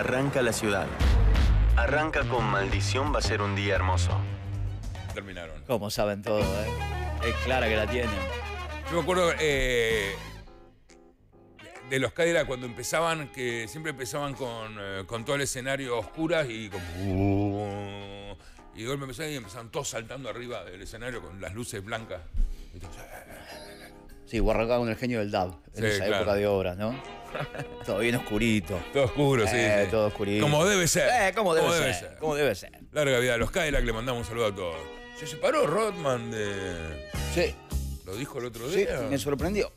Arranca la ciudad. Arranca con maldición, va a ser un día hermoso. Terminaron. Como saben todo, ¿eh? Es clara que la tienen. Yo me acuerdo de los Cadera cuando empezaban, que siempre empezaban con todo el escenario a oscuras y como... Y luego empezaban todos saltando arriba del escenario con las luces blancas. Sí, arrancaba con el genio del dab, en esa época de obras, ¿no? Todo bien oscurito. Todo oscuro, sí. Todo oscurito. Como debe ser. Como debe ser. Como debe ser. Larga vida a los Kailak, le mandamos un saludo a todos. Se separó Rotman de... Sí. ¿Lo dijo el otro día? Sí, me sorprendió.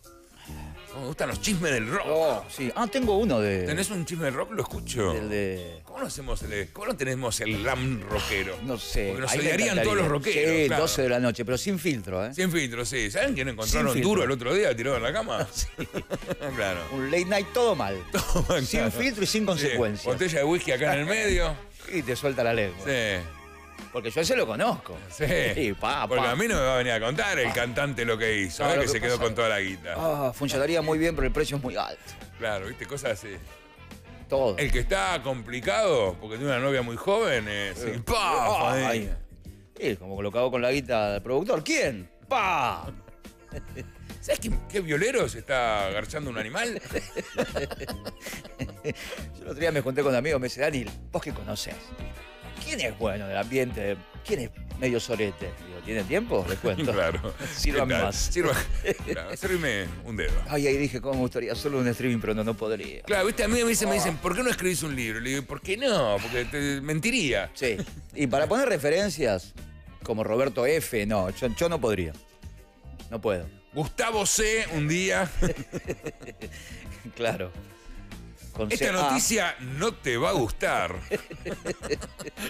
Oh, me gustan los chismes del rock. Oh, sí. Ah, tengo uno de... ¿Tenés un chisme del rock? Lo escucho. El de... ¿Cómo no hacemos el... ¿Cómo no tenemos el glam rockero? No sé. Porque nos odiarían todos los rockeros. Sí, claro. 12 de la noche, pero sin filtro, ¿eh? Sin filtro, sí. ¿Saben quién encontraron duro el otro día tirado en la cama? Sí. Claro. Un late night todo mal. Todo mal. Sin filtro y sin consecuencias. Sí. Botella de whisky acá en el medio. Y te suelta la lengua. Sí. Porque yo ese lo conozco. Sí. Sí, pa, porque a mí no me va a venir a contar el cantante lo que hizo, claro, que se quedó con toda la guita. Ah, funcionaría muy bien, pero el precio es muy alto. Claro, viste, cosas así. Todo. El que está complicado, porque tiene una novia muy joven, es... Sí, como colocado con la guita del productor. ¿Quién? ¡Pa! ¿Sabes qué violero se está garchando un animal? Yo el otro día me junté con un amigo, me dice, Dani, ¿vos qué conocés? ¿Quién es bueno del ambiente? ¿Quién es medio sorete? Digo, ¿tiene tiempo? Les cuento. Claro. Sirvan más. Sirvan. Claro, sírveme un dedo. Ay, ahí dije, cómo me gustaría solo un streaming, pero no podría. Claro, viste, a mí me dicen, ¿por qué no escribís un libro? Le digo, ¿por qué no? Porque te mentiría. Sí. Y para poner referencias, como Roberto F., no, yo no podría. No puedo. Gustavo C. un día. Claro. Esta noticia no te va a gustar.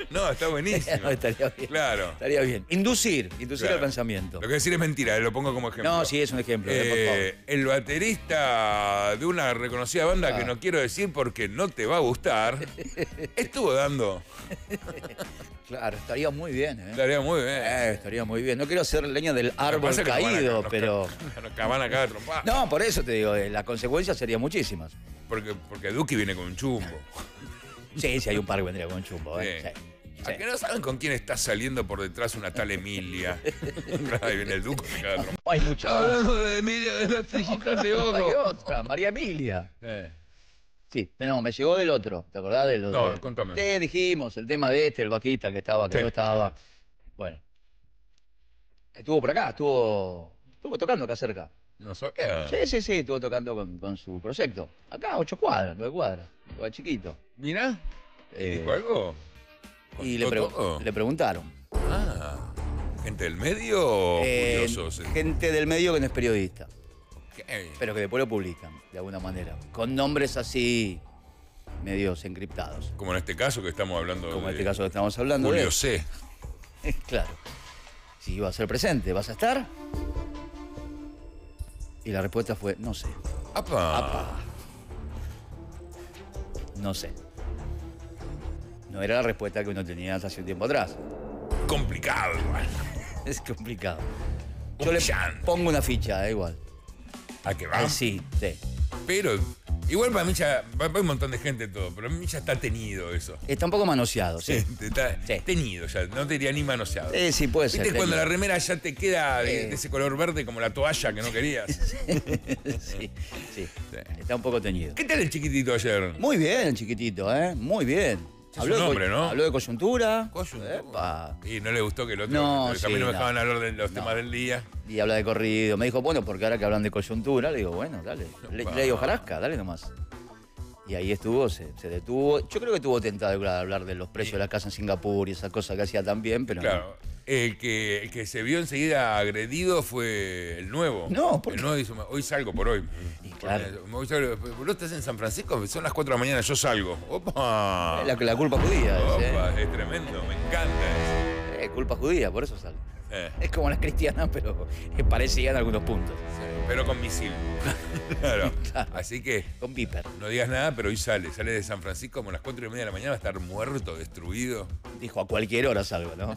No, está buenísimo. No, estaría bien. Claro. Estaría bien. Inducir al pensamiento. Lo que decir es mentira, lo pongo como ejemplo. No, sí, es un ejemplo. Por favor. El baterista de una reconocida banda que no quiero decir porque no te va a gustar, estuvo dando. Claro, estaría muy bien. Estaría muy bien. Estaría muy bien. No quiero hacer leña del árbol caído, pero... Nos van acá de trompar. No, por eso te digo, las consecuencias serían muchísimas. Porque Duki viene con un chumbo. Sí, sí, hay un par que vendría con un chumbo. Sí. ¿A que no saben con quién está saliendo por detrás una tal Emilia? Ahí viene el Duki. Hay mucho. Hablando de Emilia, de las trillitas de oro. Hay otra, María Emilia. Sí, no, me llegó del otro. ¿Te acordás del otro? No, contame. Te dijimos el tema de el vaquita que estaba, que no estaba. Bueno. Estuvo por acá, estuvo tocando acá cerca. No sé qué. Sí, estuvo tocando con su proyecto. Acá, 9 cuadras. Estaba chiquito. Mirá. ¿Dijo algo? Y le preguntaron. Ah. ¿Gente del medio o curiosos? Gente del medio que no es periodista. Okay. Pero que después lo publican, de alguna manera. Con nombres así, medios encriptados. Como en este caso que estamos hablando de... Como en este caso que estamos hablando de... Julio C. Claro. Si iba a ser presente, ¿vas a estar? Y la respuesta fue, no sé. ¡Apa! No sé. No era la respuesta que uno tenía hace un tiempo atrás. Complicado, igual. Es complicado. Yo le pongo una ficha, igual. ¿A qué va? Sí. Pero, igual para mí ya, para un montón de gente todo, pero a mí ya está tenido eso. Está un poco manoseado, sí. Está tenido ya, no te diría ni manoseado. Sí, puede ser. ¿Viste cuando la remera ya te queda de ese color verde como la toalla que no querías? Sí. Está un poco teñido. ¿Qué tal el chiquitito ayer? Muy bien el chiquitito, muy bien. Habló de nombre, ¿no? Habló de coyuntura. Coyuntura. Y no le gustó que el otro... No, sí, a mí no me dejaban hablar de los temas del día. Y habla de corrido. Me dijo, bueno, porque ahora que hablan de coyuntura, le digo, bueno, dale. Le digo, Jarasca, dale nomás. Y ahí estuvo, se detuvo. Yo creo que tuvo tentadura de hablar de los precios de la casa en Singapur y esa cosa que hacía también, pero... Claro. No. El que se vio enseguida agredido fue el nuevo. No, porque... El nuevo dice, hoy salgo por hoy. Y claro. Hoy salgo. ¿Vos estás en San Francisco? Son las 4 de la mañana, yo salgo. ¡Opa! La culpa judía. Opa, es tremendo, me encanta. Es culpa judía, por eso salgo. Es como las cristianas, pero parecía en algunos puntos. Sí, pero con misil. Claro. Así que... Con viper. No digas nada, pero hoy sale de San Francisco como a las 4:30 de la mañana, va a estar muerto, destruido. Dijo, a cualquier hora salgo, ¿no?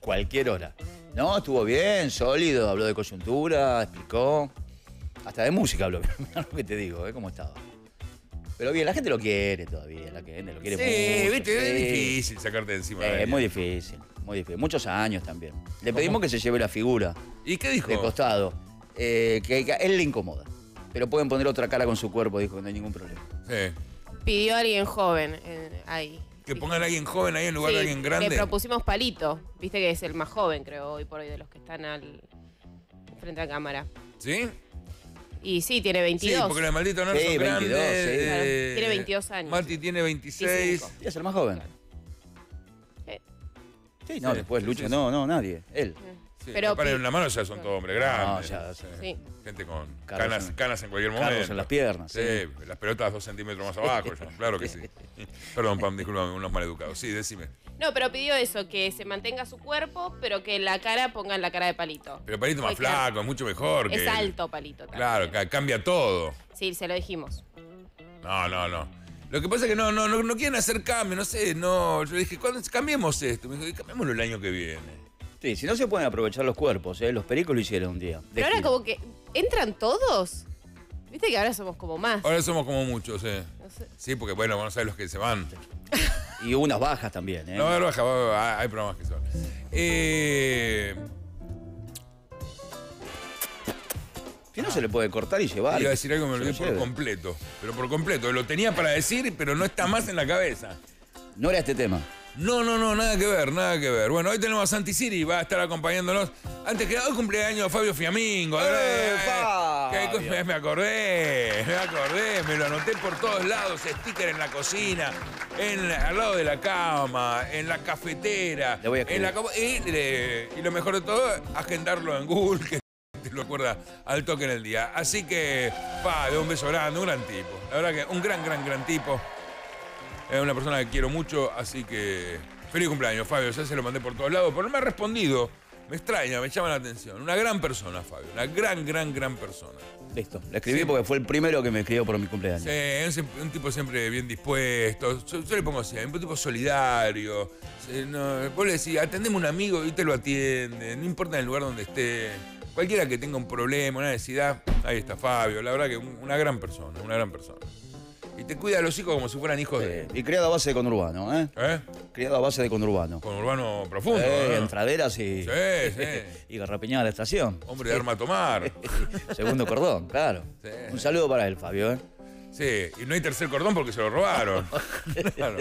Cualquier hora. No, estuvo bien, sólido, habló de coyuntura, explicó. Hasta de música habló, mirá lo que te digo, ¿eh? Cómo estaba. Pero bien, la gente lo quiere todavía, la gente lo quiere mucho. Viste, es difícil sacarte de encima. Es muy difícil, muy difícil. Muchos años también. Le pedimos que se lleve la figura. ¿Y qué dijo? De costado. Que a él le incomoda. Pero pueden poner otra cara con su cuerpo, dijo, que no hay ningún problema. Sí. Pidió a alguien joven ahí. Que pongan a alguien joven ahí en lugar de alguien grande. Le propusimos Palito, viste que es el más joven, creo, hoy por hoy, de los que están frente a cámara. ¿Sí? Y sí, tiene 22. Sí, porque los malditos no son 22, grandes. Claro, tiene 22 años. Marti tiene 26. Y es el más joven. Sí, no, después Lucha. Sí. No, nadie. Él. Sí, pero en la mano ya son todos hombres grandes. No, ya, sí. Gente con canas en cualquier momento. Carlos en las piernas. Sí, las pelotas 2 centímetros más abajo. Claro que sí. Perdón, Pam, discúlpame, unos maleducados. Sí, decime. No, pero pidió eso, que se mantenga su cuerpo, pero que la cara pongan la cara de Palito. Pero Palito más flaco, es mucho mejor. Es alto Palito también. Claro, cambia todo. Sí, se lo dijimos. No. Lo que pasa es que no quieren hacer cambios, no sé, no. Yo le dije, ¿cuándo cambiemos esto? Me dijo, cambiémoslo el año que viene. Sí, si no se pueden aprovechar los cuerpos, ¿eh? Los pericos lo hicieron un día. Pero ahora como que entran todos. Viste que ahora somos como más. Ahora somos como muchos, no sé. Sí, porque bueno, no sabes los que se van. Y unas bajas también, No, hay bajas, hay programas que son. Si no se le puede cortar y llevar. Iba a decir algo que me olvidé por completo. Pero por completo, lo tenía para decir, pero no está más en la cabeza. No era este tema. No, nada que ver. Bueno, hoy tenemos a Santi Ciri, va a estar acompañándonos. Antes que nada, hoy cumpleaños a Fabio Fiamingo. Fabio. Me acordé, me lo anoté por todos lados. Sticker en la cocina, al lado de la cama, en la cafetera. Le voy a escribir. Y lo mejor de todo, agendarlo en Google, que te lo acuerda al toque en el día. Así que, Fabio, un beso grande, un gran tipo. La verdad que un gran tipo. Es una persona que quiero mucho, así que feliz cumpleaños, Fabio. Ya se lo mandé por todos lados, pero no me ha respondido. Me extraña, me llama la atención. Una gran persona, Fabio. Una gran persona. Listo, le escribí porque fue el primero que me escribió por mi cumpleaños. Sí, un tipo siempre bien dispuesto. Yo le pongo así, un tipo solidario. Vos le decís, atendeme a un amigo y te lo atiende. No importa el lugar donde esté. Cualquiera que tenga un problema, una necesidad, ahí está Fabio. La verdad que una gran persona, Y te cuida a los hijos como si fueran hijos de... Y criado a base de conurbano, Criado a base de conurbano. Conurbano profundo. Entraderas y... Sí. Y garrapiñada a la estación. Hombre de arma a tomar. Segundo cordón, claro. Sí. Un saludo para él, Fabio, Sí, y no hay tercer cordón porque se lo robaron. Claro.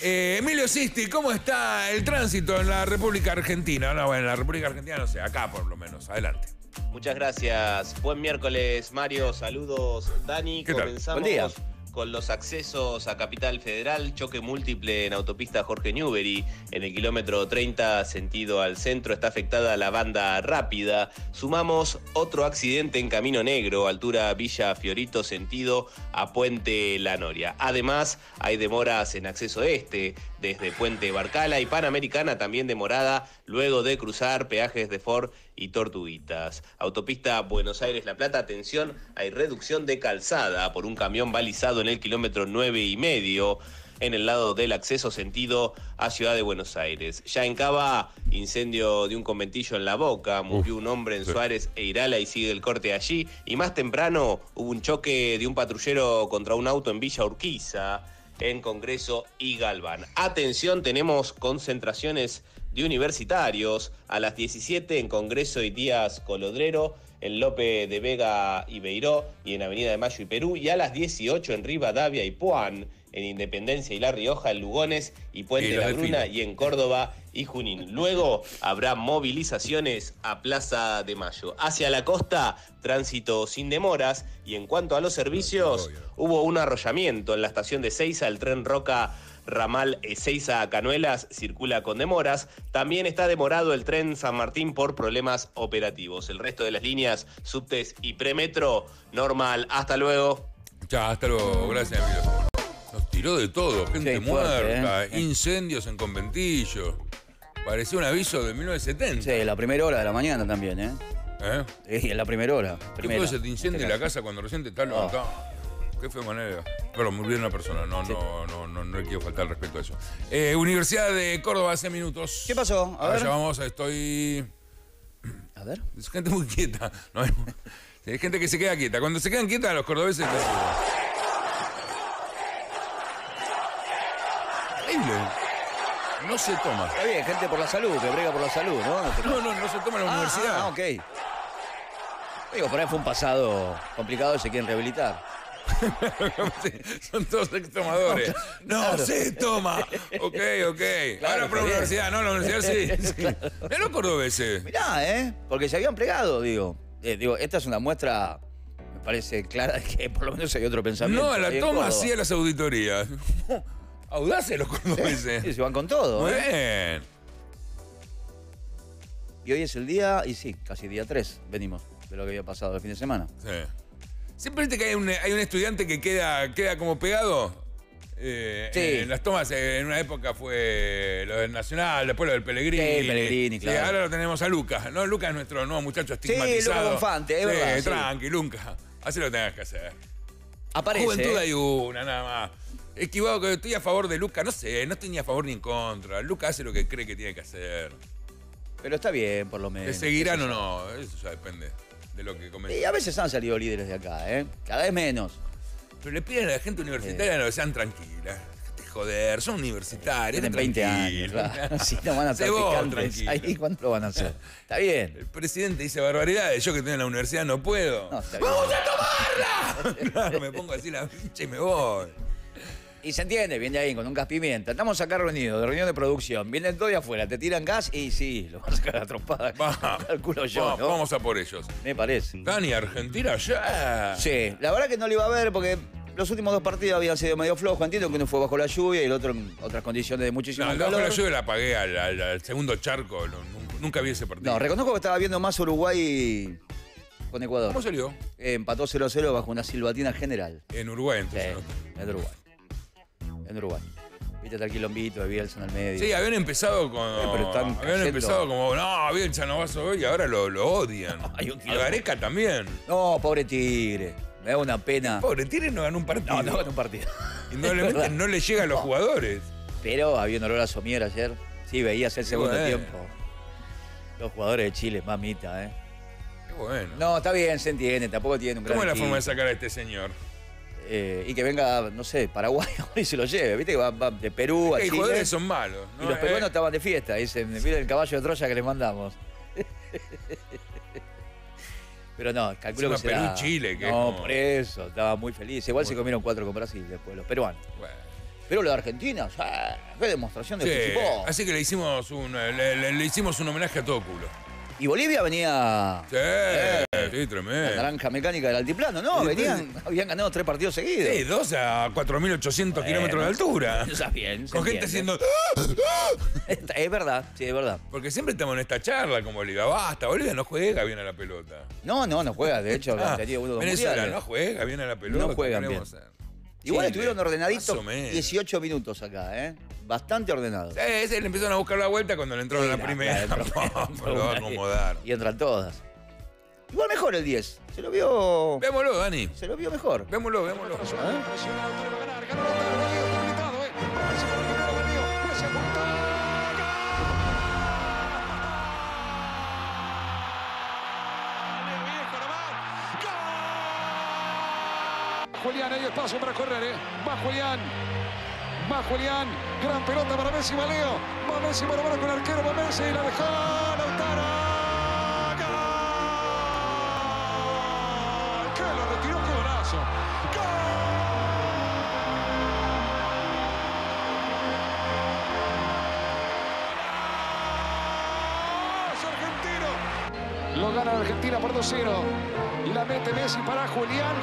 Emilio Sisti, ¿cómo está el tránsito en la República Argentina? No, bueno, en la República Argentina no sé, acá por lo menos. Adelante. Muchas gracias. Buen miércoles, Mario. Saludos, Dani. ¿Qué tal? Comenzamos... Buen día. Con los accesos a Capital Federal, choque múltiple en autopista Jorge Newbery, en el kilómetro 30 sentido al centro, está afectada la banda rápida. Sumamos otro accidente en Camino Negro, altura Villa Fiorito, sentido a Puente La Noria. Además, hay demoras en acceso este, desde Puente Barcala y Panamericana, también demorada, luego de cruzar peajes de Ford y Tortuguitas. Autopista Buenos Aires-La Plata, atención, hay reducción de calzada por un camión balizado en el kilómetro 9,5 en el lado del acceso sentido a Ciudad de Buenos Aires. Ya en Cava, incendio de un conventillo en La Boca, murió un hombre en Suárez e Irala y sigue el corte allí. Y más temprano hubo un choque de un patrullero contra un auto en Villa Urquiza, en Congreso y Galván. Atención, tenemos concentraciones de universitarios a las 17 en Congreso y Díaz Colodrero, en Lope de Vega y Beiró y en Avenida de Mayo y Perú, y a las 18 en Rivadavia y Puan, en Independencia y La Rioja, en Lugones y Puente La Bruna y en Córdoba y Junín. Luego habrá movilizaciones a Plaza de Mayo. Hacia la costa, tránsito sin demoras. Y en cuanto a los servicios, hubo un arrollamiento en la estación de Ezeiza, el tren Roca Ramal Ezeiza a Canuelas circula con demoras. También está demorado el tren San Martín por problemas operativos. El resto de las líneas, subtes y premetro, normal. Hasta luego. Chao, hasta luego. Gracias, amigos. Nos tiró de todo, gente muerta, incendios en conventillos. Parecía un aviso de 1970. Sí, la primera hora de la mañana también, Sí, en la primera hora. Después se te incendia la casa cuando recién te está levantado. ¿Qué fue manera? Pero murió una persona, no le quiero faltar el respeto a eso. Universidad de Córdoba hace minutos. ¿Qué pasó? A ver. Allá vamos, estoy... A ver. Es gente muy quieta. No, hay gente que se queda quieta. Cuando se quedan quietas los cordobeses... increíble. No se toma. Está bien, gente por la salud, que brega por la salud, ¿no? No se toma en la universidad. Ah, ok. Digo, por ahí fue un pasado complicado y se quieren rehabilitar. Son todos extomadores. No, claro. Se toma. Ok. Claro, ahora por la universidad, ¿no? La universidad sí. Claro. Mirá los cordobeses. Mirá, porque se habían plegado, digo. Esta es una muestra, me parece clara, que por lo menos hay otro pensamiento. No, a la toma hacía las auditorías. Audaces los cordobeses. Sí, se van con todo. Muy bien. Y hoy es el día, y sí, casi día 3 venimos de lo que había pasado el fin de semana. Sí. ¿Siempre viste que hay un estudiante que queda como pegado? Sí. En las tomas, en una época fue lo del Nacional, después lo del Pellegrini. Sí, Pellegrini, claro. Ahora lo tenemos a Lucas, ¿no? Lucas es nuestro nuevo muchacho estigmatizado. Sí, Luca Bonfante, es verdad. Sí, tranqui, Lucas. Así lo tenés que hacer. Aparece. Juventud hay una, nada más. Esquivado que estoy a favor de Lucas, no sé, no estoy ni a favor ni en contra. Lucas hace lo que cree que tiene que hacer. Pero está bien, por lo menos. ¿Te seguirán o no? Eso ya depende. De lo que y a veces han salido líderes de acá, cada vez menos. Pero le piden a la gente universitaria que sean tranquilas. Déjate joder, son universitarios. Tienen 20 años, claro. Si no van a ser picantes, ahí ¿cuándo lo van a hacer? Está bien. El presidente dice barbaridades, yo que estoy en la universidad no puedo. No, está bien. ¡Vamos a tomarla! Claro, me pongo así la pinche y me voy. Y se entiende, viene ahí con un gas pimienta. Estamos acá reunidos, de reunión de producción. Vienen todos de afuera, te tiran gas y sí, lo vas a sacar a la trompada. Calculo yo, ¿no? Vamos a por ellos. Me parece. Dani, Argentina ya. Sí, la verdad que no lo iba a ver porque los últimos 2 partidos habían sido medio flojos. Entiendo que uno fue bajo la lluvia y el otro en otras condiciones de muchísimo calor. Bajo la lluvia la apagué al segundo charco. Nunca vi ese partido. No, reconozco que estaba viendo más Uruguay con Ecuador. ¿Cómo salió? Empató 0-0 bajo una silbatina general. En Uruguay, entonces. Sí, en Uruguay. En Uruguay. Viste el quilombito de Bielsa en el medio. Sí, habían empezado con. Habían empezado como, no, Bielsa no vas a ver, y ahora lo odian. A Gareca también. No, pobre Tigre. Me da una pena. Pobre Tigre no ganó un partido. No ganó un partido. Indudablemente no le llega a los jugadores. Pero había un olor a somier ayer. Sí, veías el segundo tiempo. Los jugadores de Chile, mamita, Qué bueno. No, está bien, se entiende, tampoco tiene un gran. ¿Cómo es la forma de sacar a este señor? Y que venga, no sé, Paraguay y se lo lleve, viste que va de Perú a Chile. Los jugadores son malos, ¿no? Y los peruanos estaban de fiesta, dicen, mira el caballo de Troya que les mandamos. Pero no, calculo que será Perú, Chile, que no, como... por eso, estaba muy feliz. Igual se comieron 4 con Brasil después, los peruanos. Bueno. Pero lo de Argentina, o sea, fue demostración de equipo. Así que le hicimos un homenaje a todo culo. Y Bolivia venía... Sí, sí, tremendo. La naranja mecánica del altiplano, ¿no? Habían ganado 3 partidos seguidos. Sí, 2 a 4.800 kilómetros de altura. Está bien. Con gente siendo... Es verdad, sí, es verdad. Porque siempre estamos en esta charla con Bolivia. Basta, Bolivia no juega bien a la pelota. No juega. De hecho, Venezuela no juega bien a la pelota. No juegan bien. Igual estuvieron ordenaditos 18 minutos acá, Bastante ordenado. Sí, le empezaron a buscar la vuelta cuando le entró la primera. Lo va a acomodar. Y entran todas. Igual mejor el 10. Se lo vio... Vémoslo, Dani. Se lo vio mejor. Vémoslo. Julián, hay espacio para correr, Va Julián, gran pelota para Messi, va Messi, mano con el arquero, va Messi, la dejó Lautaro, ¡gol! Que lo retiró con brazo, ¡gol! Argentino, lo gana la Argentina por 2-0, y la mete Messi para Julián.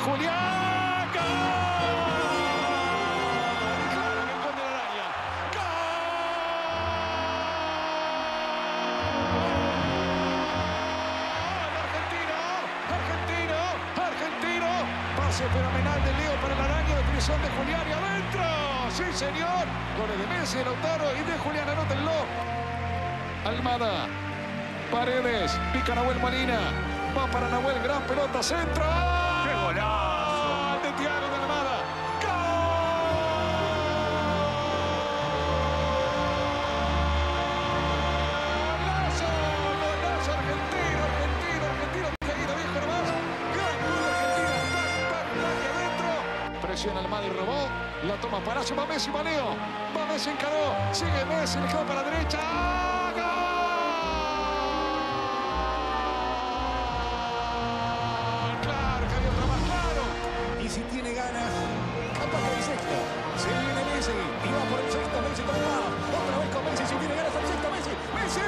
Fenomenal del Leo para el araño, definición de Julián y adentro. Sí, señor. Goles de Messi, de Lautaro y de Julián, anótenlo. Almada, Paredes, pica Nahuel Molina. Va para Nahuel, gran pelota, centro. ¡Qué golazo! De Thiago de Almada. ¡Golazo! ¡Golazo argentino! Presiona Almada y robó, la toma para Messi, va Leo, Messi encaró, sigue Messi, le quedó para la derecha. ¡Gol! Claro, que había otra más, claro. Y si tiene ganas, capaz que el sexto. Se viene Messi y va por el sexto, Messi con el lado. Otra vez con Messi, si tiene ganas al sexto, Messi. ¡Messi!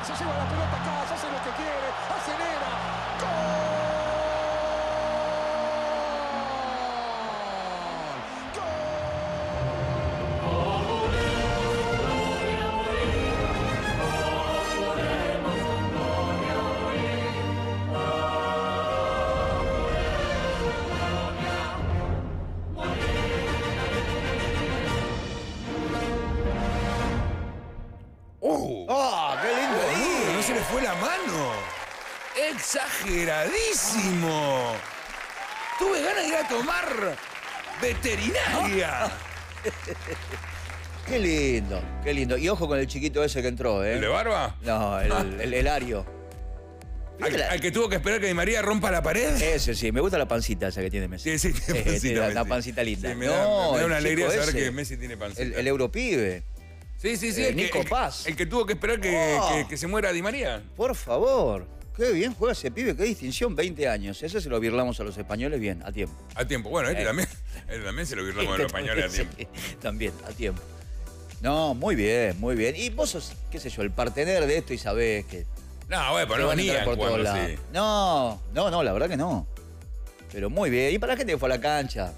Se lleva la pelota a casa, hace lo que quiere, acelera, ¡gol! ¡Gol! ¡Oh, qué lindo! Se le fue la mano. Exageradísimo. Tuve ganas de ir a tomar veterinaria. Qué lindo, qué lindo. Y ojo con el chiquito ese que entró, ¿eh? ¿El de barba? No, el Ario. Al que tuvo que esperar que Di María rompa la pared. Ese sí, me gusta la pancita esa que tiene Messi. Sí, sí, tiene pancita, la pancita linda. Sí, me da una alegría saber que Messi tiene pancita. El europibe. Sí, sí, sí. El que tuvo que esperar que se muera Di María. Por favor. Qué bien juega ese pibe. Qué distinción. 20 años. Ese se lo virlamos a los españoles bien, a tiempo. A tiempo. Bueno, este también se lo virlamos a los españoles a tiempo. Sí, también, a tiempo. No, muy bien, muy bien. Y vos sos, qué sé yo, el partener de esto y sabés que... No, bueno, pero no venían cuando sí. No, no, no, la verdad que no. Pero muy bien. Y para la gente que fue a la cancha...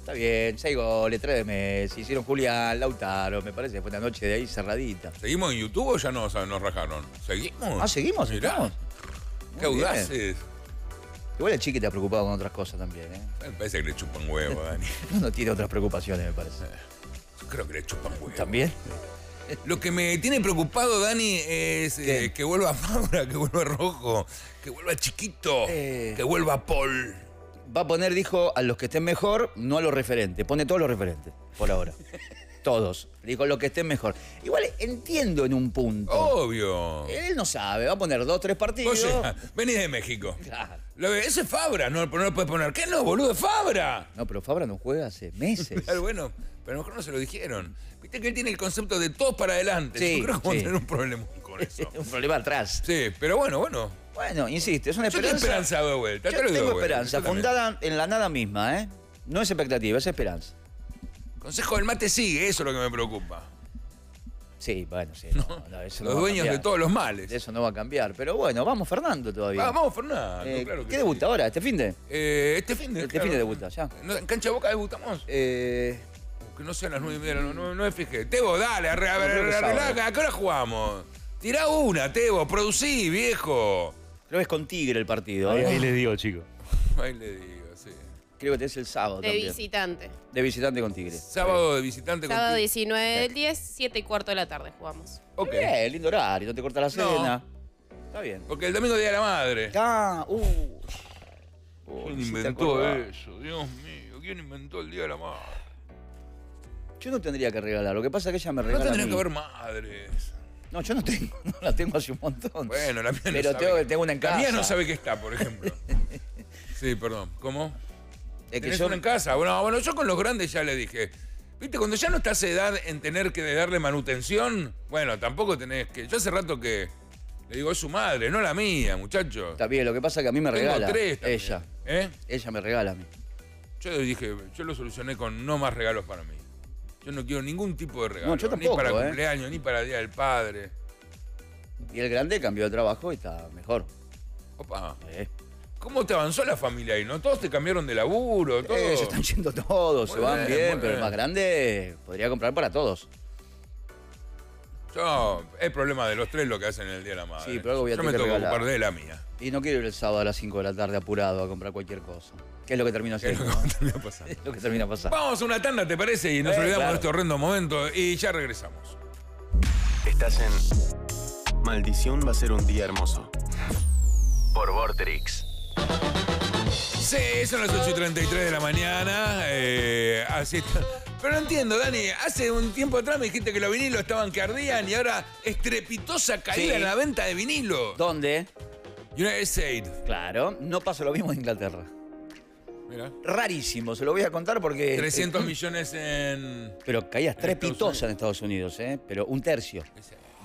Está bien, 6 goles, 3 de Messi, hicieron Julián, Lautaro, me parece, fue una noche de ahí cerradita. ¿Seguimos en YouTube o ya nos rajaron? ¿Seguimos? Ah, ¿seguimos? Mirá. Qué audaces. Igual el Chiqui está preocupado con otras cosas también, ¿eh? Me parece que le chupan huevo, Dani. No tiene otras preocupaciones, me parece. Yo creo que le chupan huevo. ¿También? Lo que me tiene preocupado, Dani, es que vuelva Fabra, que vuelva Rojo, que vuelva Chiquito, que vuelva Paul. Va a poner, dijo, a los que estén mejor, no a los referentes. Pone todos los referentes, por ahora. Todos. Dijo, los que estén mejor. Igual entiendo en un punto. Obvio. Él no sabe, va a poner 2, 3 partidos. Oye, venís de México. Claro. Ese es Fabra, no lo puedes poner. ¿Qué no, boludo? ¡Es Fabra! No, pero Fabra no juega hace meses. Claro, bueno, pero a lo mejor no se lo dijeron. Viste que él tiene el concepto de todos para adelante. Sí, yo creo que vamos a tener un problema con eso. Un problema atrás. Sí, pero bueno. Bueno, insiste, es una esperanza. Yo tengo esperanza de vuelta. Yo tengo esperanza, fundada en la nada misma, ¿eh? No es expectativa, es esperanza. Consejo del mate sigue, eso es lo que me preocupa. Sí, bueno, sí. No, eso los dueños de todos los males. Eso no va a cambiar, pero bueno, vamos Fernando todavía. Vamos Fernando, claro que sí. ¿Qué debuta ahora? ¿Este finde? Este finde, claro. Este finde debuta, ya. ¿En Cancha Boca debutamos? Que no sean las 9:30, no me fijé. Tebo, dale, ¿a qué hora jugamos? Tirá una, Tebo, producí, viejo. Creo que es con Tigre el partido. Ahí le digo, chico. Ahí le digo, sí. Creo que es el sábado de también. Visitante. De visitante con Tigre. Sábado de visitante con Tigre. 19/10, 7:15 de la tarde jugamos. Ok. Bien, lindo horario, no te corta la cena. No. Está bien. Porque el domingo día de la madre. Ah, ¿Quién inventó eso? Dios mío, ¿quién inventó el día de la madre? Yo no tendría que regalar, lo que pasa es que ella me regala. No tendría que haber madres. No, yo no tengo, no la tengo hace un montón. Bueno, la mía no sabe. Pero tengo una en casa. La mía no sabe qué está, por ejemplo. Sí, perdón. ¿Cómo? ¿Tenés una en casa? Bueno, yo con los grandes ya le dije. Viste, cuando ya no estás de edad en tener que darle manutención, bueno, tampoco tenés que... Yo hace rato que le digo, es su madre, no la mía, muchacho. Está bien, lo que pasa es que a mí me regala. Tengo 3 también. Ella. ¿Eh? Ella me regala a mí. Yo dije, yo lo solucioné con no más regalos para mí. Yo no quiero ningún tipo de regalo, no, yo tampoco, ni para cumpleaños, ni para el Día del Padre. Y el grande cambió de trabajo y está mejor. Opa. ¿Cómo te avanzó la familia ahí, no? Todos te cambiaron de laburo, todos. Se están yendo todos, se van bien, pero el más grande podría comprar para todos. Yo, es problema de los 3 lo que hacen el Día de la Madre. Sí, pero algo voy a tener que regalar. Yo me tengo que ocupar de la mía. Y no quiero ir el sábado a las 5 de la tarde apurado a comprar cualquier cosa. ¿Qué es lo que termina haciendo? Es lo que termina pasando. Vamos a una tanda, ¿te parece? Y nos olvidamos de este horrendo momento y ya regresamos. Estás en Maldición va a ser un día hermoso. Por Vorterix. Sí, son las 8:33 de la mañana. Así está. Pero no entiendo, Dani, hace un tiempo atrás me dijiste que los vinilos estaban que ardían y ahora estrepitosa caída en la venta de vinilo. ¿Dónde? United States. Claro, no pasa lo mismo en Inglaterra. Mira. Rarísimo, se lo voy a contar porque... 300 millones en... Pero caías tres pitosas en Estados Unidos, ¿eh? Pero un tercio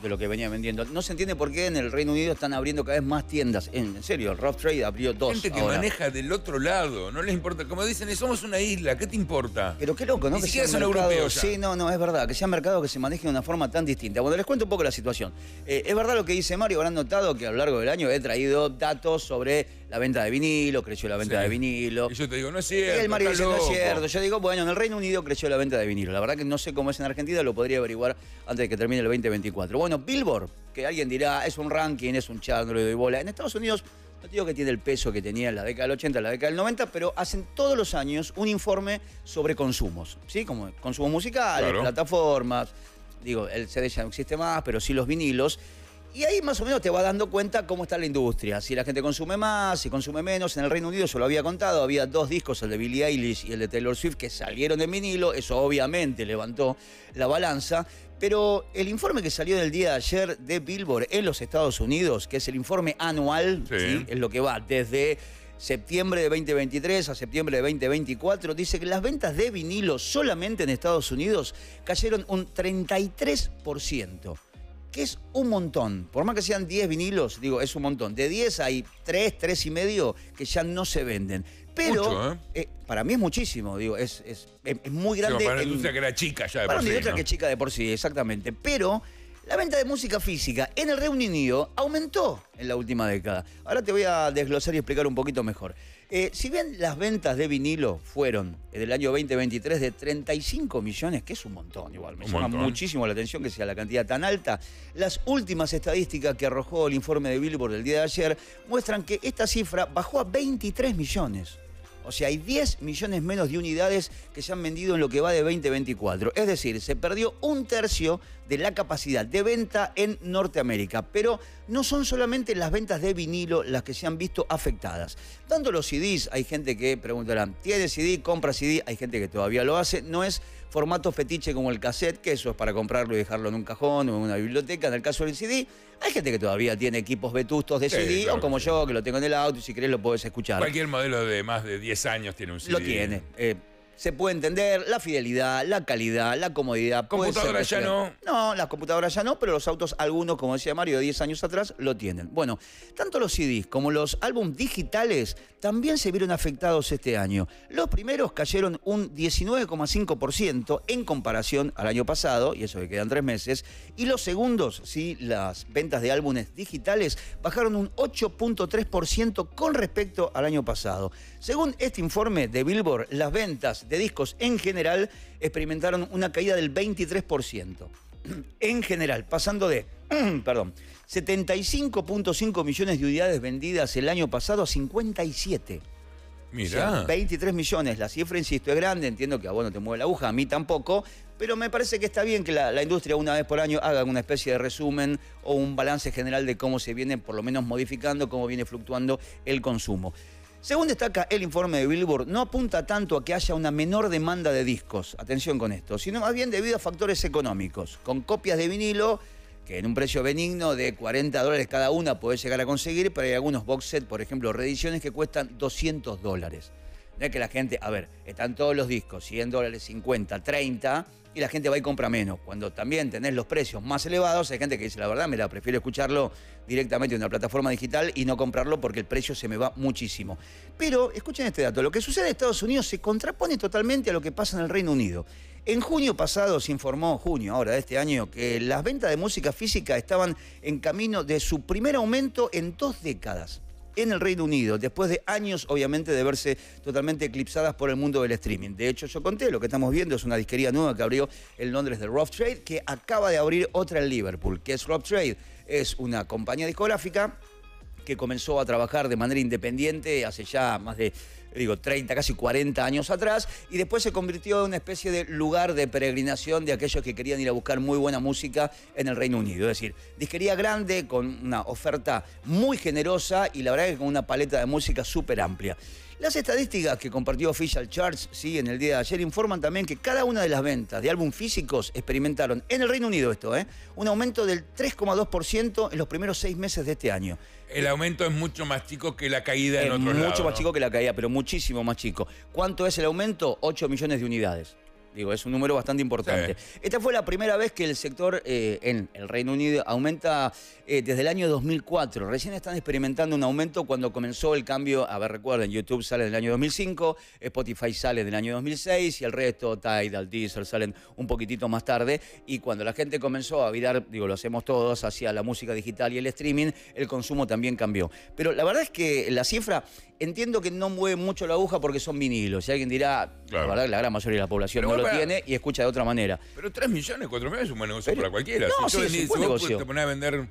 de lo que venía vendiendo. No se entiende por qué en el Reino Unido están abriendo cada vez más tiendas. En serio, el Rough Trade abrió 2 gente que ahora maneja del otro lado, no les importa. Como dicen, somos una isla, ¿qué te importa? Pero qué loco, ¿no? Ni siquiera son europeos. Sí, no, no, es verdad. Que sea mercado que se maneje de una forma tan distinta. Bueno, les cuento un poco la situación. Es verdad lo que dice Mario, habrán notado que a lo largo del año he traído datos sobre la venta de vinilo, creció la venta de vinilo. Y yo te digo, no es cierto. Y el Mario dice, no es cierto. Yo digo, bueno, en el Reino Unido creció la venta de vinilo. La verdad que no sé cómo es en Argentina, lo podría averiguar antes de que termine el 2024. Bueno, Billboard, que alguien dirá, es un ranking, es un chart, no le doy bola. En Estados Unidos, no digo que tiene el peso que tenía en la década del 80, en la década del 90, pero hacen todos los años un informe sobre consumos, ¿sí? Como consumos musicales, claro, plataformas, digo, el CD ya no existe más, pero sí los vinilos. Y ahí más o menos te va dando cuenta cómo está la industria. Si la gente consume más, si consume menos. En el Reino Unido, yo lo había contado, había 2 discos, el de Billie Eilish y el de Taylor Swift, que salieron en vinilo. Eso obviamente levantó la balanza. Pero el informe que salió del día de ayer de Billboard en los Estados Unidos, que es el informe anual, ¿sí? Es lo que va desde septiembre de 2023 a septiembre de 2024, dice que las ventas de vinilo solamente en Estados Unidos cayeron un 33%. Que es un montón. Por más que sean 10 vinilos, digo, es un montón. De 10 hay 3, 3 y medio que ya no se venden. Pero mucho, ¿eh? Para mí es muchísimo, digo, es muy grande. Pero para la industria que era chica ya de por sí. Para una industria que es chica de por sí, exactamente. Pero la venta de música física en el Reino Unido aumentó en la última década. Ahora te voy a desglosar y explicar un poquito mejor. Si bien las ventas de vinilo fueron en el año 2023 de 35 millones, que es un montón igual, me llama muchísimo la atención que sea la cantidad tan alta, las últimas estadísticas que arrojó el informe de Billboard el día de ayer muestran que esta cifra bajó a 23 millones. O sea, hay 10 millones menos de unidades que se han vendido en lo que va de 2024. Es decir, se perdió un tercio de la capacidad de venta en Norteamérica. Pero no son solamente las ventas de vinilo las que se han visto afectadas. Tanto los CDs, hay gente que preguntará, ¿tiene CD? ¿Compra CD? Hay gente que todavía lo hace. No es formato fetiche como el cassette, que eso es para comprarlo y dejarlo en un cajón o en una biblioteca. En el caso del CD, hay gente que todavía tiene equipos vetustos de CD, claro, o como yo, que lo tengo en el auto y si querés lo podés escuchar. Cualquier modelo de más de 10 años tiene un CD. Lo tiene. Se puede entender la fidelidad, la calidad, la comodidad. ¿Computadoras ya no? No, las computadoras ya no, pero los autos, algunos, como decía Mario, de 10 años atrás, lo tienen. Bueno, tanto los CDs como los álbumes digitales también se vieron afectados este año. Los primeros cayeron un 19,5% en comparación al año pasado, y eso que quedan 3 meses. Y los segundos, sí, las ventas de álbumes digitales bajaron un 8,3% con respecto al año pasado. Según este informe de Billboard, las ventas de discos en general experimentaron una caída del 23%. En general, pasando de 75,5 millones de unidades vendidas el año pasado a 57. Mirá. O sea, 23 millones. La cifra, insisto, es grande. Entiendo que a vos no te mueve la aguja, a mí tampoco. Pero me parece que está bien que la industria una vez por año haga una especie de resumen o un balance general de cómo se viene, por lo menos modificando, cómo viene fluctuando el consumo. Según destaca el informe de Billboard, no apunta tanto a que haya una menor demanda de discos, atención con esto, sino más bien debido a factores económicos, con copias de vinilo que en un precio benigno de $40 cada una podés llegar a conseguir, pero hay algunos box set, por ejemplo, reediciones que cuestan $200. No es que la gente, a ver, están todos los discos, $100, 50, 30, y la gente va y compra menos. Cuando también tenés los precios más elevados, hay gente que dice, la verdad, mira, prefiero escucharlo directamente en una plataforma digital y no comprarlo porque el precio se me va muchísimo. Pero, escuchen este dato, lo que sucede en Estados Unidos se contrapone totalmente a lo que pasa en el Reino Unido. En junio pasado se informó, junio ahora de este año, que las ventas de música física estaban en camino de su primer aumento en 2 décadas. En el Reino Unido, después de años, obviamente, de verse totalmente eclipsadas por el mundo del streaming. De hecho, yo conté, lo que estamos viendo es una disquería nueva que abrió en Londres, de Rough Trade, que acaba de abrir otra en Liverpool. ¿Qué es Rough Trade? Es una compañía discográfica que comenzó a trabajar de manera independiente hace ya más de, digo, 30, casi 40 años atrás, y después se convirtió en una especie de lugar de peregrinación de aquellos que querían ir a buscar muy buena música en el Reino Unido. Es decir, disquería grande, con una oferta muy generosa y la verdad que con una paleta de música súper amplia. Las estadísticas que compartió Official Charts en el día de ayer informan también que cada una de las ventas de álbum físicos experimentaron, en el Reino Unido esto, un aumento del 3,2% en los primeros 6 meses de este año. El aumento es mucho más chico que la caída en otros lados. Mucho más chico que la caída, pero muchísimo más chico. ¿Cuánto es el aumento? 8 millones de unidades. Digo, es un número bastante importante. Sí. Esta fue la primera vez que el sector en el Reino Unido aumenta desde el año 2004. Recién están experimentando un aumento cuando comenzó el cambio. A ver, recuerden, YouTube sale del año 2005, Spotify sale del año 2006 y el resto, Tidal, Deezer, salen un poquitito más tarde. Y cuando la gente comenzó a virar, digo, lo hacemos todos, hacia la música digital y el streaming, el consumo también cambió. Pero la verdad es que la cifra, entiendo que no mueve mucho la aguja porque son vinilos. Si alguien dirá, claro, la verdad que la gran mayoría de la población pero no lo tiene y escucha de otra manera. Pero 3 millones, 4 millones es un buen negocio para cualquiera. No, si vos te ponés a vender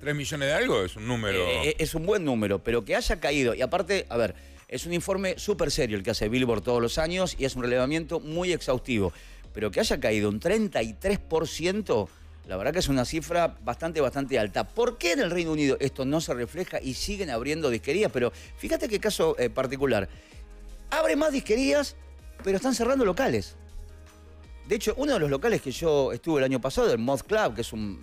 3 millones de algo, es un número. Es un buen número, pero que haya caído. Y aparte, a ver, es un informe súper serio el que hace Billboard todos los años y es un relevamiento muy exhaustivo. Pero que haya caído un 33%, la verdad que es una cifra bastante alta. ¿Por qué en el Reino Unido esto no se refleja y siguen abriendo disquerías? Pero fíjate qué caso particular. Abre más disquerías, pero están cerrando locales. De hecho, uno de los locales que yo estuve el año pasado, el Mod Club, que es un...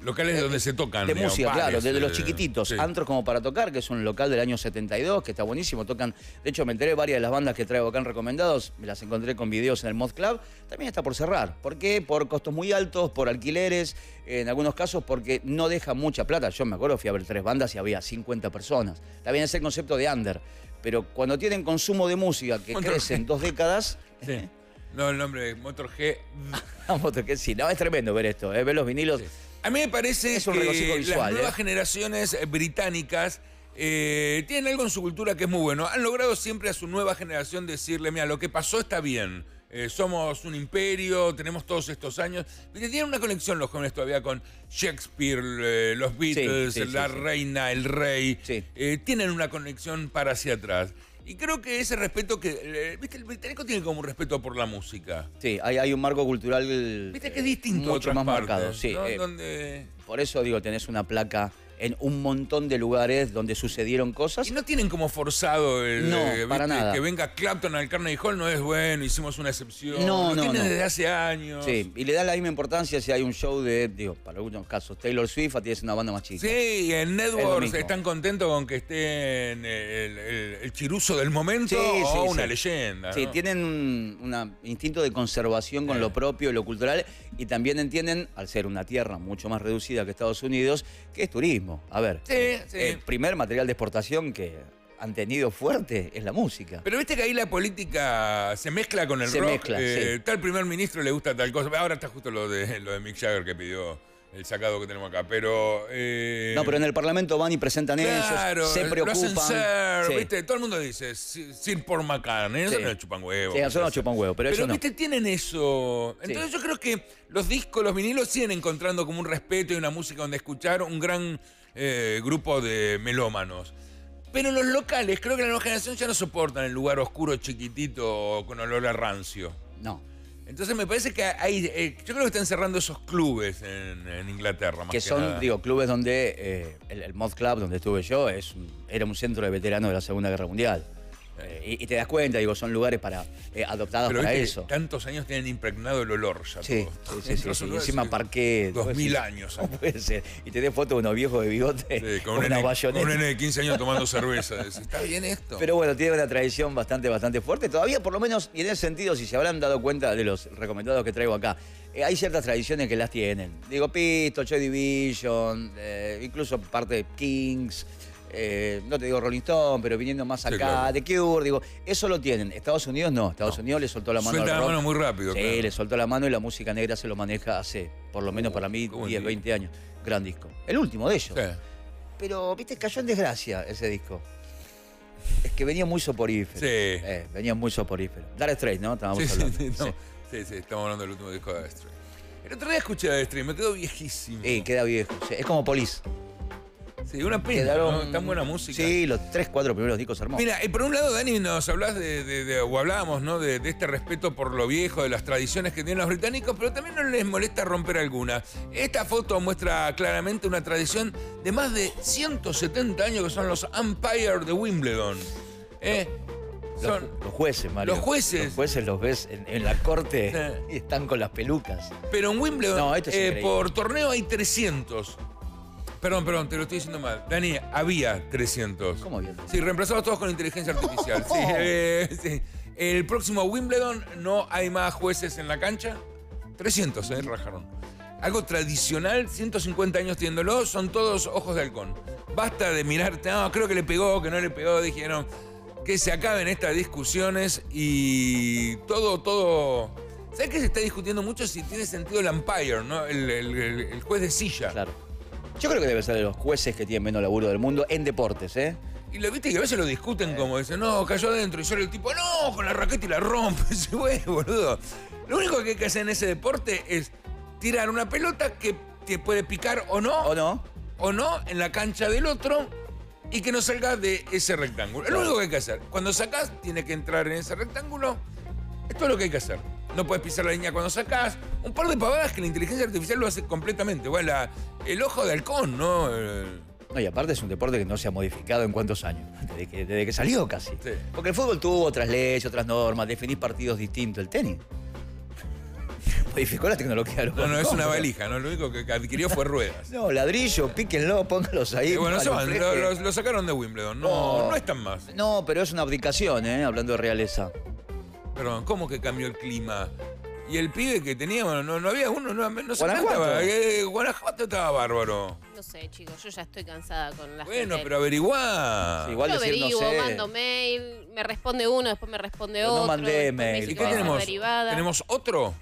locales donde se tocan. De música, claro, desde los chiquititos. Sí. Antros como para tocar, que es un local del año 72, que está buenísimo. Tocan, de hecho, me enteré varias de las bandas que traigo acá en Recomendados, me las encontré con videos en el Mod Club. También está por cerrar. ¿Por qué? Por costos muy altos, por alquileres, en algunos casos porque no deja mucha plata. Yo me acuerdo, fui a ver 3 bandas y había 50 personas. También es el concepto de under. Pero cuando tienen consumo de música que crece en 2 décadas... Sí. No, el nombre es Motor G. Sí, no, es tremendo ver esto, ver los vinilos. Sí. A mí me parece es un que visual, las nuevas generaciones británicas tienen algo en su cultura que es muy bueno. Han logrado siempre a su nueva generación decirle, mira, lo que pasó está bien. Somos un imperio, tenemos todos estos años. Porque tienen una conexión los jóvenes todavía con Shakespeare, los Beatles, la reina, el rey. Sí. Tienen una conexión para hacia atrás. Y creo que ese respeto que... ¿Viste? El británico tiene como un respeto por la música. Sí, hay un marco cultural... ¿Viste? Que es distinto mucho más partes, marcado, sí. ¿No? Donde... Por eso digo, tenés una placa en un montón de lugares donde sucedieron cosas. Y no tienen como forzado el... No, para nada. Que venga Clapton al Carnegie Hall no es bueno, hicimos una excepción. No, no, no. Desde hace años. Sí, y le da la misma importancia si hay un show de, digo, para algunos casos, Taylor Swift, a ti es una banda más chica. Sí, y en Networks están contentos con que esté el chiruso del momento o una leyenda. Sí, ¿no? Tienen un instinto de conservación con lo propio y lo cultural y también entienden, al ser una tierra mucho más reducida que Estados Unidos, que es turismo. A ver, el primer material de exportación que han tenido fuerte es la música. Pero viste que ahí la política se mezcla con el rock. Se mezcla, Tal primer ministro le gusta tal cosa. Ahora está justo lo de Mick Jagger que pidió el sacado que tenemos acá. Pero... No, pero en el Parlamento van y presentan ellos, se preocupan. Lo hacen ¿viste? Todo el mundo dice, Sir Paul McCartney. Eso no chupan huevo. Sí, eso no chupan huevo, pero eso no. Pero viste, tienen eso. Entonces yo creo que los discos, los vinilos siguen encontrando como un respeto y una música donde escuchar un gran... grupo de melómanos. Pero en los locales, creo que la nueva generación ya no soportan el lugar oscuro, chiquitito, con olor a rancio. No. Entonces me parece que hay... yo creo que están cerrando esos clubes en Inglaterra, más que son, nada. Digo, clubes donde el Mod Club, donde estuve yo, era un centro de veteranos de la Segunda Guerra Mundial. Y te das cuenta, digo, son lugares para adoptados pero para eso. Tantos años tienen impregnado el olor ya. Sí, todo. Sí. Y encima parqué 2000 años. No puede ser. Y te dé fotos de unos viejos de bigote con una bayoneta. Con un nene de 15 años tomando cerveza. ¿Está bien esto? Pero bueno, tiene una tradición bastante fuerte. Todavía, por lo menos, y en ese sentido, si se habrán dado cuenta de los recomendados que traigo acá, hay ciertas tradiciones que las tienen. Digo, Pisto, Joy Division, incluso parte de Kings... no te digo Rolling Stone, pero viniendo más acá, claro. The Cure, digo, eso lo tienen. Estados Unidos no, Estados Unidos le soltó la mano al rock. La mano muy rápido. Sí, claro. Le soltó la mano y la música negra se lo maneja hace, por lo menos para mí, 10, 20 años. Gran disco. El último de ellos. Sí. Pero, viste, cayó en desgracia ese disco. Es que venía muy soporífero. Sí. Venía muy soporífero. Dire Straits, ¿no? Estábamos hablando. Estamos hablando del último disco de Dire Straits. El otro día escuché Dire Straits, me quedó viejísimo. Sí, queda viejo. Sí. Es como Police. Sí, una pena, ¿no? Tan buena música. Sí, los 3, 4 primeros discos hermosos. Mira, por un lado, Dani, nos hablás o hablábamos, ¿no? De este respeto por lo viejo, de las tradiciones que tienen los británicos, pero también no les molesta romper alguna. Esta foto muestra claramente una tradición de más de 170 años que son los umpires de Wimbledon. Los jueces, Mario. Los jueces los ves en la corte y están con las pelucas. Pero en Wimbledon, no, por torneo hay 300. Perdón, perdón, te lo estoy diciendo mal. Dani, había 300. ¿Cómo bien? Sí, reemplazados todos con inteligencia artificial. Sí, sí. El próximo Wimbledon no hay más jueces en la cancha. 300, rajaron. Algo tradicional, 150 años tiéndolo, son todos ojos de halcón. Basta de mirarte, no, creo que le pegó, que no le pegó, dijeron... Que se acaben estas discusiones y todo... ¿Sabes que se está discutiendo mucho si tiene sentido el umpire, ¿no? El juez de silla? Claro. Yo creo que debe ser de los jueces que tienen menos laburo del mundo en deportes, ¿eh? Y lo viste que a veces lo discuten como dicen, no, cayó adentro. Y solo el tipo, no, con la raqueta y la rompe. Ese güey, boludo. Lo único que hay que hacer en ese deporte es tirar una pelota que te puede picar o no. O no. O no en la cancha del otro. Y que no salga de ese rectángulo. Es lo único que hay que hacer. Cuando sacás, tiene que entrar en ese rectángulo. Esto es lo que hay que hacer. No puedes pisar la línea cuando sacás. Un par de pavadas que la inteligencia artificial lo hace completamente. Bueno, el ojo de halcón, ¿no? No, y aparte es un deporte que no se ha modificado en cuántos años. Desde que salió casi. Sí. Porque el fútbol tuvo otras leyes, otras normas, definís partidos distintos. El tenis modificó la tecnología. No, es una valija, ¿no? Lo único que adquirió fue ruedas. No, ladrillo, píquenlo, póngalos ahí. Bueno, lo sacaron de Wimbledon. No, no están más. No, pero es una abdicación, ¿eh? Hablando de realeza. Perdón, ¿cómo que cambió el clima? Y el pibe que teníamos, no había uno, no se cantaba. Guanajuato estaba bárbaro. No sé, chicos, yo ya estoy cansada con la gente. Bueno, pero averiguá. Sí, igual yo decir, averiguo, no sé. Mando mail, me responde uno, después me responde pero otro. No mandé mail. ¿Y qué tenemos? ¿Tenemos otro?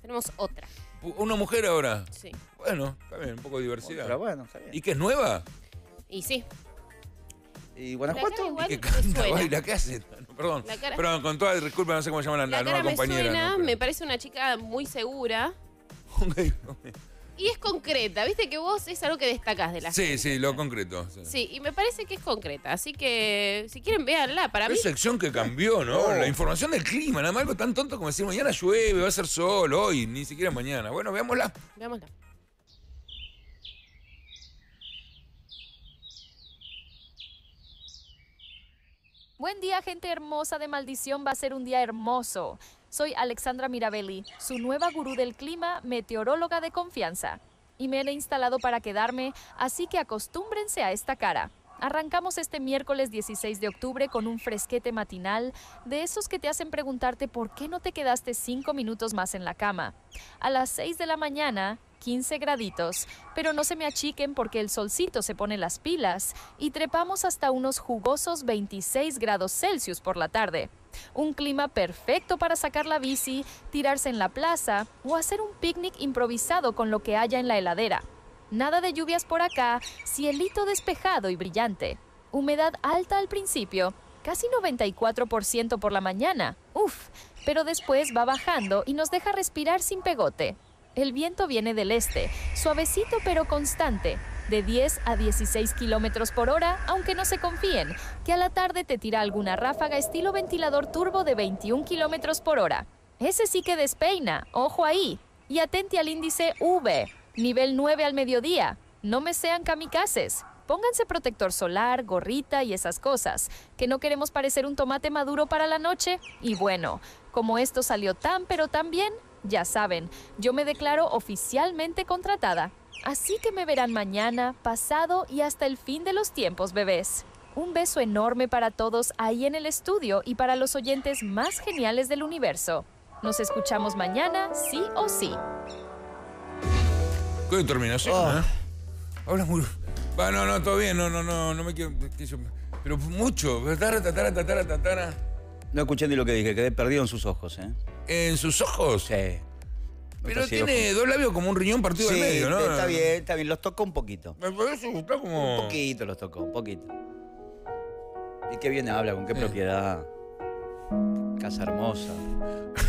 Tenemos otra. ¿Una mujer ahora? Sí. Bueno, está bien, un poco de diversidad. Pero bueno, está bien. ¿Y que es nueva? Y sí. ¿Y Guanajuato? ¿Y que canta, baila, qué hace? No, perdón. Cara... Perdón, con toda disculpa, no sé cómo se llama la nueva compañera. Suena, no, me parece una chica muy segura. Okay. Y es concreta, viste que vos es algo que destacás de la gente. Sí, lo concreto. Sí. Sí, y me parece que es concreta, así que si quieren véanla. Para mí... Es sección que cambió, ¿no? La información del clima, nada más algo tan tonto como decir mañana llueve, va a ser sol, hoy, ni siquiera mañana. Bueno, veámosla. Veámosla. Buen día, gente hermosa de Maldición, va a ser un día hermoso. Soy Alexandra Mirabelli, su nueva gurú del clima, meteoróloga de confianza. Y me he instalado para quedarme, así que acostúmbrense a esta cara. Arrancamos este miércoles 16 de octubre con un fresquete matinal, de esos que te hacen preguntarte por qué no te quedaste 5 minutos más en la cama. A las 6 de la mañana... 15 graditos, pero no se me achiquen porque el solcito se pone las pilas y trepamos hasta unos jugosos 26 grados Celsius por la tarde. Un clima perfecto para sacar la bici, tirarse en la plaza o hacer un picnic improvisado con lo que haya en la heladera. Nada de lluvias por acá, cielito despejado y brillante. Humedad alta al principio, casi 94% por la mañana, ¡uf! Pero después va bajando y nos deja respirar sin pegote. El viento viene del este, suavecito pero constante, de 10 a 16 kilómetros por hora, aunque no se confíen, que a la tarde te tira alguna ráfaga estilo ventilador turbo de 21 kilómetros por hora. Ese sí que despeina, ojo ahí. Y atente al índice V, nivel 9 al mediodía. No me sean kamikazes. Pónganse protector solar, gorrita y esas cosas, que no queremos parecer un tomate maduro para la noche. Y bueno, como esto salió tan pero tan bien... Ya saben, yo me declaro oficialmente contratada. Así que me verán mañana, pasado y hasta el fin de los tiempos, bebés. Un beso enorme para todos ahí en el estudio y para los oyentes más geniales del universo. Nos escuchamos mañana, sí o sí. ¿Qué terminación? Hablas muy... No, todo bien, no me quiero... Pero mucho. Tatara. No escuché ni lo que dije, quedé perdido en sus ojos, ¿eh? ¿En sus ojos? Sí. Pero tiene dos labios como un riñón partido al medio, ¿no? Está bien, los tocó un poquito. Me parece que está como... Un poquito los tocó, un poquito. Y qué bien habla, con qué propiedad. Casa hermosa.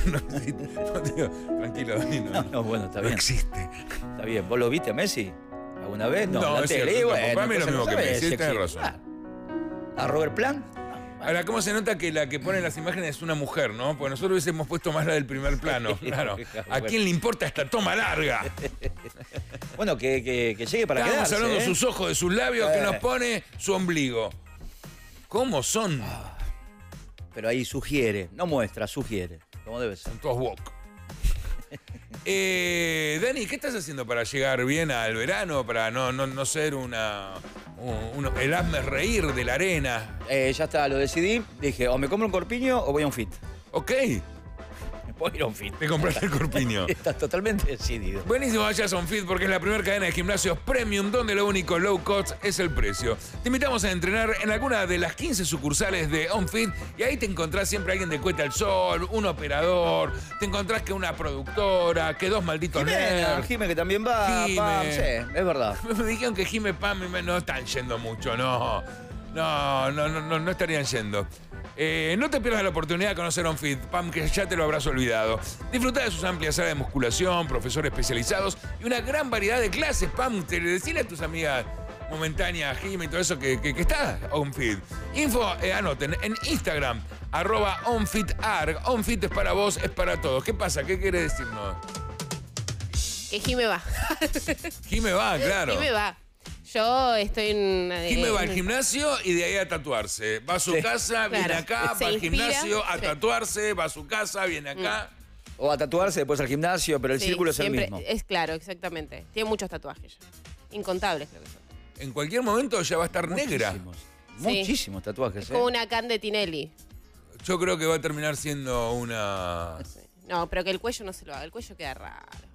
No, tío, tranquilo, Dani. No, bueno, está bien. No existe. Está bien, ¿vos lo viste a Messi? ¿Alguna vez? No, no es cierto. Para mí lo mismo que Messi, tenés razón. ¿A Robert Plant? Ahora, ¿cómo se nota que la que pone las imágenes es una mujer, no? Porque nosotros hubiésemos puesto más la del primer plano, claro. ¿A quién le importa esta toma larga? Bueno, que llegue para quedarse. Estamos hablando de sus ojos, de sus labios, que nos pone su ombligo. ¿Cómo son? pero ahí sugiere, no muestra, sugiere, como debe ser. Entonces, walk. Dani, ¿qué estás haciendo para llegar bien al verano? Para no ser el hazme reír de la arena. Ya está, lo decidí. Dije, o me compro un corpiño o voy a un fit. Ok. Voy a ir a OnFit. Te compraste el corpiño. Estás totalmente decidido. Buenísimo, vayas a OnFit porque es la primera cadena de gimnasios premium donde lo único low cost es el precio. Te invitamos a entrenar en alguna de las 15 sucursales de OnFit y ahí te encontrás siempre alguien de Cueta al Sol, un operador, te encontrás que una productora, que dos malditos nerds. Jime que también va, Jime. Pam, sí, es verdad. Me dijeron que Jime, Pam no están yendo mucho, no estarían yendo. No te pierdas la oportunidad de conocer a OnFit, Pam, que ya te lo habrás olvidado. Disfruta de sus amplias salas de musculación, profesores especializados y una gran variedad de clases, Pam. Te decíle a tus amigas momentáneas, Jimmy y todo eso, que está OnFit. Info, anoten, en Instagram, @OnFitArg. OnFit es para vos, es para todos. ¿Qué pasa? ¿Qué quiere decirnos? Que Jimmy va. Jimmy va, claro. Jimmy va. Yo estoy en... Jimé va al gimnasio y de ahí a tatuarse. Va a su casa, claro, viene acá, va al gimnasio, a tatuarse, va a su casa, viene acá. O a tatuarse, después al gimnasio, pero el círculo es el mismo. Es claro, exactamente. Tiene muchos tatuajes. Incontables, creo que son. En cualquier momento ya va a estar negra. Muchísimos tatuajes. Es como una can de Tinelli. Yo creo que va a terminar siendo una... No, pero que el cuello no se lo haga. El cuello queda raro.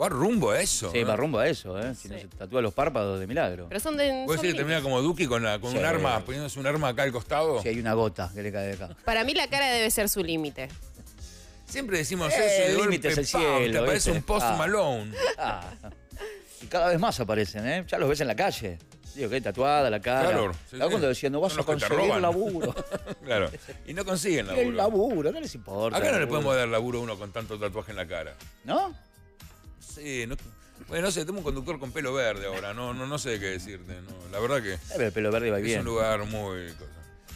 Va rumbo a eso. Sí, va rumbo a eso, ¿eh? Si no se tatúa los párpados de milagro. Pero son de... ¿Puede ser que termina como Duki con un arma, poniéndose un arma acá al costado? Sí, hay una gota que le cae de acá. Para mí la cara debe ser su límite. Siempre decimos eso, el límite es el cielo. Te aparece un Post Malone. Y cada vez más aparecen, ¿eh? Ya los ves en la calle. Digo, que tatuada la cara. Claro. Cuando decían, no vas a conseguir un laburo. Claro. Y no consiguen laburo. El laburo, no les importa. Acá no le podemos dar laburo a uno con tanto tatuaje en la cara. ¿No? Sí, bueno, no sé, tengo un conductor con pelo verde ahora, no sé qué decirte, la verdad que... Pero el pelo verde va bien. Es un lugar muy...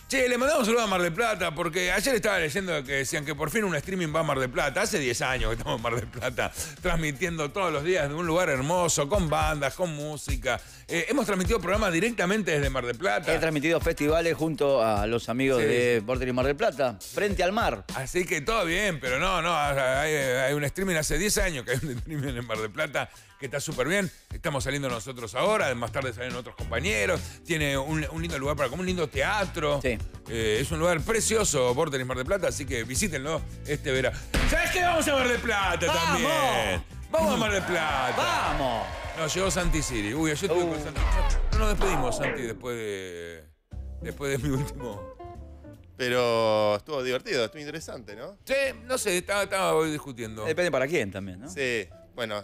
Che, le mandamos un saludo a Mar del Plata, porque ayer estaba leyendo que decían que por fin un streaming va a Mar del Plata. Hace 10 años que estamos en Mar del Plata, transmitiendo todos los días de un lugar hermoso, con bandas, con música. Hemos transmitido programas directamente desde Mar del Plata. He transmitido festivales junto a los amigos de Border y Mar del Plata, frente al mar. Así que todo bien, pero hay un streaming hace 10 años que hay un streaming en Mar del Plata que está súper bien. Estamos saliendo nosotros ahora, más tarde salen otros compañeros. Tiene un lindo lugar para, como un lindo teatro. Sí. Es un lugar precioso, Border y Mar del Plata, así que visítenlo este verano. ¿Sabes qué? Vamos a Mar del Plata también. Vamos a Mar del Plata. Vamos. No, llegó Santi Ciri. Uy, ayer estuve con Santi. No nos despedimos, Santi, después de mi último. Pero estuvo divertido, estuvo interesante, ¿no? Sí, no sé, estaba discutiendo. Depende para quién también, ¿no? Sí. Bueno,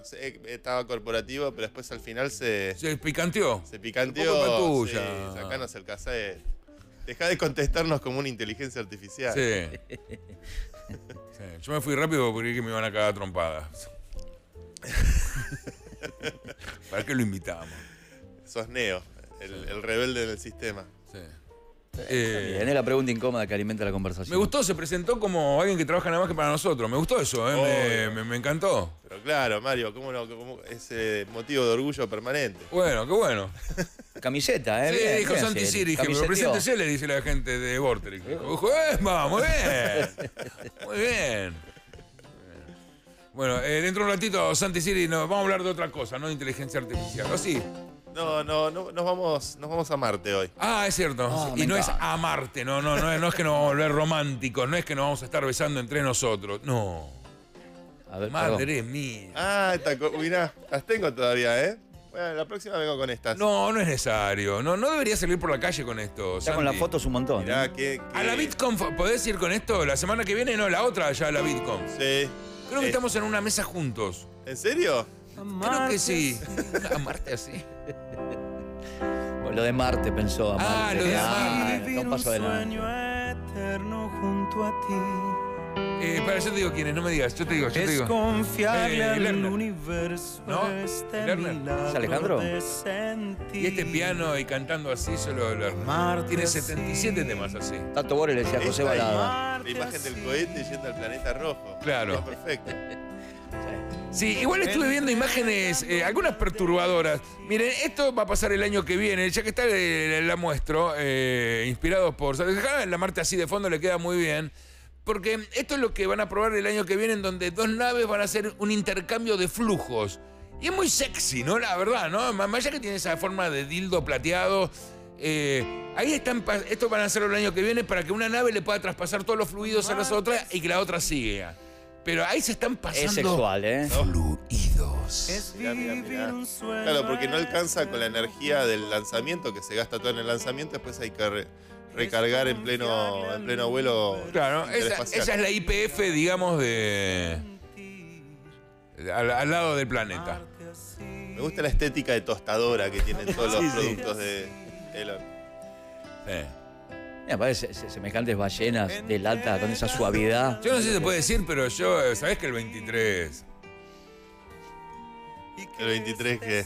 estaba corporativo, pero después al final se... Se picanteó. Se picanteó. Sí, sacanos el cassette. Dejá de contestarnos como una inteligencia artificial. Sí. Sí. Yo me fui rápido porque creí que me iban a cagar trompadas. ¿Para qué lo invitamos? Sos Neo, el rebelde del sistema. Sí. Es la pregunta incómoda que alimenta la conversación. Me gustó, se presentó como alguien que trabaja nada más que para nosotros. Me gustó eso, me encantó. Pero claro, Mario, ese motivo de orgullo permanente. Bueno, qué bueno. Camiseta, sí, bien, dijo Santi Ciri, que me preséntese, le dice la gente de Vorterix. Dijo, muy bien. Muy bien. Bueno, dentro de un ratito, Santi Ciri, vamos a hablar de otra cosa, no de inteligencia artificial, ¿o sí? No, nos vamos a Marte hoy. Ah, es cierto. Y no es a Marte, no es que nos vamos a volver románticos, no es que nos vamos a estar besando entre nosotros, no. A ver, madre mía. Mirá, las tengo todavía, ¿eh? Bueno, la próxima vengo con estas. No, no es necesario. No debería salir por la calle con esto. Ya Sandy, con las fotos un montón. Mirá, a la BitConf, ¿podés ir con esto? La semana que viene, no, la otra ya a la BitConf. Sí. Creo que estamos en una mesa juntos. ¿En serio? Creo que sí. A Marte así. Bueno, lo de Marte pensó. A Marte. Lo de Marte. No pasó de nada. Para, yo te digo quién es, no me digas. Yo te digo. Desconfiarle al universo. ¿No? Lerner. ¿Es Alejandro? Y este piano y cantando así solo Lerner. Tiene 77 temas así. Tato Bore le decía a José Balada. La imagen del cohete yendo al planeta rojo. Claro. Es perfecto. Sí. Sí, igual estuve viendo imágenes, algunas perturbadoras. Miren, esto va a pasar el año que viene, ya que está la muestro, inspirados por... Dejar la Marti así de fondo le queda muy bien. Porque esto es lo que van a probar el año que viene, en donde dos naves van a hacer un intercambio de flujos. Y es muy sexy, ¿no? La verdad, ¿no? Más allá que tiene esa forma de dildo plateado. Ahí están, esto van a hacerlo el año que viene para que una nave le pueda traspasar todos los fluidos a las otras y que la otra siga. Pero ahí se están pasando. Es sexual, ¿eh? Fluidos. Es mirá. Claro, porque no alcanza con la energía del lanzamiento, que se gasta todo en el lanzamiento, después hay que recargar en pleno vuelo. Claro, esa es la YPF, digamos, de... Al lado del planeta. Me gusta la estética de tostadora que tienen todos los productos de Elon. Mira, parece semejantes ballenas de lata con esa suavidad. Yo no sé si se puede decir, pero yo... ¿Sabés que el 23? ¿El 23 qué?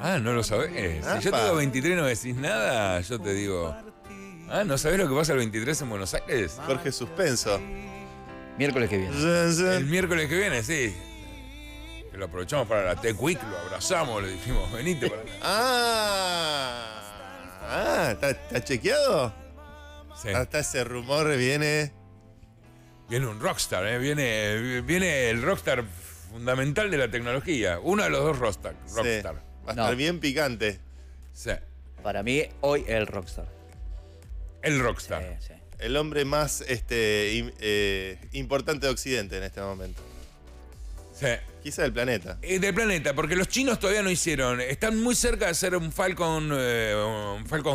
Ah, no lo sabés. Si yo te digo 23 y no decís nada, yo te digo... Ah, ¿no sabés lo que pasa el 23 en Buenos Aires? Jorge Suspenso. Miércoles que viene. El miércoles que viene, sí. Que lo aprovechamos para la Tech Week, lo abrazamos, le dijimos, venite para acá. ¿Está chequeado? Sí. Hasta ese rumor viene... Viene un rockstar, ¿eh? Viene el rockstar fundamental de la tecnología. Uno de los dos rockstar. Sí. Va a estar bien picante. Sí. Para mí, hoy el rockstar. El rockstar. Sí, sí. El hombre más importante de Occidente en este momento. Sí. Quizá del planeta. Del planeta, porque los chinos todavía no hicieron. Están muy cerca de hacer un Falcon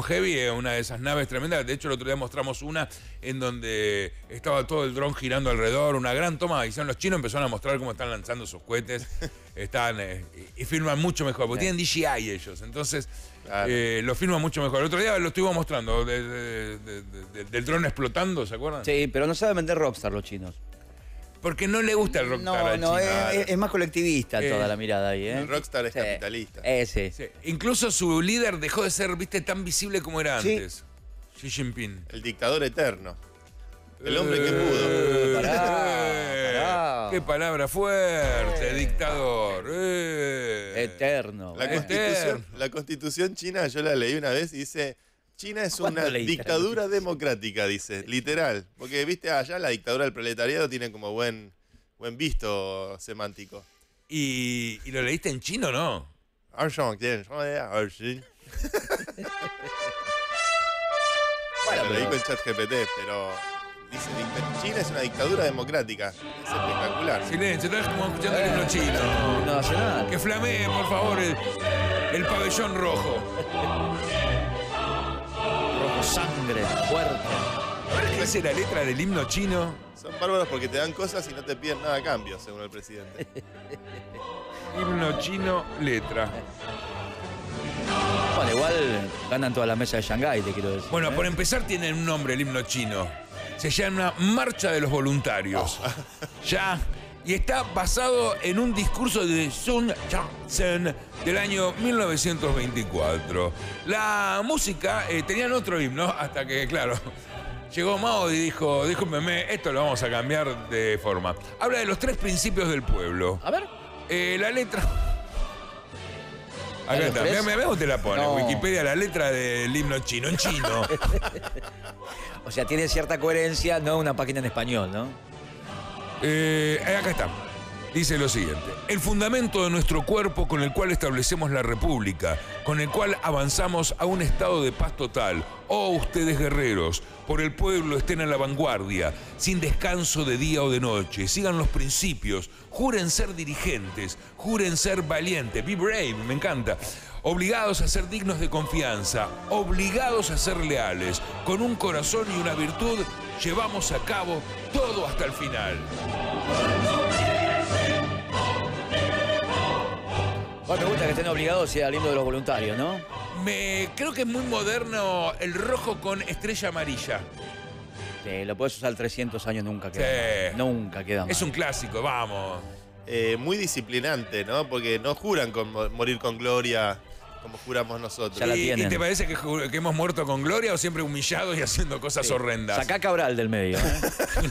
Heavy, una de esas naves tremendas. De hecho, el otro día mostramos una en donde estaba todo el dron girando alrededor. Una gran toma. Hicieron los chinos, empezaron a mostrar cómo están lanzando sus cohetes. Y filman mucho mejor, porque tienen DJI ellos. Entonces, claro, lo filman mucho mejor. El otro día lo estuvimos mostrando, del dron explotando, ¿se acuerdan? Sí, pero no saben vender rockstar los chinos. Porque no le gusta el rockstar. No, es más colectivista toda la mirada ahí, ¿eh? El rockstar es capitalista. Ese. Sí. Incluso su líder dejó de ser, viste, tan visible como era antes. Xi Jinping. El dictador eterno. El hombre que pudo. Pará. Qué palabra fuerte, dictador. Eterno. La constitución china, yo la leí una vez y dice... China es una dictadura democrática, dice, literal. Porque, viste, allá la dictadura del proletariado tiene como buen visto semántico. ¿Y lo leíste en chino o no? Bueno, lo leí con ChatGPT, pero dice, China es una dictadura democrática. Es espectacular. Silencio, estás como escuchando el himno chino. No hace nada. Que flamee, por favor, el pabellón rojo. Sangre fuerte. ¿Qué es la letra del himno chino? Son bárbaros porque te dan cosas y no te piden nada a cambio, según el presidente. Himno chino, letra. Bueno, igual ganan toda la mesa de Shanghái, te quiero decir. Bueno, por empezar tienen un nombre el himno chino. Se llama Marcha de los Voluntarios. Ya. Y está basado en un discurso de Sun Yat-sen del año 1924. La música, tenían otro himno, hasta que, claro, llegó Mao y dijo, discúlpeme, esto lo vamos a cambiar de forma. Habla de los 3 principios del pueblo. A ver. La letra... Acá está, mirá cómo te la pone, Wikipedia, la letra del himno chino, en chino. O sea, tiene cierta coherencia, no una página en español, ¿no? Acá está. Dice lo siguiente: el fundamento de nuestro cuerpo con el cual establecemos la república, con el cual avanzamos a un estado de paz total. Oh, ustedes guerreros, por el pueblo estén a la vanguardia, sin descanso de día o de noche. Sigan los principios, juren ser dirigentes, juren ser valientes. Be brave, me encanta. Obligados a ser dignos de confianza, obligados a ser leales. Con un corazón y una virtud, llevamos a cabo todo hasta el final. Bueno, me gusta que estén obligados al himno de los voluntarios, ¿no? Creo que es muy moderno el rojo con estrella amarilla. Sí, lo puedes usar 300 años, nunca queda mal. Nunca queda mal. Es un clásico, vamos. Muy disciplinante, ¿no? Porque no juran con morir con gloria... como juramos nosotros. Ya la tienen. ¿Y te parece que hemos muerto con gloria o siempre humillados y haciendo cosas horrendas? Sacá Cabral del medio, ¿eh?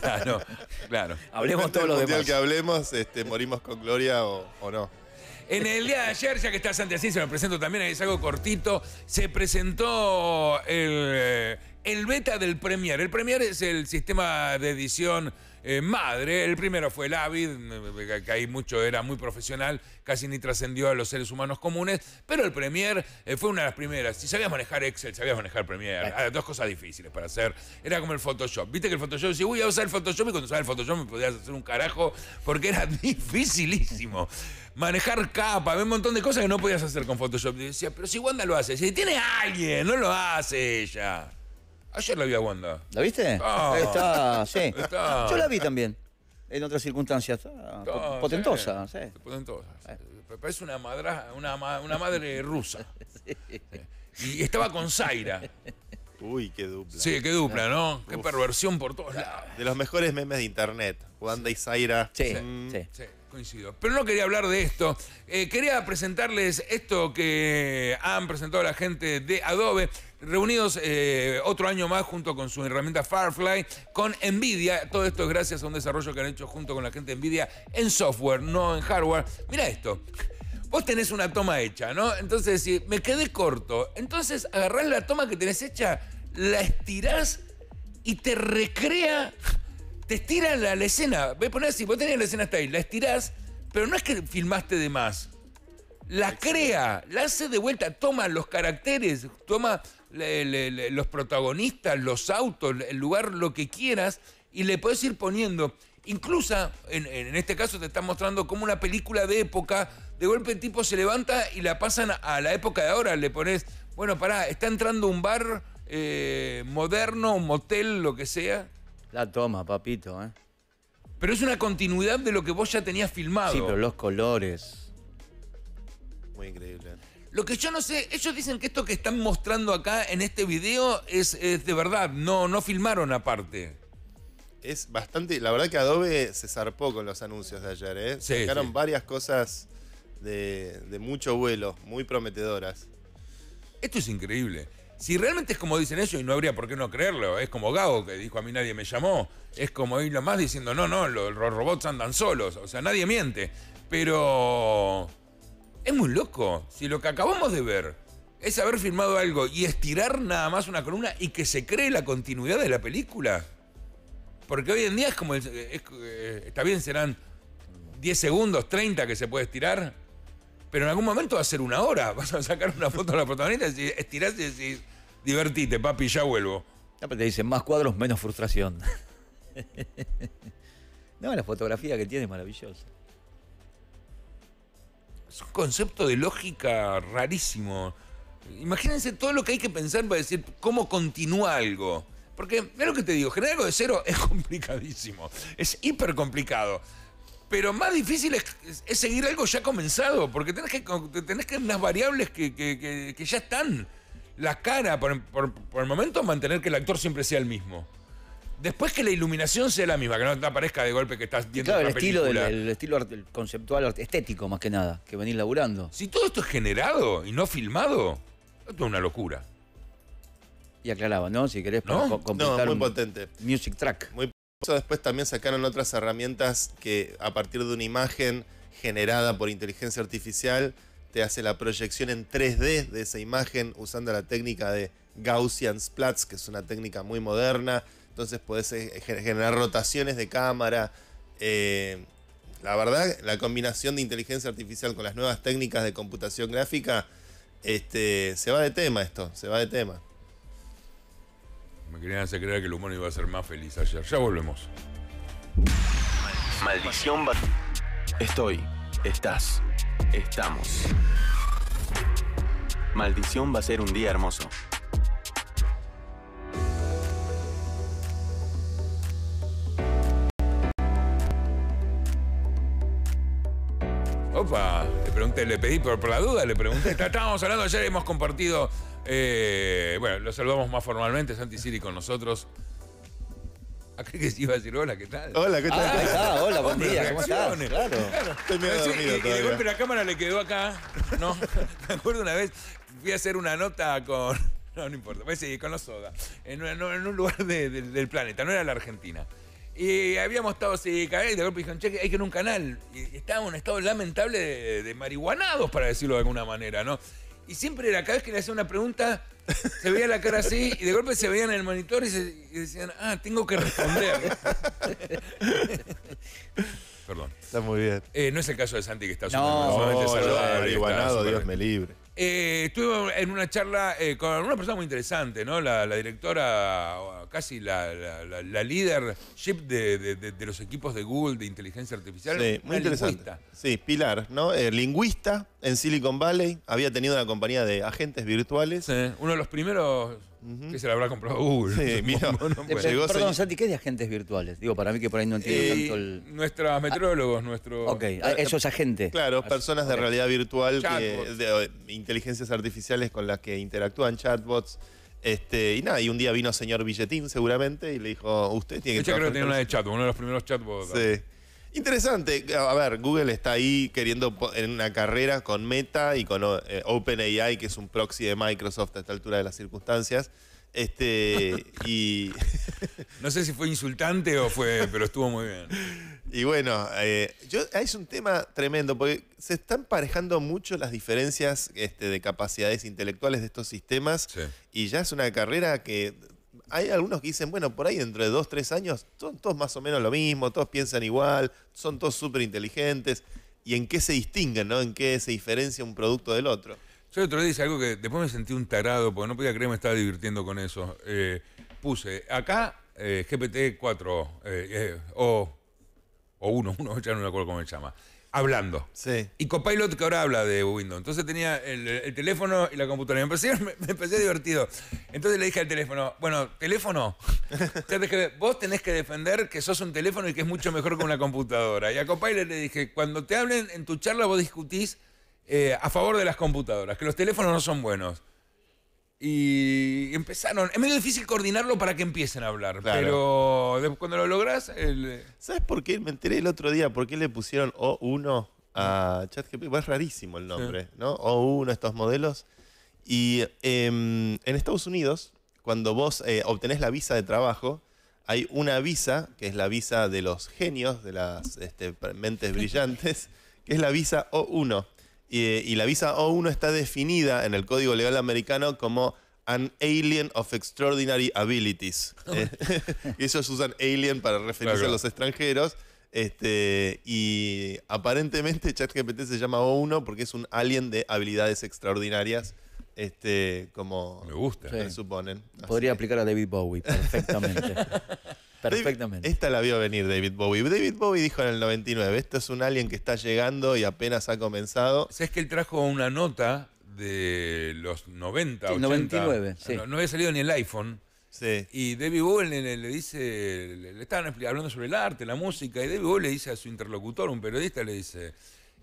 Claro, claro. Hablemos todos los demás. Que hablemos, morimos con gloria o no. En el día de ayer, ya que está Santi así, se me presento también, es algo cortito, se presentó el beta del Premiere. El Premiere es el sistema de edición madre. El primero fue el Avid, que ahí mucho era muy profesional, casi ni trascendió a los seres humanos comunes, pero el Premiere fue una de las primeras. Si sabías manejar Excel, sabías manejar Premiere. Dos cosas difíciles para hacer. Era como el Photoshop. Viste que el Photoshop, si voy a usar el Photoshop, y cuando usaba el Photoshop me podías hacer un carajo, porque era dificilísimo. Manejar capa, había un montón de cosas que no podías hacer con Photoshop. Y decía, pero si Wanda lo hace, si tiene a alguien, no lo hace ella. Ayer la vi a Wanda. ¿La viste? Oh. Está, sí. Está. Yo la vi también, en otras circunstancias. Está, potentosa, sí. Sí. Potentosa. Parece una madre rusa. Sí. Sí. Y estaba con Zaira. Uy, qué dupla. Sí, qué dupla, ¿no? Uf. Qué perversión por todos lados. De los mejores memes de internet. Wanda y Zaira. Sí, sí. Coincido. Pero no quería hablar de esto. Quería presentarles esto que han presentado la gente de Adobe, reunidos otro año más junto con su herramienta Firefly, con NVIDIA. Todo esto es gracias a un desarrollo que han hecho junto con la gente de NVIDIA en software, no en hardware. Mirá esto. Vos tenés una toma hecha, ¿no? Entonces si me quedé corto. Entonces agarrás la toma que tenés hecha, la estirás y te recrea... Te estiran la escena. Voy a poner así, vos tenés la escena hasta ahí, la estirás, pero no es que filmaste de más. La crea, la hace de vuelta, toma los caracteres, toma los protagonistas, los autos, el lugar, lo que quieras, y le podés ir poniendo. Incluso, en este caso, te están mostrando como una película de época. De golpe el tipo se levanta y la pasan a la época de ahora. Le pones, bueno, pará, está entrando un bar moderno, un motel, lo que sea. La toma, papito, ¿eh? Pero es una continuidad de lo que vos ya tenías filmado. Sí, pero los colores. Muy increíble. Lo que yo no sé, ellos dicen que esto que están mostrando acá en este video es de verdad. No filmaron aparte. Es bastante... La verdad que Adobe se zarpó con los anuncios de ayer, ¿eh? Sí, sacaron varias cosas de mucho vuelo, muy prometedoras. Esto es increíble. Si realmente es como dicen ellos, y no habría por qué no creerlo, es como Gago que dijo a mí nadie me llamó, es como Elon Musk diciendo no, los robots andan solos, o sea, nadie miente. Pero es muy loco, si lo que acabamos de ver es haber filmado algo y estirar nada más una columna y que se cree la continuidad de la película. Porque hoy en día es como, está bien, serán 10 segundos, 30 que se puede estirar. Pero en algún momento va a ser una hora. Vas a sacar una foto a la protagonista, y estirás y decís, divertite, papi, ya vuelvo. No, pero te dicen, más cuadros, menos frustración. No, la fotografía que tiene es maravillosa. Es un concepto de lógica rarísimo. Imagínense todo lo que hay que pensar para decir cómo continúa algo. Porque, mira lo que te digo, generar algo de cero es complicadísimo. Es hiper complicado. Pero más difícil es seguir algo ya comenzado, porque tenés que unas variables que ya están. La cara, por el momento, mantener que el actor siempre sea el mismo. Después que la iluminación sea la misma, que no te aparezca de golpe que estás viendo una película. Claro, el estilo conceptual, estético más que nada, que venís laburando. Si todo esto es generado y no filmado, esto es una locura. Y aclaraba, ¿no? Si querés, ¿no? Completar muy potente. Music track. Muy después también sacaron otras herramientas que a partir de una imagen generada por inteligencia artificial te hace la proyección en 3D de esa imagen usando la técnica de Gaussian Splats, que es una técnica muy moderna. Entonces podés generar rotaciones de cámara. La verdad, la combinación de inteligencia artificial con las nuevas técnicas de computación gráfica, se va de tema esto, se va de tema. Me querían hacer creer que el humano iba a ser más feliz ayer. Ya volvemos. Maldición. Estoy. Estás. Estamos. Maldición va a ser un día hermoso. Opa, le pregunté, le pedí por la duda, le pregunté. Estábamos hablando ayer, hemos compartido... bueno, lo saludamos más formalmente, Santi Ciri con nosotros. ¿A qué que iba a decir hola? ¿Qué tal? Hola, ¿qué tal? Hola, buen día, ¿cómo estás? Claro. Estoy medio dormido todavía. Y de golpe la cámara le quedó acá, ¿no? Me acuerdo una vez, fui a hacer una nota con... No, no importa, pues sí, con los soda. En un lugar del planeta, no era la Argentina. Y habíamos estado así, y de golpe dijeron, che, hay que ir a un canal. Y estaba en un estado lamentable de marihuanados, para decirlo de alguna manera, ¿no? Y siempre era, cada vez que le hacía una pregunta, se veía la cara así, y de golpe se veían en el monitor y decían, ah, tengo que responder. Perdón. Está muy bien. No es el caso de Santi, que está súper marihuanado, Dios me libre. Estuve en una charla con una persona muy interesante, ¿no? La directora, casi la leadership de los equipos de Google de inteligencia artificial. Sí, muy interesante. Lingüista. Sí, Pilar, ¿no? Lingüista en Silicon Valley. Había tenido una compañía de agentes virtuales. Sí, uno de los primeros que se la habrá comprado Google. Sí, mira, perdón, Santi, ¿qué es de agentes virtuales? Digo, para mí que por ahí no entiendo tanto el... Nuestros meteorólogos, nuestros... Ok, esos agentes. Claro, personas de realidad virtual, inteligencias artificiales con las que interactúan, chatbots. Y nada, y un día vino señor Billetín seguramente y le dijo, usted tiene que... Yo creo que tenía una de chatbot, uno de los primeros chatbots. Sí. Interesante. A ver, Google está ahí queriendo en una carrera con Meta y con OpenAI, que es un proxy de Microsoft a esta altura de las circunstancias. Y... No sé si fue insultante o fue... Pero estuvo muy bien. Y bueno, es un tema tremendo, porque se están emparejando mucho las diferencias de capacidades intelectuales de estos sistemas. Sí. Y ya es una carrera que... Hay algunos que dicen, bueno, por ahí dentro de 2 o 3 años son todos más o menos lo mismo, todos piensan igual, son todos súper inteligentes. ¿Y en qué se distinguen, no? ¿En qué se diferencia un producto del otro? Yo el otro día hice algo que después me sentí un tarado, porque no podía creer que me estaba divirtiendo con eso. Puse acá GPT-4 o 1, ya no me acuerdo cómo se llama, hablando. Sí. Y Copilot, que ahora habla de Windows. Entonces tenía el teléfono y la computadora. Me parecía divertido. Entonces le dije al teléfono, bueno, teléfono, vos tenés que defender que sos un teléfono y que es mucho mejor que una computadora. Y a Copilot le dije, cuando te hablen en tu charla vos discutís a favor de las computadoras, que los teléfonos no son buenos. Y empezaron... Es medio difícil coordinarlo para que empiecen a hablar, claro. Pero cuando lo lográs... ¿Sabes por qué? Me enteré el otro día por qué le pusieron O1 a ChatGPT. Es rarísimo el nombre, sí, ¿no? O1, estos modelos. Y en Estados Unidos, cuando vos obtenés la visa de trabajo, hay una visa, que es la visa de los genios, de las mentes brillantes, que es la visa O1. Y la visa O1 está definida en el Código Legal Americano como an alien of extraordinary abilities. Ellos usan alien para referirse, claro, a los extranjeros. Y aparentemente ChatGPT se llama O1 porque es un alien de habilidades extraordinarias. Como me gusta, sí, suponen. Así podría aplicar a David Bowie perfectamente. Perfectamente. Esta la vio venir David Bowie. David Bowie dijo en el 99, esto es un alien que está llegando y apenas ha comenzado. ¿Sabes que él trajo una nota de los 90, sí, 80? 99, sí. No había salido ni el iPhone. Sí. Y David Bowie le dice, le estaban hablando sobre el arte, la música, y David Bowie le dice a su interlocutor, un periodista, le dice...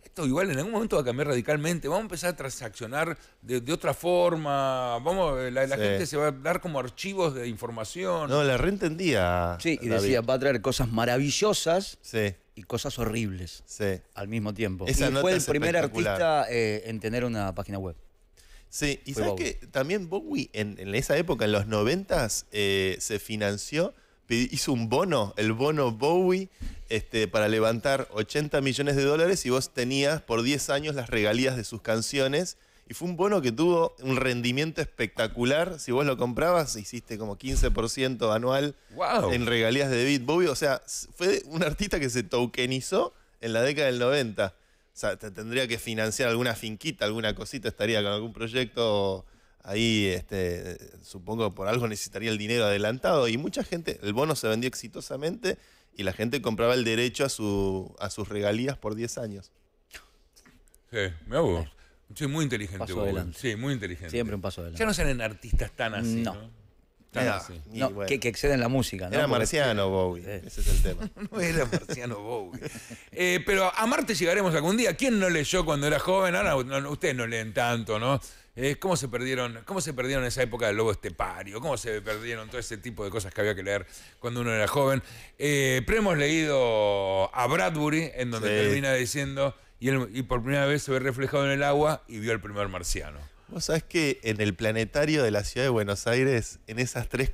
Esto igual en algún momento va a cambiar radicalmente. Vamos a empezar a transaccionar de otra forma. La gente se va a dar como archivos de información. No, la reentendía. Sí, y David decía, va a traer cosas maravillosas, sí, y cosas horribles, sí, al mismo tiempo. Esa y fue el primer artista en tener una página web. Sí, y fue, ¿sabes qué? También Bowie en esa época, en los 90s, se financió. Hizo un bono, el bono Bowie, para levantar $80 millones y vos tenías por 10 años las regalías de sus canciones. Y fue un bono que tuvo un rendimiento espectacular. Si vos lo comprabas, hiciste como 15% anual, wow, en regalías de David Bowie. O sea, fue un artista que se tokenizó en la década del 90. O sea, te tendría que financiar alguna finquita, alguna cosita, estaría con algún proyecto... Ahí, supongo que por algo necesitaría el dinero adelantado. Y mucha gente, el bono se vendió exitosamente y la gente compraba el derecho a sus regalías por 10 años. Sí, mirá vos. Soy muy inteligente, paso adelante. Sí, muy inteligente. Siempre un paso adelante. Ya no salen artistas tan así, ¿no? No, bueno, que exceden la música, ¿no? Era marciano Bowie, ese es el tema. No era marciano Bowie. Pero a Marte llegaremos algún día. ¿Quién no leyó cuando era joven? Ahora ustedes no leen tanto, ¿no? ¿Cómo se perdieron esa época del lobo estepario? ¿Cómo se perdieron todo ese tipo de cosas que había que leer cuando uno era joven? Pero hemos leído a Bradbury, en donde termina diciendo, y por primera vez se ve reflejado en el agua y vio al primer marciano. Vos sabés que en el planetario de la ciudad de Buenos Aires, en esas tres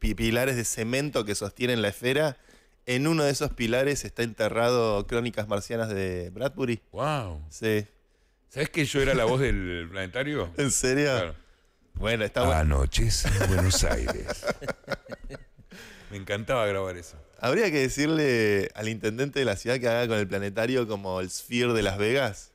pilares de cemento que sostienen la esfera, en uno de esos pilares está enterrado Crónicas Marcianas de Bradbury. ¡Wow! Sí. ¿Sabés que yo era la voz del planetario? ¿En serio? Claro. Bueno, está bueno. Anoches en Buenos Aires. Me encantaba grabar eso. Habría que decirle al intendente de la ciudad que haga con el planetario como el Sphere de Las Vegas.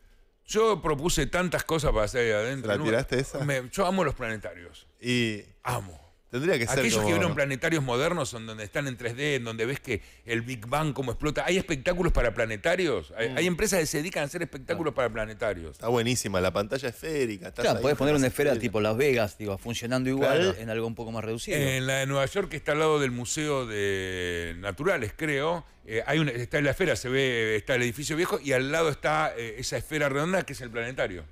Yo propuse tantas cosas para hacer ahí adentro. ¿La tiraste esa? Yo amo los planetarios. Y amo. Tendría que ser aquellos como... que vieron planetarios modernos, donde están en 3D, en donde ves que el Big Bang cómo explota. ¿Hay espectáculos para planetarios? Hay empresas que se dedican a hacer espectáculos para planetarios. Está buenísima, la pantalla esférica. Claro, podés poner una esfera tipo Las Vegas, digo, funcionando igual, claro, en algo un poco más reducido. En la de Nueva York, que está al lado del Museo de Naturales, creo, está en la esfera, se ve, está el edificio viejo, y al lado está esa esfera redonda que es el planetario.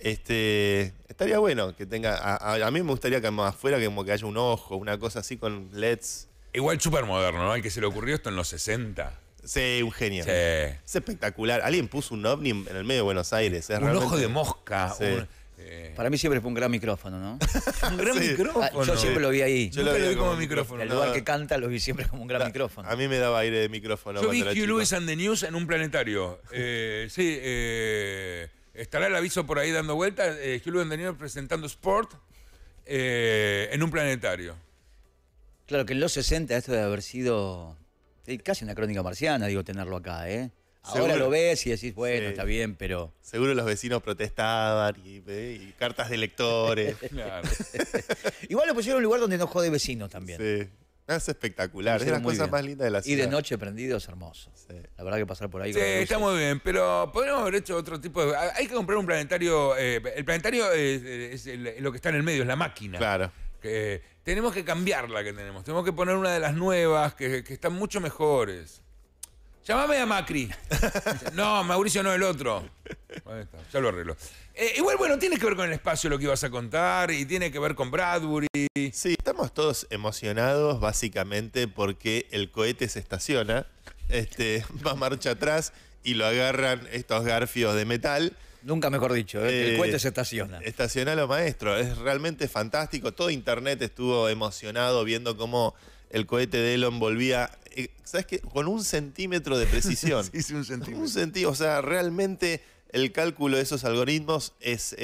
Estaría bueno que tenga. A mí me gustaría que más afuera, que como que haya un ojo, una cosa así con LEDs. Igual súper moderno, ¿no? Al que se le ocurrió esto en los 60. Sí, un genio. Sí. Es espectacular. Alguien puso un ovni en el medio de Buenos Aires. Un realmente... ojo de mosca. Sí. Para mí siempre fue un gran micrófono, ¿no? Un gran micrófono. Yo siempre lo vi ahí. Yo lo vi como micrófono. En el lugar que canta lo vi siempre como un gran micrófono. A mí me daba aire de micrófono. Yo vi Hugh Lewis and the News en un planetario. Sí, estará el aviso por ahí dando vueltas. Julio Andenier presentando Sport en un planetario. Claro que en los 60 esto debe haber sido casi una crónica marciana, digo, tenerlo acá, ¿eh? Ahora seguro lo ves y decís, bueno, sí, está bien, pero... Seguro los vecinos protestaban y cartas de lectores. Claro. Igual lo pusieron en un lugar donde no jode vecinos también. Sí. Es espectacular, es la cosa más linda de la ciudad. Y de noche prendidos, hermoso. Sí. La verdad que pasar por ahí... Sí, está muy bien, pero podríamos haber hecho otro tipo de... Hay que comprar un planetario... el planetario es lo que está en el medio, es la máquina. Claro. Que tenemos que cambiar la que tenemos. Tenemos que poner una de las nuevas, que están mucho mejores. Llámame a Macri. No, Mauricio no, el otro. Ahí está, ya lo arreglo. Igual, bueno, tiene que ver con el espacio lo que ibas a contar y tiene que ver con Bradbury. Sí, estamos todos emocionados básicamente porque el cohete se estaciona, va marcha atrás y lo agarran estos garfios de metal. Nunca mejor dicho, el cohete se estaciona. Estacionalo, maestro. Es realmente fantástico. Todo internet estuvo emocionado viendo cómo... El cohete de Elon volvía, ¿sabes qué? Con un centímetro de precisión. Sí, un centímetro. Un centímetro, o sea, realmente el cálculo de esos algoritmos es...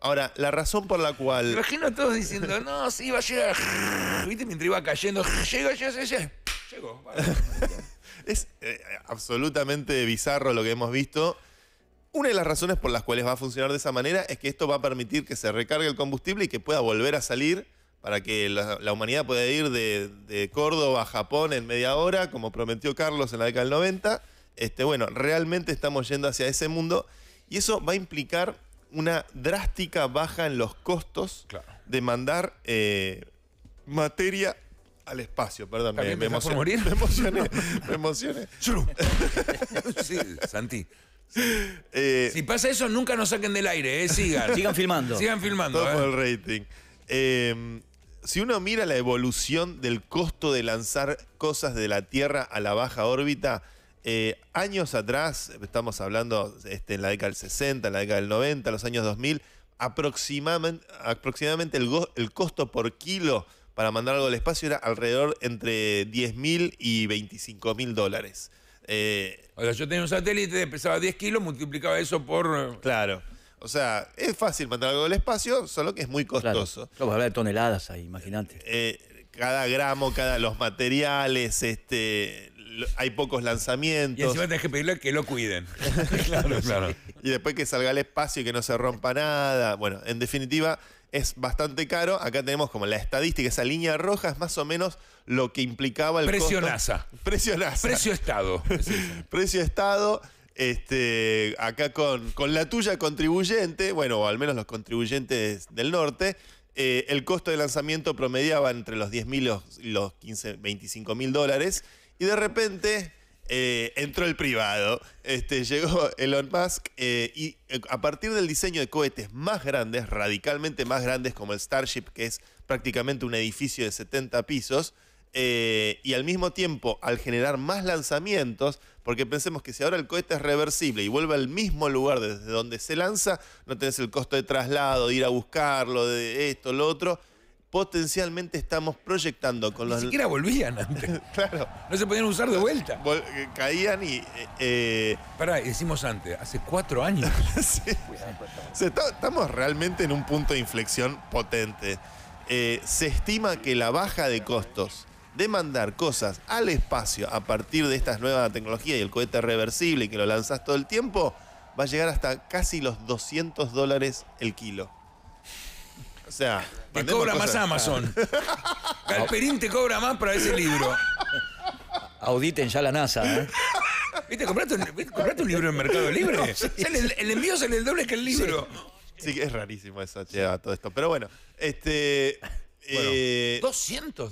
Ahora, la razón por la cual... Imagino a todos diciendo, no, sí, va a llegar... ¿Viste? Mientras iba cayendo, llegó. Vale. Es absolutamente bizarro lo que hemos visto. Una de las razones por las cuales va a funcionar de esa manera es que esto va a permitir que se recargue el combustible y que pueda volver a salir... para que la humanidad pueda ir de Córdoba a Japón en media hora, como prometió Carlos en la década del 90. Bueno, realmente estamos yendo hacia ese mundo y eso va a implicar una drástica baja en los costos, claro, de mandar materia al espacio. Perdón, me emocioné. ¿Morir? Me emocioné. Sí, Santi. Si pasa eso, nunca nos saquen del aire, sigan. Sigan filmando. Sigan filmando. Todo por el rating. Si uno mira la evolución del costo de lanzar cosas de la Tierra a la baja órbita, años atrás, estamos hablando en la década del 60, en la década del 90, los años 2000, aproximadamente el costo por kilo para mandar algo al espacio era alrededor entre 10.000 y 25.000 dólares. O sea, yo tenía un satélite, pesaba 10 kilos, multiplicaba eso por... Claro. O sea, es fácil mandar algo del espacio, solo que es muy costoso. Claro, vamos a hablar de toneladas ahí, imagínate. Cada gramo, los materiales, hay pocos lanzamientos. Y encima tenés que pedirle que lo cuiden. Claro, claro. Sí. Y después que salga al espacio y que no se rompa nada. Bueno, en definitiva, es bastante caro. Acá tenemos como la estadística, esa línea roja es más o menos lo que implicaba el costo. Precio NASA. Precio NASA. Precio Estado. Precio Estado. Acá con la tuya contribuyente, bueno, o al menos los contribuyentes del norte, el costo de lanzamiento promediaba entre los 10.000 y los 25.000 dólares, y de repente entró el privado, llegó Elon Musk, y a partir del diseño de cohetes más grandes, radicalmente más grandes, como el Starship, que es prácticamente un edificio de 70 pisos, y al mismo tiempo al generar más lanzamientos, porque pensemos que si ahora el cohete es reversible y vuelve al mismo lugar desde donde se lanza, no tenés el costo de traslado, de ir a buscarlo, de esto, lo otro, potencialmente estamos proyectando con los... Ni siquiera volvían antes. Claro. No se podían usar de vuelta. Caían y... Pará, decimos antes, hace 4 años. Sí. Se está, estamos realmente en un punto de inflexión potente. Se estima que la baja de costos de mandar cosas al espacio a partir de estas nuevas tecnologías y el cohete reversible y que lo lanzás todo el tiempo, va a llegar hasta casi los $200 el kilo. O sea, te cobra cosas más Amazon. Galperín te cobra más para ese libro. Auditen ya la NASA, ¿eh? ¿Viste? Compraste un libro en Mercado Libre. No, sí. El envío sale el doble que el libro. Sí, sí, que es rarísimo eso, che, todo esto. Pero bueno, bueno, $200.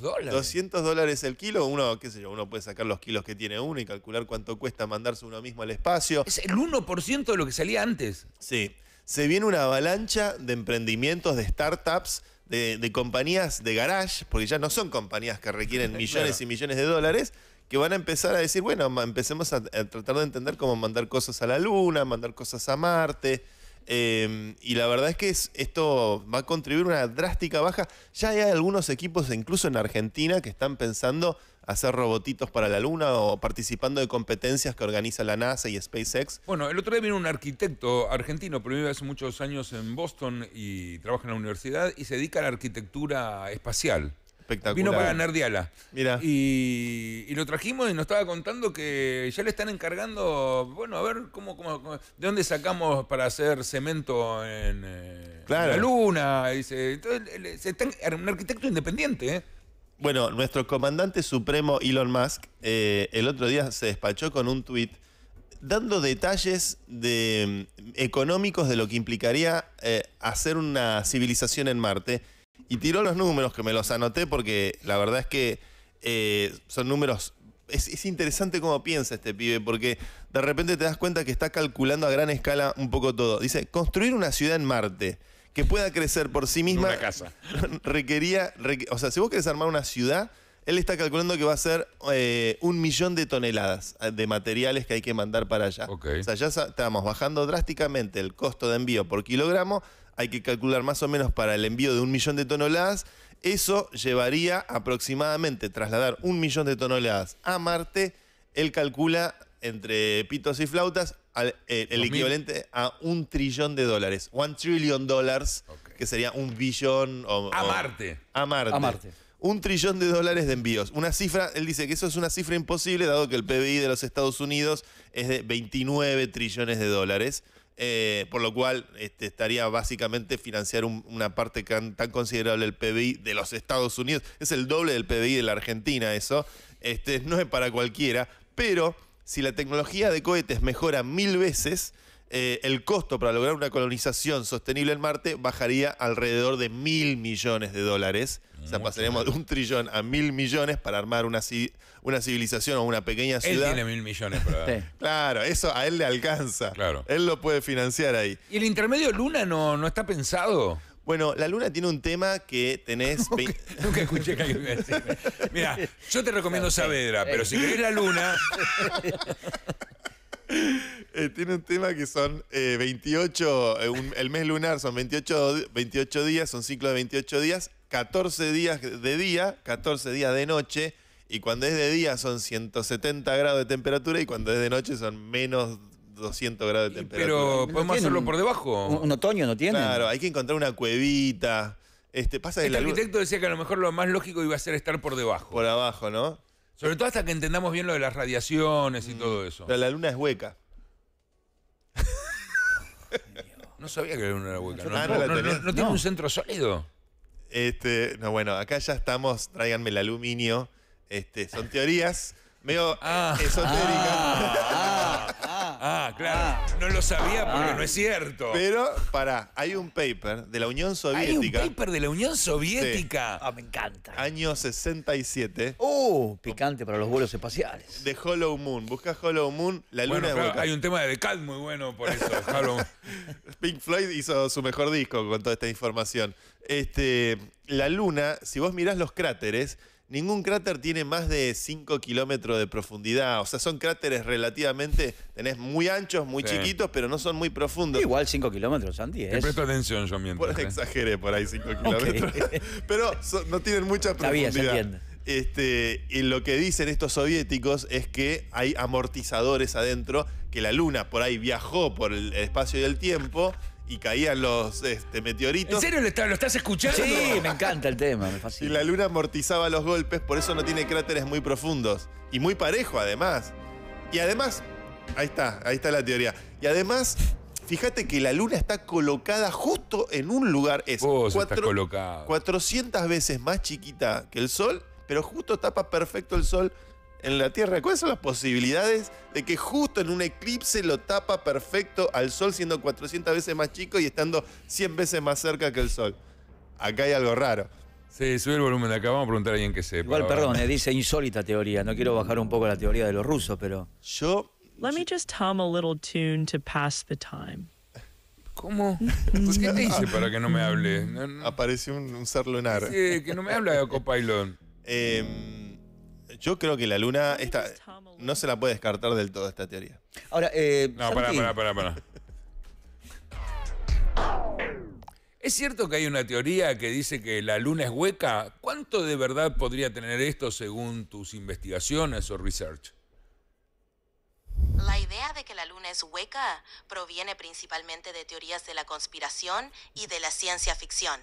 $200 el kilo. Uno, qué sé yo, uno puede sacar los kilos que tiene uno y calcular cuánto cuesta mandarse uno mismo al espacio. Es el 1% de lo que salía antes. Sí. Se viene una avalancha de emprendimientos, de startups, de compañías de garage, porque ya no son compañías que requieren millones y millones de dólares, que van a empezar a decir, bueno, empecemos a tratar de entender cómo mandar cosas a la Luna, mandar cosas a Marte. Y la verdad es que esto va a contribuir a una drástica baja. Ya hay algunos equipos, incluso en Argentina, que están pensando hacer robotitos para la Luna o participando de competencias que organiza la NASA y SpaceX. Bueno, el otro día vino un arquitecto argentino, pero vive hace muchos años en Boston y trabaja en la universidad y se dedica a la arquitectura espacial. Espectacular. Vino para Nerdiala. Mira. Y lo trajimos y nos estaba contando que ya le están encargando, bueno, a ver cómo de dónde sacamos para hacer cemento en la Luna. Dice, entonces, era un arquitecto independiente, ¿eh? Bueno, nuestro comandante supremo Elon Musk el otro día se despachó con un tuit dando detalles económicos de lo que implicaría hacer una civilización en Marte. Y tiró los números, que me los anoté porque la verdad es que son números... Es interesante cómo piensa este pibe, porque de repente te das cuenta que está calculando a gran escala un poco todo. Dice, construir una ciudad en Marte que pueda crecer por sí misma... Una casa. O sea, si vos querés armar una ciudad, él está calculando que va a ser 1 millón de toneladas de materiales que hay que mandar para allá. Okay. O sea, ya estamos bajando drásticamente el costo de envío por kilogramo. Hay que calcular más o menos para el envío de 1 millón de toneladas. Eso llevaría aproximadamente trasladar 1 millón de toneladas a Marte. Él calcula entre pitos y flautas el equivalente a $1 trillón. $1 trillion, okay, que sería $1 billón. A Marte. $1 trillón de envíos. Una cifra, él dice que eso es una cifra imposible, dado que el PBI de los Estados Unidos es de $29 trillones. Por lo cual estaría básicamente financiar una parte tan considerable del PBI de los Estados Unidos. Es el doble del PBI de la Argentina eso. No es para cualquiera, pero si la tecnología de cohetes mejora 1000 veces, el costo para lograr una colonización sostenible en Marte bajaría alrededor de $1000 millones. O sea, pasaremos de 1 trillón a 1000 millones para armar una civilización o una pequeña ciudad. Él tiene 1000 millones para sí. Claro, eso a él le alcanza. Claro. Él lo puede financiar ahí. ¿Y el intermedio Luna no está pensado? Bueno, la Luna tiene un tema que tenés... Nunca escuché que alguien me decía. Mirá, yo te recomiendo Saavedra, pero si querés la Luna... tiene un tema que son 28... el mes lunar son 28 días, un ciclo de 28 días... 14 días de día, 14 días de noche, y cuando es de día son 170 grados de temperatura y cuando es de noche son menos 200 grados de temperatura. Pero podemos hacerlo por debajo. ¿Un otoño no tiene? Claro, hay que encontrar una cuevita. El arquitecto decía que a lo mejor lo más lógico iba a ser estar por debajo. Por abajo, ¿no? Sobre todo hasta que entendamos bien lo de las radiaciones y todo eso. Pero la Luna es hueca. No sabía que la Luna era hueca. ¿No tiene un centro sólido? No, bueno, acá ya estamos, tráiganme el aluminio. Son teorías medio esotéricas. Claro. No lo sabía porque no es cierto. Pero, pará, hay un paper de la Unión Soviética. ¿Hay un paper de la Unión Soviética? Ah, sí. Oh, me encanta. Año 67. Picante para los vuelos espaciales. De Hollow Moon. Buscá Hollow Moon, la Luna es hueca. Hay un tema de The Cat muy bueno por eso. Pink Floyd hizo su mejor disco con toda esta información. La Luna, si vos mirás los cráteres, Ningún cráter tiene más de 5 kilómetros de profundidad. O sea, son cráteres relativamente... Tenés muy anchos, muy chiquitos, pero no son muy profundos. Igual 5 kilómetros, Santi, es... Te presto atención, yo mientras... Exageré por ahí 5 kilómetros. Pero no tienen mucha profundidad. Sabía, se entiende. Y lo que dicen estos soviéticos es que hay amortizadores adentro, que la luna por ahí viajó por el espacio y el tiempo... Y caían los meteoritos. ¿En serio lo estás escuchando? Sí, me encanta el tema, me fascina. Y la luna amortizaba los golpes, por eso no tiene cráteres muy profundos. Y muy parejo, además. Y además, ahí está la teoría. Y además, fíjate que la luna está colocada justo en un lugar. Es 400 veces más chiquita que el sol, pero justo tapa perfecto el sol en la Tierra. ¿Cuáles son las posibilidades de que justo en un eclipse lo tapa perfecto al Sol, siendo 400 veces más chico y estando 100 veces más cerca que el Sol? Acá hay algo raro. Sí, sube el volumen de acá, vamos a preguntar a alguien que sepa. Igual, perdón, dice insólita teoría. No quiero bajar un poco la teoría de los rusos, pero... Let me just hum a little tune to pass the time. ¿Cómo? ¿Por qué te hice para que no me hable? Apareció un ser lunar. Sí, que no me habla de Copailón. Yo creo que la luna no se la puede descartar del todo esta teoría. Ahora, no, pará. ¿Es cierto que hay una teoría que dice que la luna es hueca? ¿Cuánto de verdad podría tener esto según tus investigaciones o research? La idea de que la luna es hueca proviene principalmente de teorías de la conspiración y de la ciencia ficción.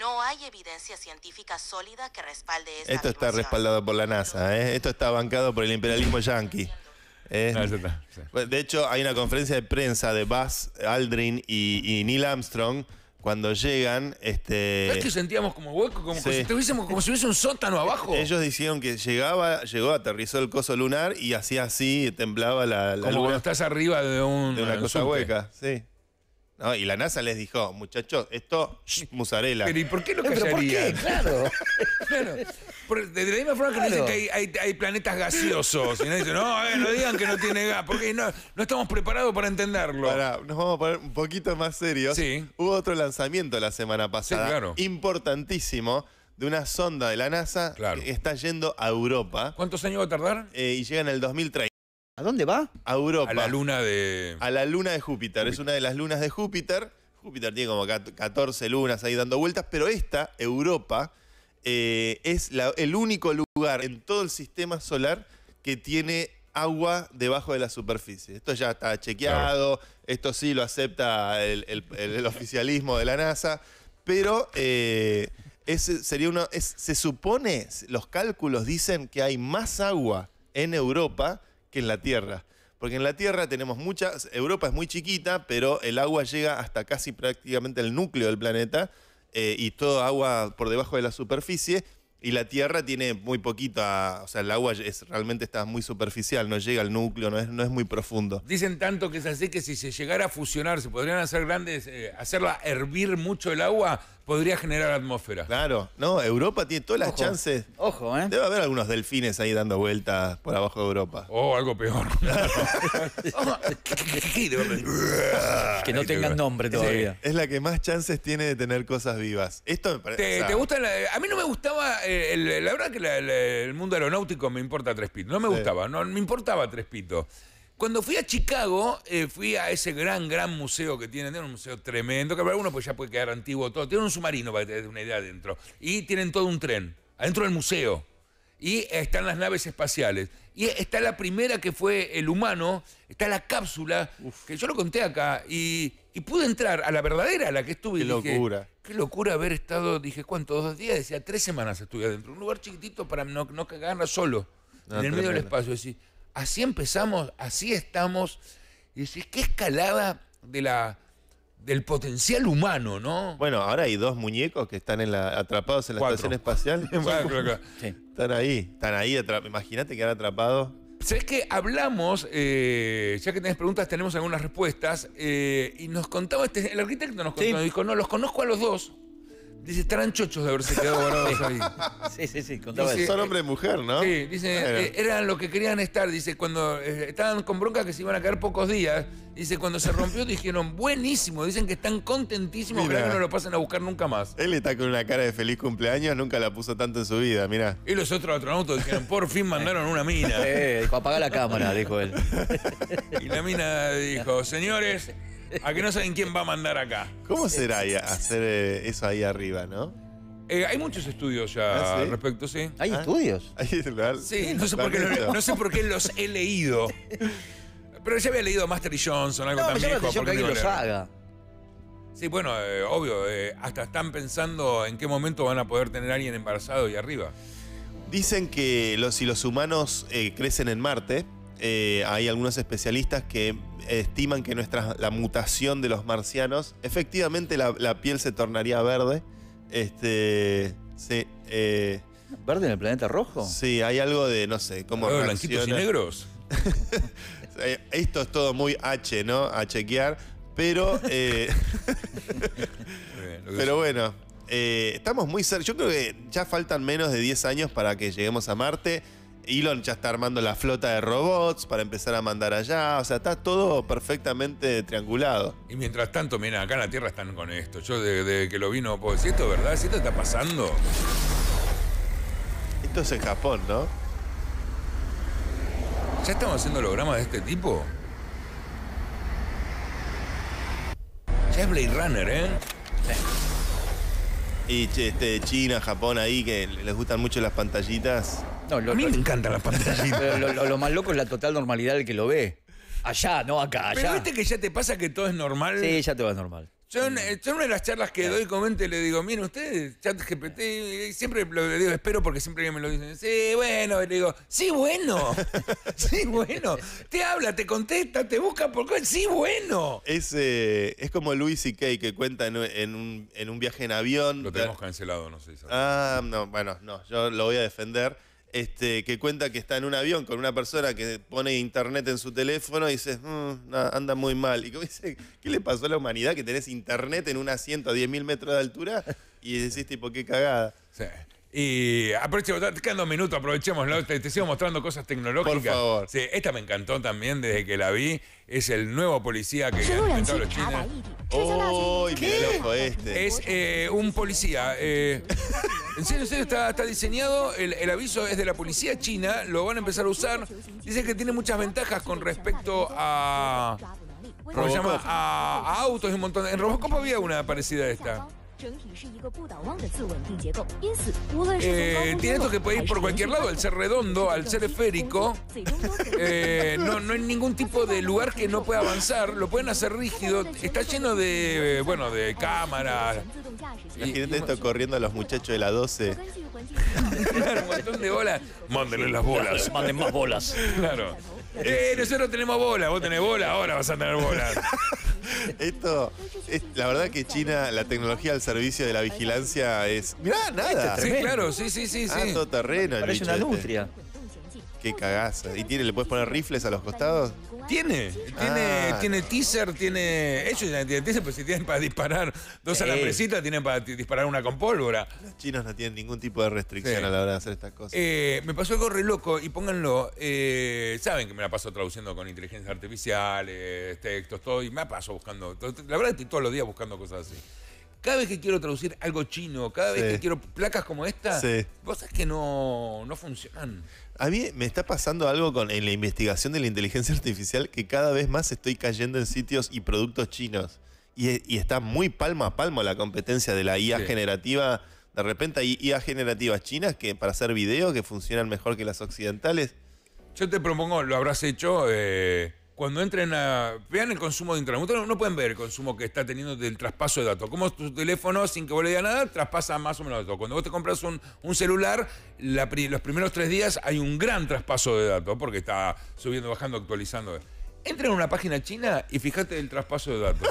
No hay evidencia científica sólida que respalde esta afirmación. Esto está respaldado por la NASA, ¿eh? Esto está bancado por el imperialismo yanqui. De hecho, hay una conferencia de prensa de Buzz Aldrin y Neil Armstrong cuando llegan... ¿Es que sentíamos como hueco? Como si hubiese un sótano abajo. Ellos dijeron que llegó, aterrizó el coso lunar y hacía así, temblaba la luna. Como cuando estás arriba de una cosa hueca, sí. No, y la NASA les dijo, muchachos, esto, mozzarella. Pero ¿y por qué lo callarían? ¿Por qué? Claro. De la misma forma que dicen que hay planetas gaseosos. Y no dicen, no digan que no tiene gas, porque no estamos preparados para entenderlo. Ahora, nos vamos a poner un poquito más serios. Sí. Hubo otro lanzamiento la semana pasada, sí, claro, importantísimo, de una sonda de la NASA, claro, que está yendo a Europa. ¿Cuántos años va a tardar? Y llega en el 2030. ¿A dónde va? A Europa. A la luna de Júpiter. Es una de las lunas de Júpiter. Júpiter tiene como 14 lunas ahí dando vueltas, pero esta, Europa, es el único lugar en todo el sistema solar que tiene agua debajo de la superficie. Esto ya está chequeado, claro, esto sí lo acepta el oficialismo de la NASA, pero... se supone, los cálculos dicen que hay más agua en Europa que en la Tierra, porque en la Tierra tenemos muchas, Europa es muy chiquita, pero el agua llega hasta casi prácticamente el núcleo del planeta, y todo agua por debajo de la superficie, y la Tierra tiene muy poquita, o sea, el agua realmente está muy superficial, no llega al núcleo, no es muy profundo. Dicen tanto que es así que si se llegara a fusionar, se podrían hacer grandes, hacerla hervir mucho el agua, podría generar atmósfera. Claro, no, Europa tiene todas las chances. Ojo, ¿eh? Debe haber algunos delfines ahí dando vueltas por abajo de Europa. O algo peor. Que no tengan nombre todavía. Es la que más chances tiene de tener cosas vivas. Esto me parece... ¿Te gusta? A mí no me gustaba... la verdad que el mundo aeronáutico me importa tres pitos. No me gustaba, no me importaba tres pitos. Cuando fui a Chicago, fui a ese gran museo que tienen. Tienen un museo tremendo, que para algunos pues ya puede quedar antiguo todo. Tienen un submarino, para que te des una idea, adentro. Y tienen todo un tren, adentro del museo. Y están las naves espaciales. Y está la primera que fue el humano, está la cápsula, que yo lo conté acá, y pude entrar a la verdadera, a la que estuve. Qué locura. Qué locura haber estado, dije, ¿cuánto? 2 días, decía, 3 semanas estuve adentro. Un lugar chiquitito para no cagarla solo, no, en el medio del espacio. Decir, así empezamos, así estamos. Y decís, qué escalada de del potencial humano, ¿no? Bueno, ahora hay 2 muñecos que están atrapados en la 4. Estación espacial. Sí. Están ahí, imagínate que han atrapado. ¿Sabés que hablamos, ya que tenés preguntas, tenemos algunas respuestas, y nos contaba el arquitecto nos contó, dijo, no, los conozco a los 2, Dice, estarán chochos de haberse quedado varados ahí. Sí, sí, sí, contaba dice, eso. Son hombre y mujer, ¿no? Sí, dice, claro. Eran lo que querían estar. Dice, cuando estaban con bronca que se iban a quedar pocos días. Dice, cuando se rompió dijeron, buenísimo. Dicen que están contentísimos. Mirá. Que no lo pasen a buscar nunca más. Él está con una cara de feliz cumpleaños. Nunca la puso tanto en su vida, mirá. Y los otros astronautas dijeron, por fin mandaron una mina. Dijo, apagá la cámara, dijo él. Y la mina dijo, señores... A que no saben quién va a mandar acá. ¿Cómo será hacer eso ahí arriba, no? Hay muchos estudios ya al respecto, sí. ¿Hay estudios? Sí, no sé por qué los he leído. Pero ya había leído Master y Johnson, algo tan viejo. Yo creo que los haga. Sí, bueno, obvio. Hasta están pensando en qué momento van a poder tener a alguien embarazado y arriba. Dicen que si los humanos crecen en Marte... hay algunos especialistas que estiman que la mutación de los marcianos, efectivamente la piel se tornaría verde. Sí, ¿verde en el planeta rojo? Sí, hay algo de, no sé, como blanquitos y negros. Esto es todo muy H, ¿no? A chequear. Pero pero bueno, estamos muy cerca. Yo creo que ya faltan menos de 10 años para que lleguemos a Marte. Elon ya está armando la flota de robots para empezar a mandar allá. O sea, está todo perfectamente triangulado. Y mientras tanto, mira, acá en la Tierra están con esto. Yo desde que lo vi no puedo decir esto, ¿verdad? Si esto está pasando. Esto es en Japón, ¿no? ¿Ya estamos haciendo hologramas de este tipo? Ya es Blade Runner, ¿eh? Y China, Japón ahí, que les gustan mucho las pantallitas. No, a mí me encantan las pantallitas. Lo más loco es la total normalidad del que lo ve. Allá, no acá, allá. Pero viste que ya te pasa que todo es normal. Sí, ya te va normal. Yo en una de las charlas que doy, comento y le digo, miren ustedes, ChatGPT, siempre le digo, espero porque siempre me lo dicen, sí, bueno, y le digo, sí, bueno, sí, bueno, te habla, te contesta, te busca por qué, sí, bueno. Es como Louis C.K. que cuenta en un viaje en avión. Lo tenemos cancelado, no sé. Ah, no, bueno, no, yo lo voy a defender. Que cuenta que está en un avión con una persona que pone internet en su teléfono y dice, anda muy mal. Y como dice, ¿qué le pasó a la humanidad que tenés internet en un asiento a 10.000 metros de altura? Y decís, tipo, qué cagada. Sí. Y quedando un minuto, aprovechémoslo. Te sigo mostrando cosas tecnológicas. Por favor. Sí, esta me encantó también desde que la vi. Es el nuevo policía que han inventado los chinos. ¡Oh, qué loco este! Es un policía. En serio, está diseñado. El aviso es de la policía china. Lo van a empezar a usar. Dice que tiene muchas ventajas con respecto a... ¿Cómo se llama? A autos y un montón de... En Robocop había una parecida a esta. Tiene esto que puede ir por cualquier lado, al ser redondo, al ser esférico. No hay ningún tipo de lugar que no pueda avanzar. Lo pueden hacer rígido. Está lleno de, bueno, de cámaras. Imagínate esto corriendo a los muchachos de la 12. Claro, un montón de bolas. Mándenle las bolas. Manden más bolas. Claro. Nosotros tenemos bolas. Vos tenés bolas, ahora vas a tener bolas. Esto, la verdad que China, la tecnología al servicio de la vigilancia es... Mirá, nada. Sí, claro, sí. Todo terreno. Parece una nutria. Qué cagaza. ¿Y le puedes poner rifles a los costados? Tiene teaser, tiene... Ellos ya tienen teaser, pero si tienen para disparar dos alambrecitas, tienen para disparar una con pólvora. Los chinos no tienen ningún tipo de restricción a la hora de hacer estas cosas. Me pasó algo re loco, y pónganlo, saben que me la paso traduciendo con inteligencia artificial, textos, todo, y me la paso buscando. La verdad estoy todos los días buscando cosas así. Cada vez que quiero traducir algo chino, cada vez que quiero placas como esta, cosas que no funcionan. A mí me está pasando algo en la investigación de la inteligencia artificial, que cada vez más estoy cayendo en sitios y productos chinos. Y está muy palmo a palmo la competencia de la IA generativa. De repente hay IA generativas chinas que para hacer videos que funcionan mejor que las occidentales. Yo te propongo, lo habrás hecho... Cuando entren vean el consumo de internet. Ustedes no pueden ver el consumo que está teniendo del traspaso de datos. Como tu teléfono, sin que vos le digas nada, traspasa más o menos datos. Cuando vos te compras un celular, los primeros 3 días hay un gran traspaso de datos, porque está subiendo, bajando, actualizando. Entra en una página china y fíjate el traspaso de datos.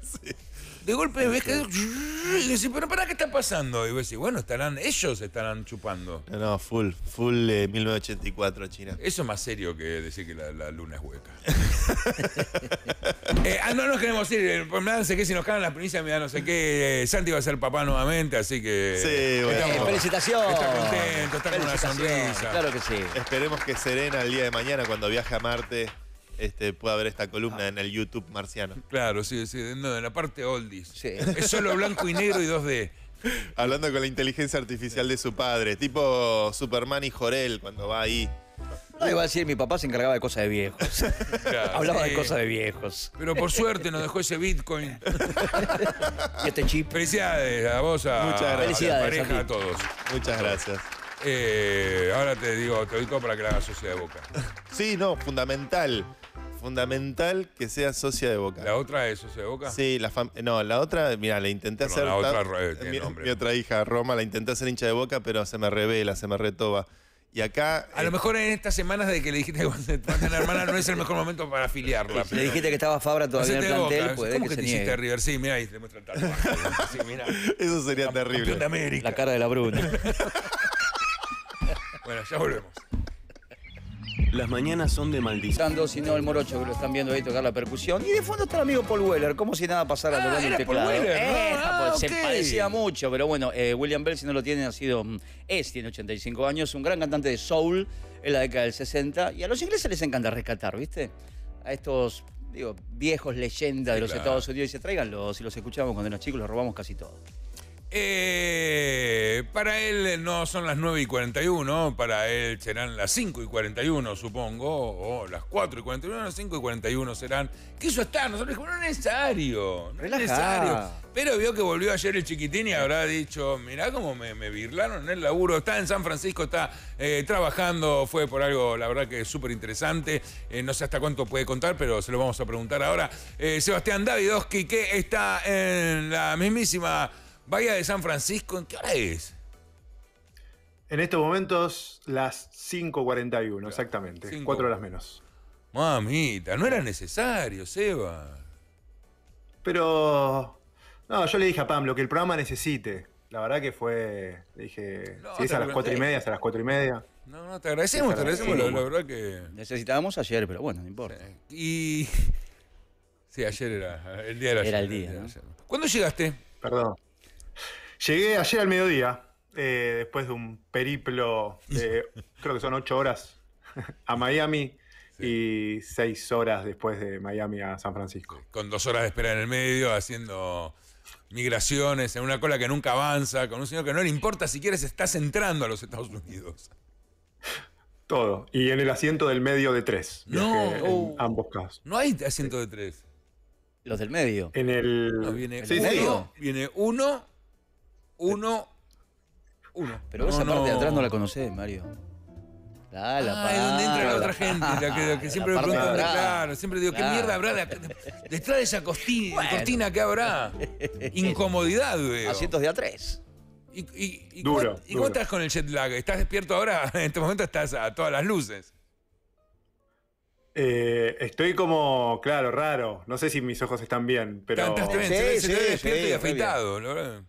Sí. de golpe ves que... Y decís, pero ¿para qué está pasando? Y vos decís, bueno, ellos estarán chupando. No, full 1984 China. Eso es más serio que decir que la luna es hueca. No nos queremos ir, no sé qué, si nos cagan las primicias, mira, no sé qué, Santi va a ser papá nuevamente, así que... Sí, bueno. ¡Felicitación! Está contento, está con una sonrisa. Claro que sí. Esperemos que Serena el día de mañana, cuando viaje a Marte, puede haber esta columna en el YouTube marciano. Claro, sí, sí, no, en la parte oldies. Sí. Es solo blanco y negro y 2D. Hablando con la inteligencia artificial de su padre, tipo Superman y Jor-El cuando va ahí. No, iba a decir, mi papá se encargaba de cosas de viejos. Claro, hablaba de cosas de viejos. Pero por suerte nos dejó ese Bitcoin. Y este chip. Felicidades a vos, a la pareja, a todos. Muchas gracias. Ahora te digo, te doy todo para que la hagas socia de Boca. Sí, no, fundamental. Fundamental que sea socia de Boca. ¿La otra es socia de Boca? Sí, la otra, mira, la intenté hacer... La otra, mi otra hija, Roma, la intenté hacer hincha de Boca, pero se me revela, se me retoba. Y acá... A lo mejor en estas semanas de que le dijiste que te la hermana no es el mejor momento para afiliarla. Le dijiste que estaba Fabra todavía en el plantel, puede que se niegue. A River? Sí, mirá, ahí te muestra el tatuaje. Sí, mirá. Eso sería terrible. La cara de la Bruna. Bueno, ya volvemos. Las mañanas son de maldición. Están dos y no el morocho que lo están viendo ahí tocar la percusión. Y de fondo está el amigo Paul Weller, como si nada pasara tocando el teclado. Paul Weller, se parecía mucho, pero bueno, William Bell, si no lo tienen, tiene 85 años, un gran cantante de soul en la década del 60. Y a los ingleses les encanta rescatar, ¿viste? A estos, digo, viejos leyendas de los Estados Unidos. Y se tráiganlos, si los escuchamos cuando los chicos, los robamos casi todos. Para él no son las 9 y 41, para él serán las 5 y 41, supongo, o las 4 y 41, las 5 y 41 serán. Quiso estar, nosotros dijimos, no es necesario, no es necesario. Pero vio que volvió ayer el chiquitín y habrá dicho, mirá cómo me birlaron en el laburo, está en San Francisco, está trabajando, fue por algo, la verdad que es súper interesante, no sé hasta cuánto puede contar, pero se lo vamos a preguntar ahora. Sebastián Davidovsky, que está en la mismísima... Bahía de San Francisco, ¿en qué hora es? En estos momentos, las 5:41, claro, exactamente. 5. 4 horas menos. Mamita, no era necesario, Seba. Pero... No, yo le dije a Pam, lo que el programa necesite. La verdad que fue... Le dije, no, si es a las 4:30, es a las 4:30. No, no, te agradecemos, la verdad que... Necesitábamos ayer, pero bueno, no importa. Y... Sí, ayer era el día de la... Era ayer, el día, ¿no? ¿Cuándo llegaste? Perdón. Llegué ayer al mediodía, después de un periplo de, creo que son 8 horas, a Miami, sí, y 6 horas después de Miami a San Francisco. Con 2 horas de espera en el medio, haciendo migraciones, en una cola que nunca avanza, con un señor que no le importa si quieres, estás entrando a los Estados Unidos. Todo, y en el asiento del medio de 3, no, en ambos casos. No hay asiento de 3. Los del medio. En el... No, viene, sí, uno, sí, viene uno. Pero no, esa parte de atrás no la conocés, Mario. Es donde entra la otra gente, la que siempre me preguntan, claro, siempre digo, ¿qué mierda habrá detrás de esa cortina que habrá? Incomodidad, veo. Asientos de A3. ¿Y cómo estás con el jet lag? ¿Estás despierto ahora? En este momento estás a todas las luces. Estoy como, claro, raro. No sé si mis ojos están bien, pero... Cantaste bien, se ve despierto y afeitado, la verdad.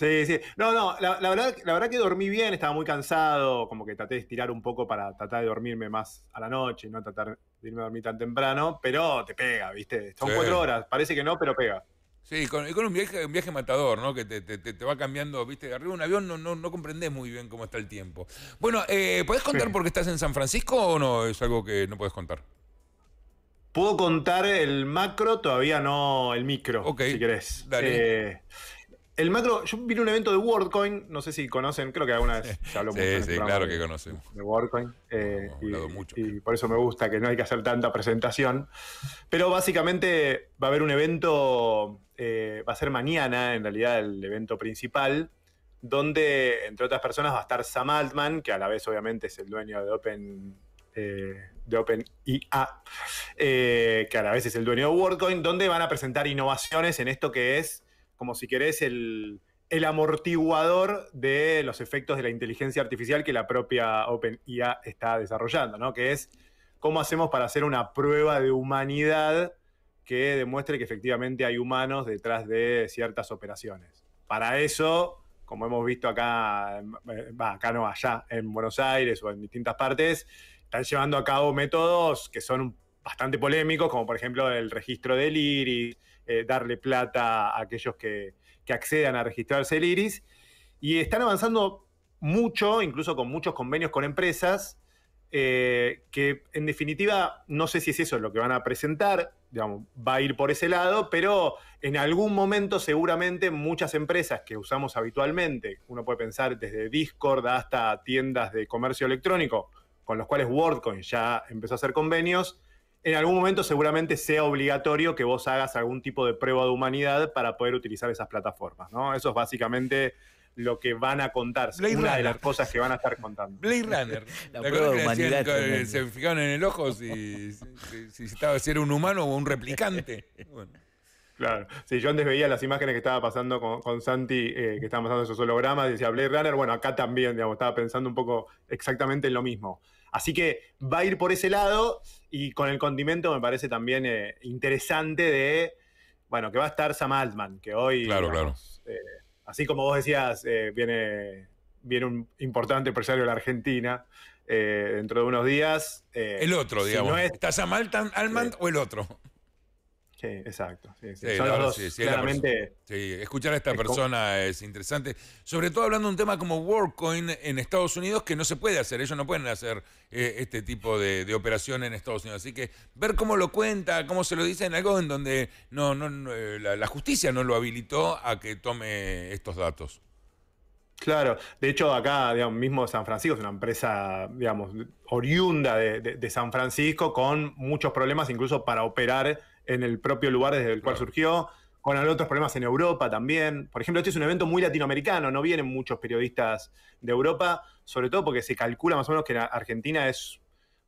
Sí, sí. No, la verdad que dormí bien, estaba muy cansado, como que traté de estirar un poco para tratar de dormirme más a la noche y no tratar de irme a dormir tan temprano, pero te pega, ¿viste? Son 4 horas, parece que no, pero pega. Sí, con un viaje matador, ¿no? Que te va cambiando, ¿viste? Arriba de un avión no comprendés muy bien cómo está el tiempo. Bueno, ¿podés contar por qué estás en San Francisco o no es algo que no podés contar? Puedo contar el macro, todavía no el micro, si querés. Dale. El macro, yo vine a un evento de WorldCoin, no sé si conocen, creo que alguna vez se habló mucho. Sí, claro que conocemos. De WorldCoin. Y por eso me gusta que no hay que hacer tanta presentación. Pero básicamente va a haber un evento, va a ser mañana, en realidad, el evento principal, donde, entre otras personas, va a estar Sam Altman, que a la vez, obviamente, es el dueño de OpenIA, que a la vez es el dueño de WorldCoin, donde van a presentar innovaciones en esto que es, como si querés, el amortiguador de los efectos de la inteligencia artificial que la propia OpenIA está desarrollando, ¿no? Que es cómo hacemos para hacer una prueba de humanidad que demuestre que efectivamente hay humanos detrás de ciertas operaciones. Para eso, como hemos visto acá, allá en Buenos Aires o en distintas partes, están llevando a cabo métodos que son bastante polémicos, como por ejemplo el registro del iris, darle plata a aquellos que accedan a registrarse el iris, y están avanzando mucho, incluso con muchos convenios con empresas, que en definitiva, no sé si es eso lo que van a presentar, digamos, va a ir por ese lado, pero en algún momento seguramente muchas empresas que usamos habitualmente, uno puede pensar desde Discord hasta tiendas de comercio electrónico, con los cuales WorldCoin ya empezó a hacer convenios, en algún momento seguramente sea obligatorio que vos hagas algún tipo de prueba de humanidad para poder utilizar esas plataformas, ¿no? Eso es básicamente lo que van a contar, una de las cosas que van a estar contando. Blade Runner. La prueba de humanidad. Se fijaron en el ojo si era un humano o un replicante. Bueno. Claro. Sí, yo antes veía las imágenes que estaba pasando con Santi, que estaban pasando esos hologramas, y decía Blade Runner, bueno, acá también, digamos, estaba pensando un poco exactamente en lo mismo. Así que va a ir por ese lado, y con el condimento me parece también interesante de, bueno, que va a estar Sam Altman, que hoy... Claro, digamos, claro. Así como vos decías, viene un importante empresario de la Argentina dentro de unos días. El otro, digamos. Si no es, ¿está Sam Altman o el otro? Sí, exacto. Sí, son los dos, claramente. Sí, escuchar a esta persona es interesante. Sobre todo hablando de un tema como WorldCoin en Estados Unidos, que no se puede hacer. Ellos no pueden hacer este tipo de operación en Estados Unidos. Así que ver cómo lo cuenta, cómo se lo dicen, algo en donde la justicia no lo habilitó a que tome estos datos. Claro, de hecho acá, digamos, mismo San Francisco es una empresa, digamos, oriunda de San Francisco, con muchos problemas incluso para operar en el propio lugar desde el cual surgió, con otros problemas en Europa también. Por ejemplo, este es un evento muy latinoamericano, no vienen muchos periodistas de Europa, sobre todo porque se calcula más o menos que en Argentina es,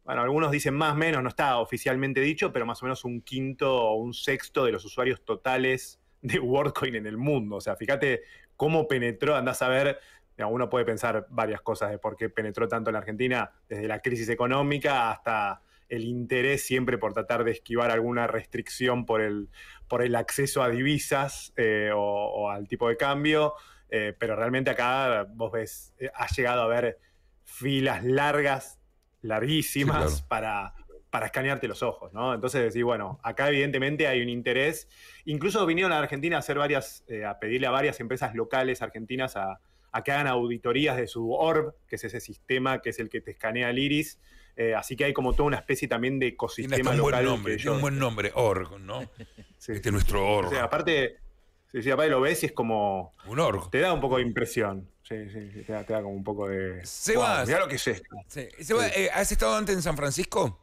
bueno, algunos dicen más o menos, no está oficialmente dicho, pero más o menos 1/5 o 1/6 de los usuarios totales de WorldCoin en el mundo. O sea, fíjate cómo penetró, andás a ver, digamos, uno puede pensar varias cosas de por qué penetró tanto en la Argentina, desde la crisis económica hasta el interés siempre por tratar de esquivar alguna restricción por el acceso a divisas o al tipo de cambio, pero realmente acá vos ves, ha llegado a haber filas larguísimas, sí, claro, para escanearte los ojos, ¿no? Entonces decís, bueno, acá evidentemente hay un interés. Incluso vinieron a Argentina a hacer a pedirle a varias empresas locales argentinas a que hagan auditorías de su ORB, que es ese sistema que es el que te escanea el iris. Así que hay como toda una especie también de ecosistema local. Un buen nombre, ORG, ¿no? Sí. Este es nuestro ORG. O sea, aparte lo ves y es como... Un ORG. Te da un poco de impresión. Sí, te da como un poco de... Sebas, mirá lo que es esto. Sí. Sebas, ¿has estado antes en San Francisco?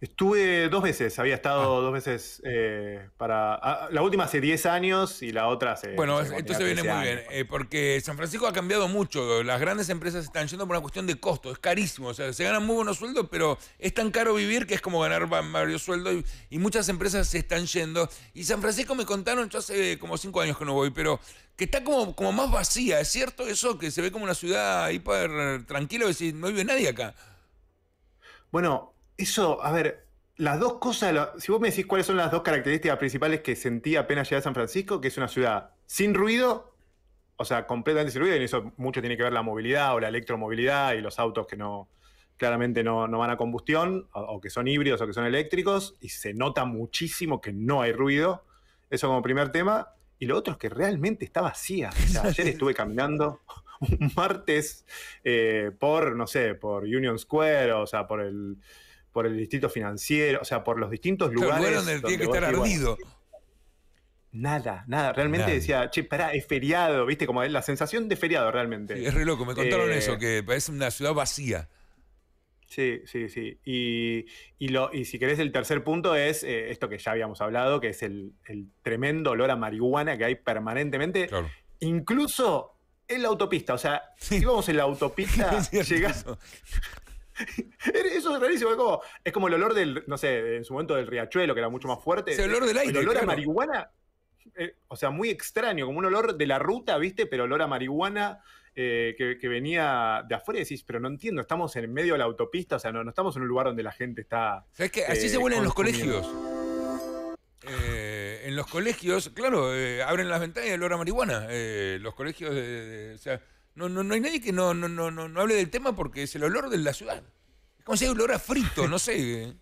Estuve 2 veces, había estado 2 veces la última hace 10 años y la otra hace... Bueno, entonces viene muy bien, porque San Francisco ha cambiado mucho, las grandes empresas están yendo por una cuestión de costo, es carísimo, o sea, se ganan muy buenos sueldos, pero es tan caro vivir que es como ganar varios sueldos y muchas empresas se están yendo. Y San Francisco me contaron, yo hace como 5 años que no voy, pero que está como más vacía, ¿es cierto eso? Que se ve como una ciudad hiper tranquila, decir, no vive nadie acá. Bueno... Eso, a ver, las dos cosas, si vos me decís cuáles son las dos características principales que sentí apenas llegué a San Francisco, que es una ciudad sin ruido, o sea, completamente sin ruido, y en eso mucho tiene que ver la movilidad o la electromovilidad y los autos que claramente no van a combustión, o que son híbridos o que son eléctricos, y se nota muchísimo que no hay ruido, eso como primer tema, y lo otro es que realmente está vacía. O sea, ayer estuve caminando... un martes por Union Square, o sea, por el distrito financiero, o sea, por los distintos lugares donde tiene que estar ardido. Nada, realmente nada. Decía, che, pará, es feriado, ¿viste? Como la sensación de feriado realmente. Sí, es re loco, me contaron eso, que parece una ciudad vacía. Sí. Y si querés, el tercer punto es esto que ya habíamos hablado, que es el tremendo olor a marihuana que hay permanentemente. Claro. Incluso... en la autopista, o sea, si vamos en la autopista, llegás... Eso es rarísimo, es como el olor del, no sé, en su momento del riachuelo, que era mucho más fuerte. El olor del aire. El olor a marihuana, o sea, muy extraño, como un olor de la ruta, ¿viste? Pero olor a marihuana que venía de afuera y decís, pero no entiendo, estamos en medio de la autopista, o sea, no estamos en un lugar donde la gente está... ¿Sabés qué? Así se huelen los colegios. en los colegios, claro, abren las ventanas y el olor a marihuana. Los colegios, o sea, no hay nadie que no hable del tema porque es el olor de la ciudad. Es como si hay olor a frito, no sé.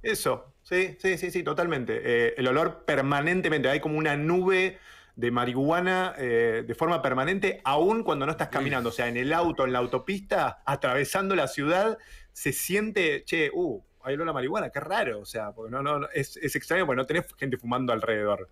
Eso, sí, totalmente. El olor permanentemente, hay como una nube de marihuana de forma permanente, aún cuando no estás caminando, o sea, en el auto, en la autopista, atravesando la ciudad, se siente, che, hay olor a marihuana, qué raro, o sea, porque no es extraño porque no tenés gente fumando alrededor.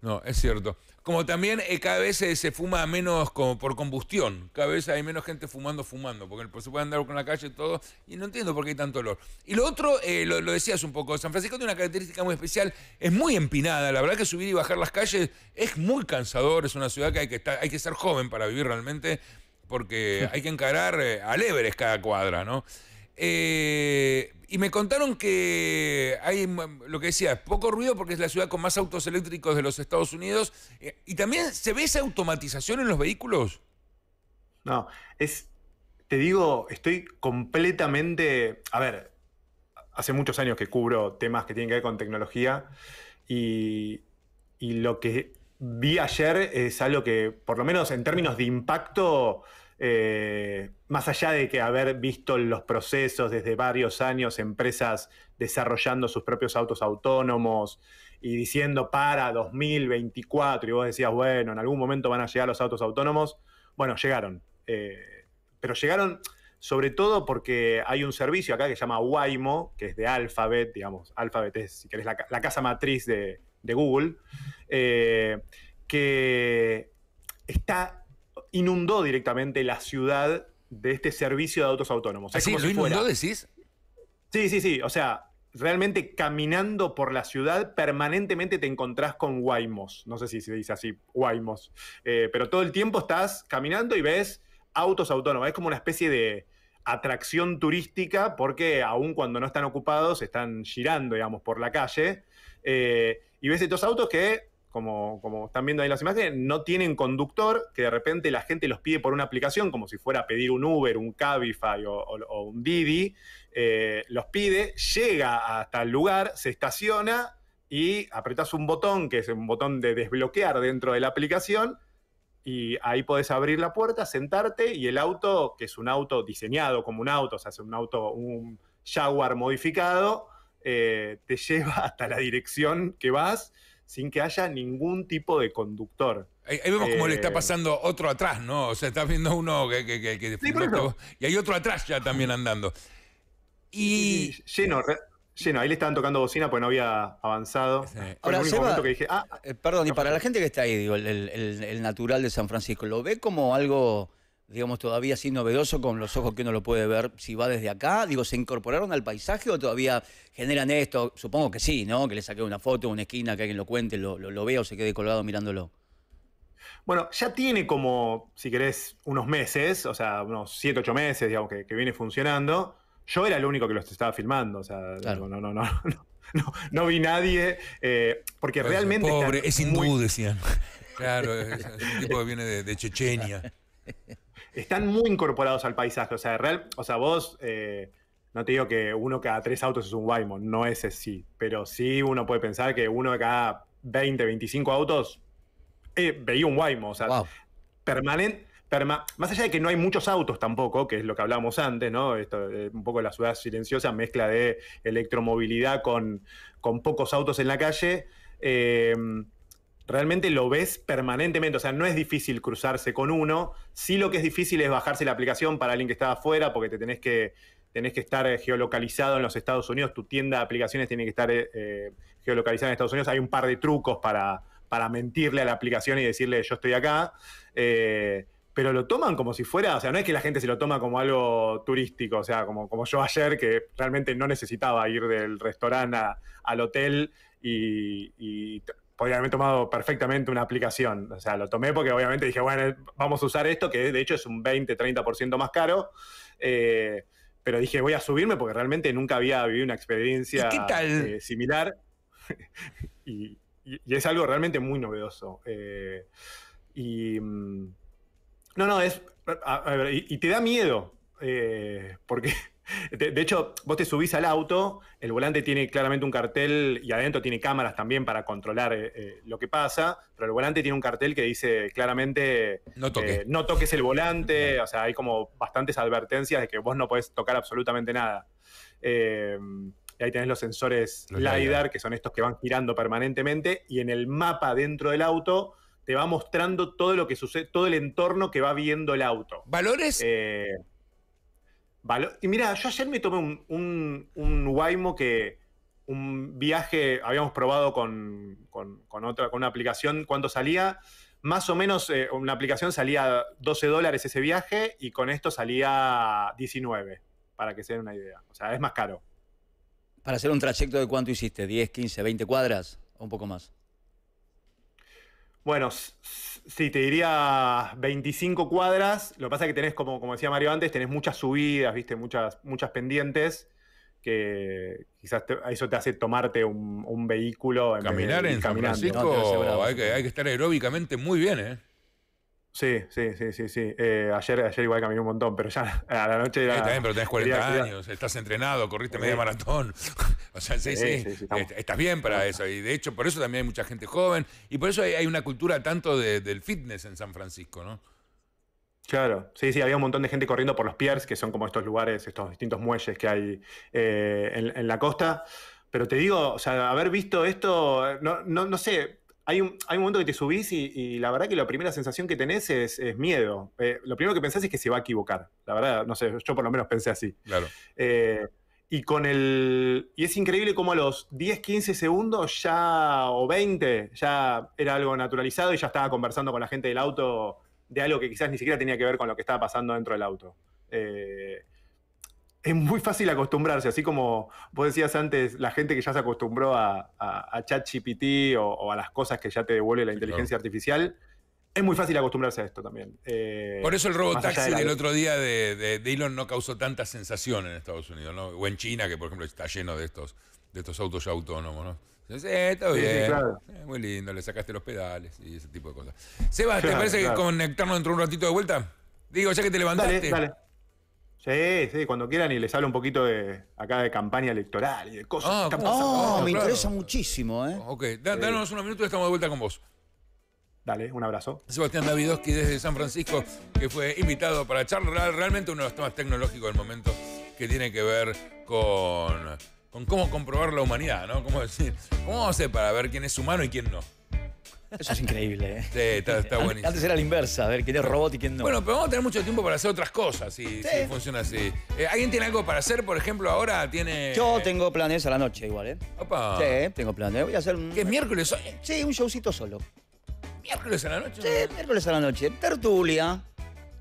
No, es cierto. Como también cada vez se fuma menos como por combustión. Cada vez hay menos gente fumando, porque se puede andar con la calle y todo, y no entiendo por qué hay tanto olor. Y lo otro, lo decías un poco, San Francisco tiene una característica muy especial, es muy empinada, la verdad que subir y bajar las calles es muy cansador, es una ciudad que hay que ser joven para vivir realmente, porque hay que encarar al Everest cada cuadra, ¿no? Y me contaron que hay, lo que decía, poco ruido porque es la ciudad con más autos eléctricos de los Estados Unidos. ¿Y también se ve esa automatización en los vehículos? No, te digo, estoy completamente... A ver, hace muchos años que cubro temas que tienen que ver con tecnología y lo que vi ayer es algo que, por lo menos en términos de impacto... más allá de que haber visto los procesos desde varios años, empresas desarrollando sus propios autos autónomos y diciendo para 2024, y vos decías, bueno, en algún momento van a llegar los autos autónomos, bueno, llegaron. Pero llegaron sobre todo porque hay un servicio acá que se llama Waymo, que es de Alphabet, digamos, Alphabet es, si querés, la casa matriz de Google, que inundó directamente la ciudad de este servicio de autos autónomos. ¿Así lo inundó, decís? Sí. O sea, realmente caminando por la ciudad permanentemente te encontrás con Waymos. No sé si se dice así, Waymos. Pero todo el tiempo estás caminando y ves autos autónomos. Es como una especie de atracción turística porque aun cuando no están ocupados están girando, digamos, por la calle. Y ves estos autos que... Como están viendo ahí las imágenes, no tienen conductor, que de repente la gente los pide por una aplicación, como si fuera a pedir un Uber, un Cabify o un Didi, los pide, llega hasta el lugar, se estaciona y apretás un botón, que es un botón de desbloquear dentro de la aplicación, y ahí podés abrir la puerta, sentarte, y el auto, que es un auto diseñado como un auto, o sea, es un auto, un Jaguar modificado, te lleva hasta la dirección que vas, sin que haya ningún tipo de conductor. Ahí vemos como le está pasando otro atrás, ¿no? O sea, estás viendo uno que sí, y hay otro atrás ya también andando. Y lleno, ahí le estaban tocando bocina porque no había avanzado. Sí. Ahora, el único momento que dije, perdón, y para la gente que está ahí, digo, el natural de San Francisco, ¿lo ve como algo, digamos, todavía así novedoso con los ojos que uno lo puede ver si va desde acá? Digo, ¿se incorporaron al paisaje o todavía generan esto? Supongo que sí, ¿no? Que le saqué una foto, una esquina, que alguien lo cuente, lo vea o se quede colgado mirándolo. Bueno, ya tiene como, si querés, unos meses, o sea, unos 7, 8 meses, digamos, que viene funcionando. Yo era el único que los estaba filmando, o sea, claro. No vi nadie, porque pero realmente... Pobre, es hindú, muy... decían. Claro, ese tipo que viene de Chechenia. Están muy incorporados al paisaje, o sea, vos, no te digo que uno cada 3 autos es un Waymo, no es así, pero sí uno puede pensar que uno de cada 20, 25 autos veía un Waymo, o sea, wow. Más allá de que no hay muchos autos tampoco, que es lo que hablábamos antes, ¿no? Esto, un poco la ciudad silenciosa, mezcla de electromovilidad con pocos autos en la calle, realmente lo ves permanentemente, o sea, no es difícil cruzarse con uno, sí lo que es difícil es bajarse la aplicación para alguien que está afuera, porque te tenés que estar geolocalizado en los Estados Unidos, tu tienda de aplicaciones tiene que estar geolocalizada en Estados Unidos, hay un par de trucos para mentirle a la aplicación y decirle yo estoy acá, pero lo toman como si fuera, o sea, no es que la gente se lo toma como algo turístico, o sea, como yo ayer, que realmente no necesitaba ir del restaurante al hotel y podría haber tomado perfectamente una aplicación. O sea, lo tomé porque obviamente dije, bueno, vamos a usar esto, que de hecho es un 20, 30% más caro. Pero dije, voy a subirme porque realmente nunca había vivido una experiencia similar. y es algo realmente muy novedoso. No, es... A ver, y te da miedo. Porque De hecho, vos te subís al auto, el volante tiene claramente un cartel y adentro tiene cámaras también para controlar lo que pasa, pero el volante tiene un cartel que dice claramente no toques el volante, o sea, hay como bastantes advertencias de que vos no podés tocar absolutamente nada. Y ahí tenés los sensores LiDAR, que son estos que van girando permanentemente, y en el mapa dentro del auto te va mostrando todo lo que sucede, todo el entorno que va viendo el auto. ¿Valores? Y mirá, yo ayer me tomé un Waymo que un viaje habíamos probado con una aplicación, cuánto salía. Más o menos una aplicación salía $12 ese viaje y con esto salía 19, para que se den una idea. O sea, es más caro. Para hacer un trayecto de cuánto hiciste, 10, 15, 20 cuadras o un poco más. Bueno, sí, te diría 25 cuadras. Lo que pasa es que tenés, como decía Mario antes, tenés muchas subidas, ¿viste? Muchas pendientes, que quizás eso te hace tomarte un vehículo. Caminar en San Francisco hay que estar aeróbicamente muy bien, ¿eh? Sí. Ayer igual caminé un montón, pero ya a la noche era... También, pero tenés 40 años, estás entrenado, corriste media maratón. O sea, sí, estás bien para eso. Y de hecho, por eso también hay mucha gente joven. Y por eso hay una cultura tanto del fitness en San Francisco, ¿no? Claro, sí, había un montón de gente corriendo por los piers, que son como estos lugares, estos distintos muelles que hay en la costa. Pero te digo, o sea, haber visto esto, no sé... Hay un momento que te subís y la verdad que la primera sensación que tenés es miedo. Lo primero que pensás es que se va a equivocar. La verdad, no sé, yo por lo menos pensé así. Claro. Y es increíble cómo a los 10, 15 segundos ya, o 20, ya era algo naturalizado y ya estaba conversando con la gente del auto de algo que quizás ni siquiera tenía que ver con lo que estaba pasando dentro del auto. Es muy fácil acostumbrarse, así como vos decías antes, la gente que ya se acostumbró a ChatGPT o a las cosas que ya te devuelve la inteligencia artificial, es muy fácil acostumbrarse a esto también. Por eso el robotaxi del otro día de Elon no causó tanta sensación en Estados Unidos, ¿no? O en China, que por ejemplo está lleno de estos autos ya autónomos, ¿no? Entonces, todo bien, sí, claro. Muy lindo, le sacaste los pedales y ese tipo de cosas. Sebas, claro, ¿te parece que conectarnos dentro de un ratito de vuelta? Digo, ya que te levantaste. Dale. Sí, cuando quieran y les hablo un poquito de campaña electoral y de cosas. Me interesa muchísimo, ¿eh? Ok, danos unos minutos y estamos de vuelta con vos. Dale, un abrazo. Sebastián Davidovsky desde San Francisco, que fue invitado para charlar realmente uno de los temas tecnológicos del momento que tiene que ver con cómo comprobar la humanidad, ¿no? ¿Cómo vamos a hacer para ver quién es humano y quién no? Eso es increíble, ¿eh? Sí, está buenísimo. Antes era la inversa, a ver quién es robot y quién no. Bueno, pero vamos a tener mucho tiempo para hacer otras cosas si funciona así. ¿Alguien tiene algo para hacer, por ejemplo, ahora? Yo tengo planes a la noche igual, ¿eh? Opa. Sí, tengo planes. Voy a hacer un... ¿Qué es miércoles hoy? Sí, un showcito solo. ¿Miércoles a la noche? Sí, miércoles a la noche. Tertulia.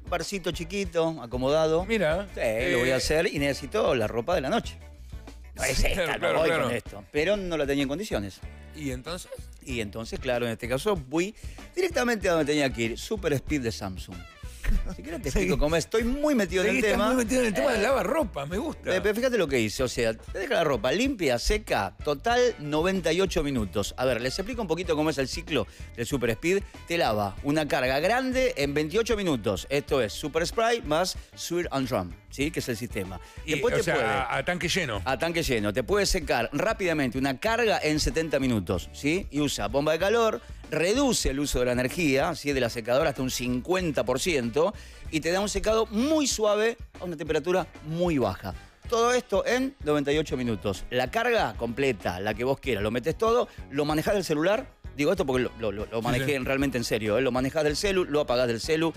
Un barcito chiquito, acomodado. Mira. Sí, lo voy a hacer y necesito la ropa de la noche. No es esta, claro, con esto. Pero no la tenía en condiciones. ¿Y entonces? Claro, en este caso voy directamente a donde tenía que ir, Super Speed de Samsung. Si quieres te explico cómo es. Estoy muy metido en el tema. Estás muy metido en el tema de lavarropa, me gusta. Pero fíjate lo que hice, o sea, te deja la ropa limpia, seca, total 98 minutos. A ver, les explico un poquito cómo es el ciclo del Super Speed. Te lava una carga grande en 28 minutos. Esto es Super Spray más Swear and Drum, ¿sí? Que es el sistema. O sea, a tanque lleno. A tanque lleno. Te puede secar rápidamente una carga en 70 minutos, ¿sí? Y usa bomba de calor, reduce el uso de la energía, ¿sí? De la secadora hasta un 50% y te da un secado muy suave a una temperatura muy baja. Todo esto en 98 minutos. La carga completa, la que vos quieras, lo metes todo, lo manejás del celular. Digo esto porque lo manejé realmente en serio, ¿eh? Lo manejás del celu, lo apagás del celu.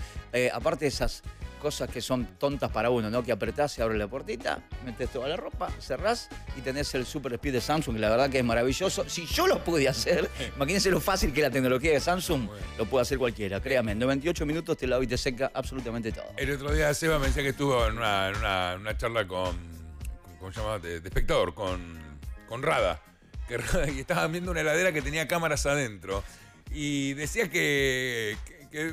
Aparte de esas cosas que son tontas para uno, ¿no? Que apretás, se abre la puertita, metés toda la ropa, cerrás y tenés el Super Speed de Samsung, que la verdad que es maravilloso. Si yo lo pude hacer, imagínense lo fácil que la tecnología de Samsung, lo puede hacer cualquiera. Créame, en 98 minutos te lavo y te seca absolutamente todo. El otro día Seba me decía que estuvo en una charla ¿cómo se llama? De espectador, con Rada. Y estaban viendo una heladera que tenía cámaras adentro. Y decía que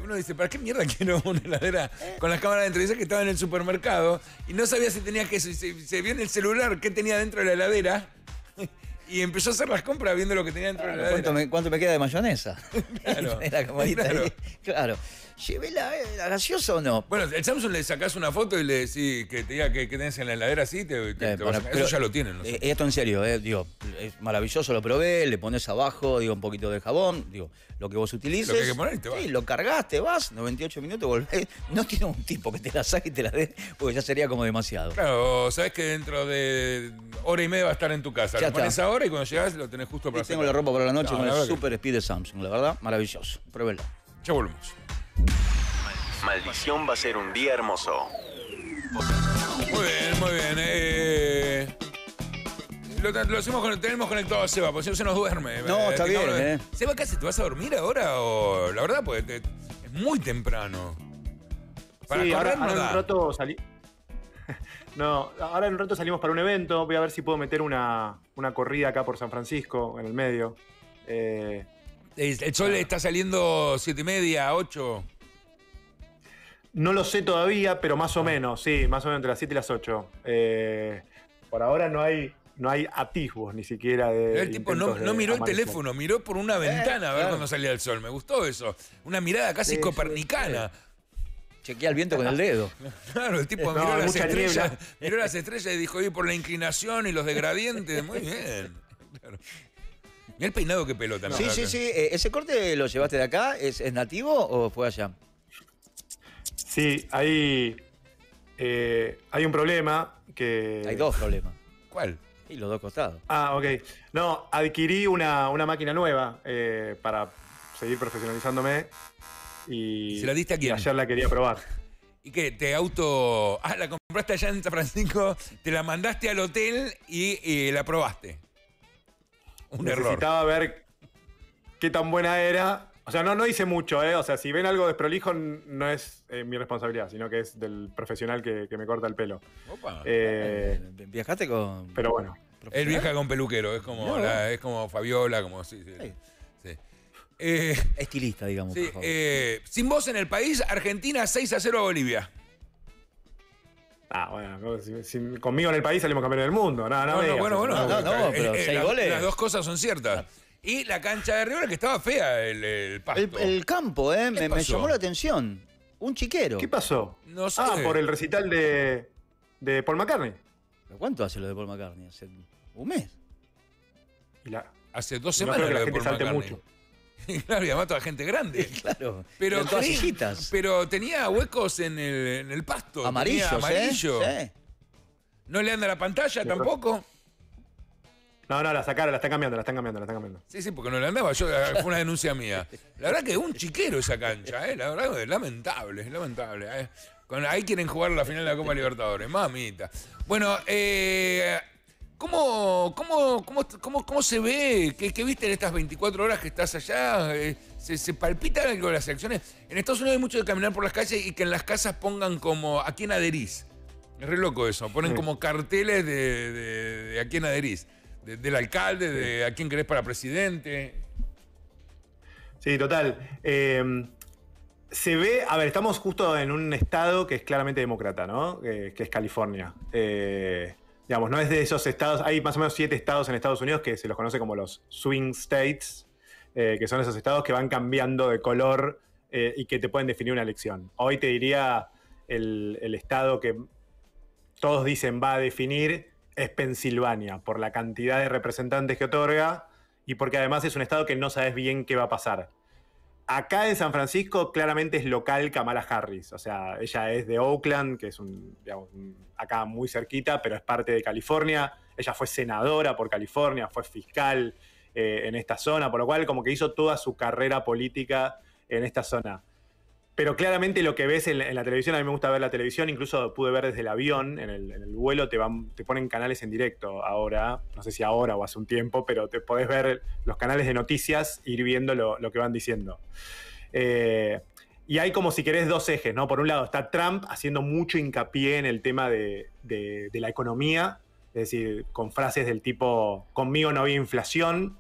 uno dice, ¿para qué mierda quiero una heladera con las cámaras adentro? Dice que estaba en el supermercado y no sabía si tenía que... Se vio en el celular qué tenía dentro de la heladera y empezó a hacer las compras viendo lo que tenía dentro de la heladera. ¿Cuánto me queda de mayonesa? Claro. La camarita ahí. Claro. ¿llevé la gaseosa o no? Bueno, el Samsung le sacás una foto y le decís que te diga que tenés en la heladera así, te vas a... Eso ya lo tienen. No sé. Esto en serio, digo, es maravilloso, lo probé, le pones abajo, digo, un poquito de jabón, digo, lo que vos utilices. Lo que hay que poner, te vas. Sí, lo cargaste, vas, 98 minutos, volvés. No tiene un tipo que te la saque y te la dé, porque ya sería como demasiado. Claro, sabés que dentro de hora y media va a estar en tu casa. Lo pones ahora y cuando llegás lo tenés justo para hacer. Tengo la ropa para la noche con el super speed de Samsung, la verdad, maravilloso. Pruébelo. Ya volvemos. Maldición va a ser un día hermoso. Muy bien, muy bien. Lo hacemos con, tenemos conectado a Seba, porque si no se nos duerme. No, está bien. Seba, casi te vas a dormir ahora o la verdad, porque es muy temprano. Para sí, correr, ahora en un rato salí. No, ahora en un rato salimos para un evento. Voy a ver si puedo meter una corrida acá por San Francisco, en el medio. ¿El sol está saliendo 7:30, 8? No lo sé todavía, pero más o menos, sí, más o menos entre las 7 y las 8. Por ahora no hay atisbos ni siquiera de... Pero el tipo no miró el teléfono, miró por una ventana a ver cuando salía el sol. Me gustó eso. Una mirada casi copernicana. Chequea el viento con el dedo. Claro, el tipo miró las estrellas, y dijo, oye, por la inclinación y los degradientes. Muy bien. Claro. Mirá el peinado que pelota. Sí, sí, sí. ¿Ese corte lo llevaste de acá? ¿Es nativo o fue allá? Sí, hay un problema que... Hay dos problemas. ¿Cuál? Y los dos costados. Ah, ok. No, adquirí una máquina nueva para seguir profesionalizándome y... ¿Se la diste a quién? Ayer la quería probar. ¿Y qué? ¿Te auto...? Ah, la compraste allá en San Francisco, te la mandaste al hotel y la probaste. Un error. Necesitaba ver qué tan buena era... O sea, no hice mucho, ¿eh? O sea, si ven algo desprolijo, no es mi responsabilidad, sino que es del profesional que me corta el pelo. Opa. ¿Viajaste con...? Pero bueno. Él viaja con peluquero, es como, es como Fabiola, como... Sí. Estilista, digamos. Sí, por favor. Sin voz en el país, Argentina 6-0 a Bolivia. Ah, bueno, conmigo en el país salimos campeones del mundo. No, pero 6 goles. Las dos cosas son ciertas. Y la cancha de Rivera, que estaba fea el pasto. El campo, me llamó la atención. Un chiquero. ¿Qué pasó? No sé. Ah, por el recital de Paul McCartney. ¿Pero cuánto hace lo de Paul McCartney? ¿Hace un mes? Hace 2 semanas que lo de Paul McCartney. Mucho. Claro, y además toda gente grande. Claro. Pero todas hijitas. Pero tenía huecos en el pasto. Amarillo. Sí. No le anda la pantalla tampoco. No, la sacaron, la están cambiando. Sí, porque no la andaba, fue una denuncia mía. La verdad que es un chiquero esa cancha, la verdad que es lamentable. Ahí quieren jugar la final de la Copa Libertadores, mamita. Bueno, ¿cómo se ve? ¿Qué viste en estas 24 horas que estás allá? ¿Se palpita algo de las elecciones? En Estados Unidos hay mucho de caminar por las calles y que en las casas pongan como a quién adherís. Es re loco eso, ponen como carteles de a quién adherís. Del alcalde, de a quién querés para presidente. Sí, total. Se ve, a ver, estamos justo en un estado que es claramente demócrata, ¿no? Que es California. Digamos, no es de esos estados, hay más o menos 7 estados en Estados Unidos que se los conoce como los swing states, que son esos estados que van cambiando de color y que te pueden definir una elección. Hoy te diría el estado que todos dicen va a definir es Pensilvania, por la cantidad de representantes que otorga y porque además es un estado que no sabes bien qué va a pasar. Acá en San Francisco claramente es local Kamala Harris, o sea, ella es de Oakland, que es acá muy cerquita, pero es parte de California. Ella fue senadora por California, fue fiscal en esta zona, por lo cual como que hizo toda su carrera política en esta zona. Pero claramente lo que ves en la televisión, a mí me gusta ver la televisión, incluso pude ver desde el avión, en el vuelo te ponen canales en directo ahora, no sé si ahora o hace un tiempo, pero te podés ver los canales de noticias e ir viendo lo que van diciendo. Y hay como si querés 2 ejes, ¿no? Por un lado está Trump haciendo mucho hincapié en el tema de la economía, es decir, con frases del tipo, conmigo no había inflación,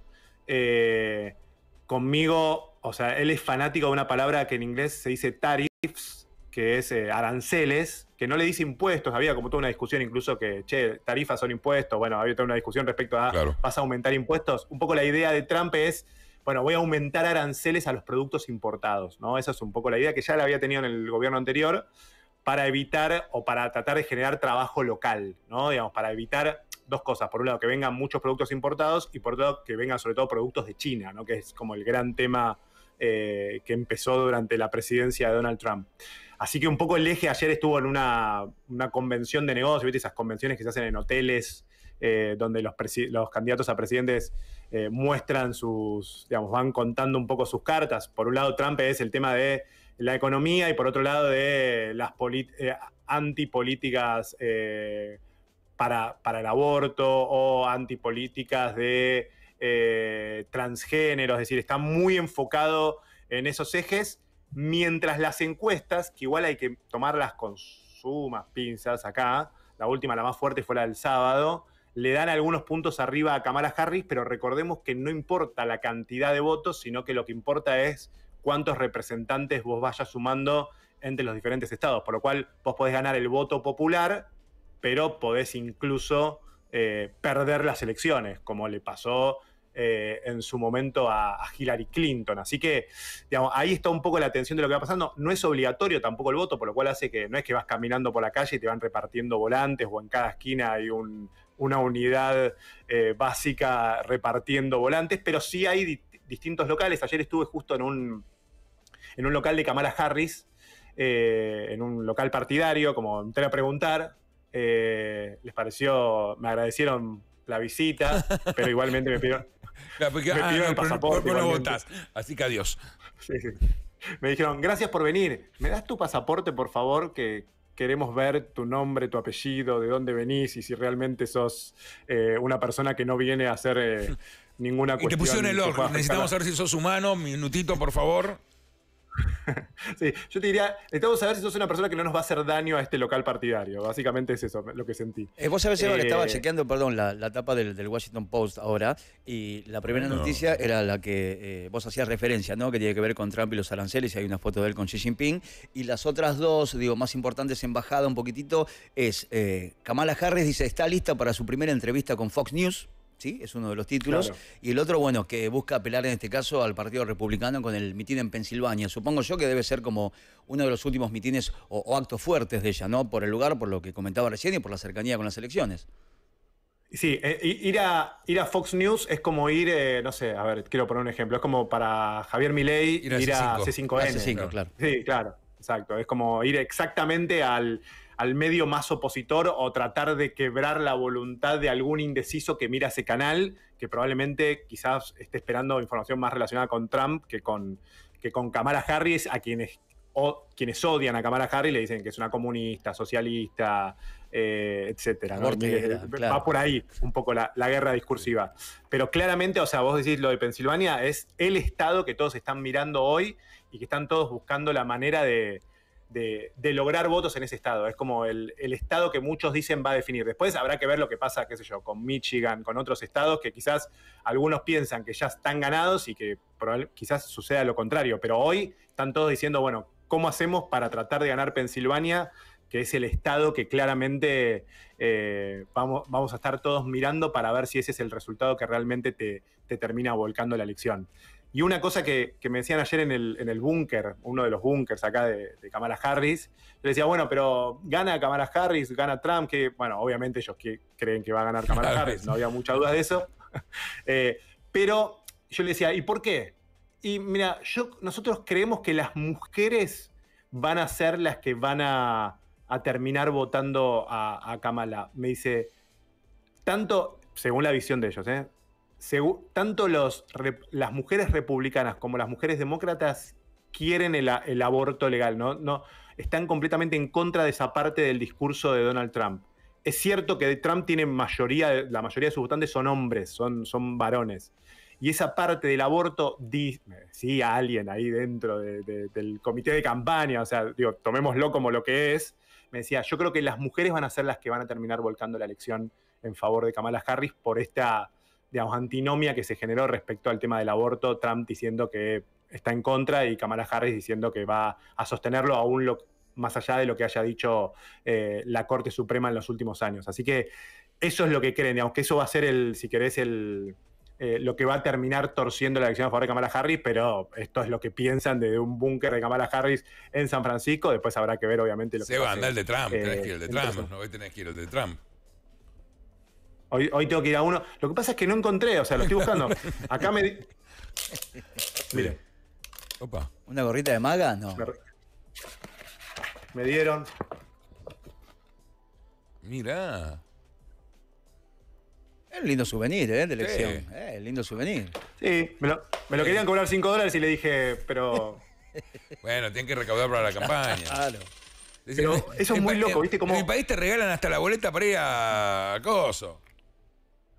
conmigo... O sea, él es fanático de una palabra que en inglés se dice tariffs, que es aranceles, que no le dice impuestos. Había como toda una discusión incluso que, tarifas son impuestos. Bueno, había toda una discusión respecto a, ¿vas a aumentar impuestos? Un poco la idea de Trump es, bueno, voy a aumentar aranceles a los productos importados, ¿no? Esa es un poco la idea que ya la había tenido en el gobierno anterior para evitar o para tratar de generar trabajo local, ¿no? Digamos, para evitar dos cosas. Por un lado, que vengan muchos productos importados y por otro lado, que vengan sobre todo productos de China, ¿no? Que es como el gran tema que empezó durante la presidencia de Donald Trump. Así que un poco el eje ayer estuvo en una convención de negocios, ¿viste? Esas convenciones que se hacen en hoteles, donde los candidatos a presidentes muestran sus, digamos, van contando un poco sus cartas. Por un lado, Trump es el tema de la economía y por otro lado de las antipolíticas para el aborto o antipolíticas de transgénero. Es decir, está muy enfocado en esos ejes, mientras las encuestas, que igual hay que tomarlas con sumas pinzas acá, la última, la más fuerte, fue la del sábado, le dan algunos puntos arriba a Kamala Harris, pero recordemos que no importa la cantidad de votos, sino que lo que importa es cuántos representantes vos vayas sumando entre los diferentes estados, por lo cual vos podés ganar el voto popular, pero podés incluso perder las elecciones, como le pasó en su momento a Hillary Clinton. Así que, digamos, ahí está un poco la tensión de lo que va pasando. No es obligatorio tampoco el voto, por lo cual hace que no es que vas caminando por la calle y te van repartiendo volantes o en cada esquina hay una unidad básica repartiendo volantes, pero sí hay distintos locales. Ayer estuve justo en un local de Kamala Harris, en un local partidario, como entré a preguntar, les pareció, me agradecieron la visita, pero igualmente me pidieron, claro, porque, me pidieron el pasaporte. Pero no votás, así que adiós. Sí, sí. Me dijeron, gracias por venir, ¿me das tu pasaporte, por favor? Que queremos ver tu nombre, tu apellido, de dónde venís y si realmente sos una persona que no viene a hacer ninguna cuestión. Y te pusieron el ojo, necesitamos saber si sos humano, minutito, por favor. Sí, yo te diría, necesitamos saber si sos una persona que no nos va a hacer daño a este local partidario. Básicamente es eso lo que sentí. Vos sabés que estaba chequeando, perdón, la tapa del Washington Post ahora, y la primera noticia era la que vos hacías referencia, ¿no? Que tiene que ver con Trump y los aranceles, y hay una foto de él con Xi Jinping. Y las otras dos, digo, más importantes en bajada un poquitito, es Kamala Harris dice, está lista para su primera entrevista con Fox News. Sí, es uno de los títulos. Claro. Y el otro, bueno, que busca apelar en este caso al Partido Republicano con el mitin en Pensilvania. Supongo yo que debe ser como uno de los últimos mitines o actos fuertes de ella, ¿no? Por el lugar, por lo que comentaba recién y por la cercanía con las elecciones. Sí, ir a Fox News es como ir, no sé, a ver, quiero poner un ejemplo, es como para Javier Milei ir a C5N. A C5, claro. Sí, claro, exacto. Es como ir exactamente al medio más opositor o tratar de quebrar la voluntad de algún indeciso que mira ese canal, que probablemente quizás esté esperando información más relacionada con Trump que con Kamala Harris, a quienes odian a Kamala Harris le dicen que es una comunista, socialista, etcétera, ¿no? Claro. Va por ahí un poco la guerra discursiva. Pero claramente, o sea, vos decís lo de Pensilvania, es el estado que todos están mirando hoy y que están todos buscando la manera de lograr votos en ese estado. Es como el estado que muchos dicen va a definir. Después habrá que ver lo que pasa, qué sé yo, con Michigan, con otros estados que quizás algunos piensan que ya están ganados y que quizás suceda lo contrario. Pero hoy están todos diciendo, bueno, ¿cómo hacemos para tratar de ganar Pensilvania? Que es el estado que claramente vamos a estar todos mirando para ver si ese es el resultado que realmente te termina volcando la elección. Y una cosa que me decían ayer en el búnker, uno de los búnkers acá de Kamala Harris, yo decía, bueno, pero ¿gana Kamala Harris? ¿Gana Trump? Que, bueno, obviamente ellos creen que va a ganar Kamala Harris, no había mucha duda de eso. Pero yo le decía, ¿y por qué? Y mira, nosotros creemos que las mujeres van a ser las que van a terminar votando a Kamala. Me dice, tanto, según la visión de ellos, ¿eh? Tanto las mujeres republicanas como las mujeres demócratas quieren el aborto legal, ¿no? No, están completamente en contra de esa parte del discurso de Donald Trump. Es cierto que Trump tiene la mayoría de sus votantes son hombres, son varones. Y esa parte del aborto, sí, a alguien ahí dentro del comité de campaña, o sea, digo, tomémoslo como lo que es, me decía, yo creo que las mujeres van a ser las que van a terminar volcando la elección en favor de Kamala Harris por esta, digamos, antinomia que se generó respecto al tema del aborto, Trump diciendo que está en contra y Kamala Harris diciendo que va a sostenerlo aún más allá de lo que haya dicho la Corte Suprema en los últimos años. Así que eso es lo que creen, aunque eso va a ser si querés, lo que va a terminar torciendo la elección a favor de Kamala Harris, pero esto es lo que piensan de un búnker de Kamala Harris en San Francisco. Después habrá que ver, obviamente, lo que va a andar el de Trump, tenés que ir el de Trump, ¿no? Hoy tenés que ir el de Trump. Hoy tengo que ir a uno. Lo que pasa es que no encontré, o sea, lo estoy buscando. Acá me... Mire. Opa. ¿Una gorrita de maga? No. Me dieron... Mirá. Es un lindo souvenir, ¿eh? De elección. Sí. Lindo souvenir. Sí, me lo querían cobrar $5 y le dije, pero... Bueno, tienen que recaudar para la campaña. Claro. Pero eso es muy loco, ¿viste? Como... En mi país te regalan hasta la boleta para ir a Coso.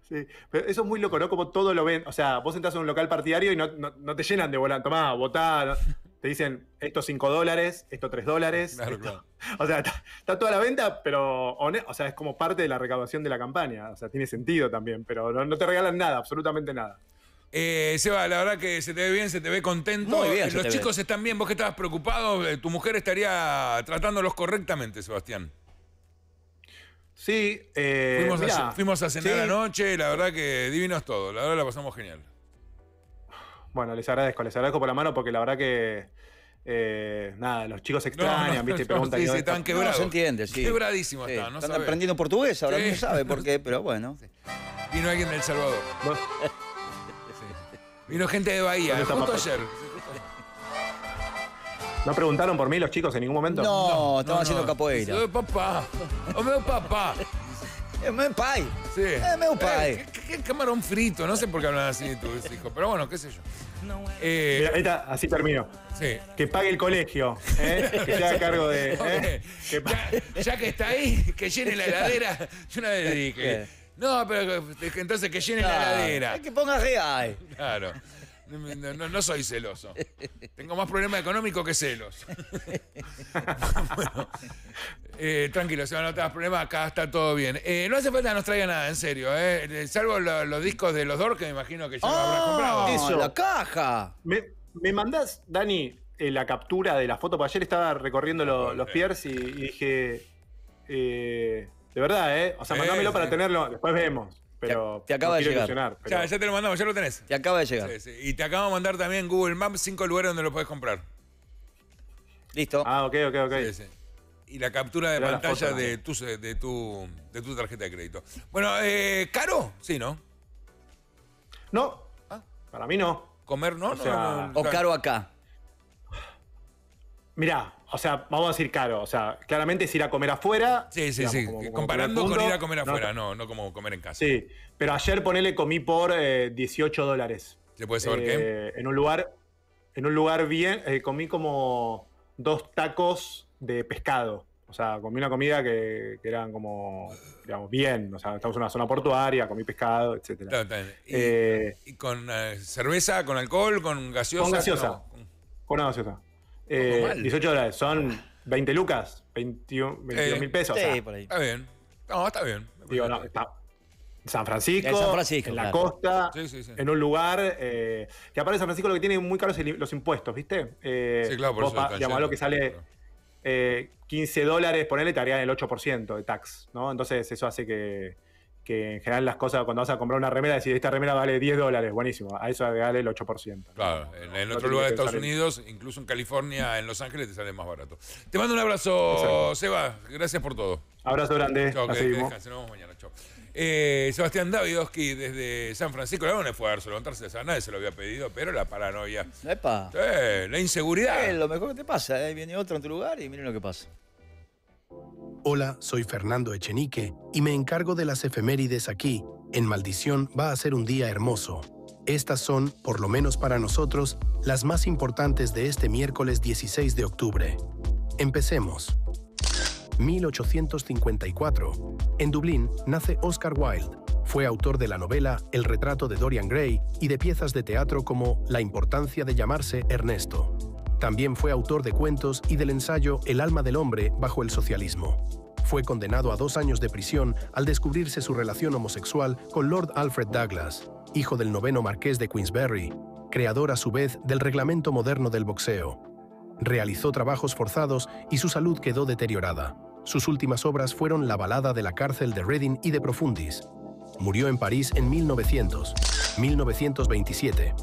Sí, pero eso es muy loco, ¿no? Como todo lo ven. O sea, vos entras a un local partidario y no te llenan de volante. Tomá, votá. Te dicen, esto $5, esto $3. Claro, esto... Claro. O sea, está toda la venta, pero o sea, es como parte de la recaudación de la campaña. O sea, tiene sentido también, pero no te regalan nada, absolutamente nada. Seba, la verdad que se te ve bien, se te ve contento. Muy bien, los chicos están bien, vos que estabas preocupado, tu mujer estaría tratándolos correctamente, Sebastián. Sí. Fuimos a cenar anoche, la verdad que divinos todo, la verdad la pasamos genial. Bueno, les agradezco por la mano, porque la verdad que... nada, los chicos extrañan, viste, preguntan. Sí, están quebrados. No, se entiende, sí. Quebradísimos están, no sabés. Están aprendiendo portugués, ahora no sabe por qué, pero bueno. Sí. Vino alguien de El Salvador. Sí. Vino gente de Bahía, justo ayer. ¿No preguntaron por mí los chicos en ningún momento? No, estaban haciendo capoeira. Papá. O meu papá. Es meu pai. Sí. Es meu pai. Qué camarón frito, no sé por qué hablan así de tus hijos, pero bueno, qué sé yo. Mira, esta, así termino. Sí. Que pague el colegio, que sea a cargo de... Ya que está ahí, que llene la heladera. Yo una vez dije, no, pero entonces que llene la heladera. Que ponga real. Claro. No soy celoso. Tengo más problema económico que celos. Bueno, tranquilo, se van a notar problemas. Acá está todo bien. No hace falta que nos traiga nada, en serio. Salvo los discos de los Doors, que me imagino que ya lo habrás comprado. Eso. ¡La caja! ¿Me mandás, Dani, la captura de la foto? Porque ayer estaba recorriendo los piers y dije... de verdad, ¿eh? O sea, mandámelo para tenerlo. Después vemos. Pero te acaba de llegar. Pero... Ya te lo mandamos, ya lo tenés. Te acaba de llegar. Sí. Y te acabo de mandar también Google Maps 5 lugares donde lo podés comprar. Listo. Ah, ok. Sí. Y la captura de pero pantalla foto, de tu tarjeta de crédito. Bueno, ¿caro? Sí, ¿no? No. ¿Ah? Para mí no. ¿Comer no? O caro acá. Mirá, o sea, vamos a decir caro. O sea, claramente es ir a comer afuera. Sí. Como comparando con ir a comer afuera, no como comer en casa. Sí, pero ayer ponele comí por $18. ¿Se puede saber qué? En un lugar bien, comí como 2 tacos de pescado. O sea, comí una comida que eran como, digamos, bien. O sea, estamos en una zona portuaria, comí pescado, etc. ¿Y con cerveza, con alcohol, con gaseosa? Con gaseosa. No. Con una gaseosa. $18 son 20 lucas, 22 mil pesos. Sí, o sea, por ahí. Está bien. No, está bien. Digo, no, está San Francisco, en la costa, en un lugar. Que aparte San Francisco lo que tiene muy caro es los impuestos, ¿viste? Sí, claro, por eso. Digamos, algo que sale $15, ponele, te harían el 8% de tax, ¿no? Entonces eso hace que en general las cosas, cuando vas a comprar una remera, decís, esta remera vale $10, buenísimo, a eso vale el 8%. Claro, ¿no? En otro lugar de Estados Unidos, incluso en California, en Los Ángeles, te sale más barato. Te mando un abrazo, exacto. Seba, gracias por todo. Abrazo grande. Chau, que nos vemos mañana, chau. Sebastián Davidovsky desde San Francisco, la verdad no fue a solontarse, nadie se lo había pedido, pero la paranoia. Epa. La inseguridad. Lo mejor que te pasa, viene otro en tu lugar y miren lo que pasa. Hola, soy Fernando Echenique y me encargo de las efemérides aquí. En Maldición va a ser un día hermoso. Estas son, por lo menos para nosotros, las más importantes de este miércoles 16 de octubre. Empecemos. 1854. En Dublín nace Oscar Wilde. Fue autor de la novela El retrato de Dorian Gray y de piezas de teatro como La importancia de llamarse Ernesto. También fue autor de cuentos y del ensayo El alma del hombre bajo el socialismo. Fue condenado a 2 años de prisión al descubrirse su relación homosexual con Lord Alfred Douglas, hijo del 9º marqués de Queensberry, creador a su vez del reglamento moderno del boxeo. Realizó trabajos forzados y su salud quedó deteriorada. Sus últimas obras fueron La balada de la cárcel de Reading y de Profundis. Murió en París en 1900. 1927.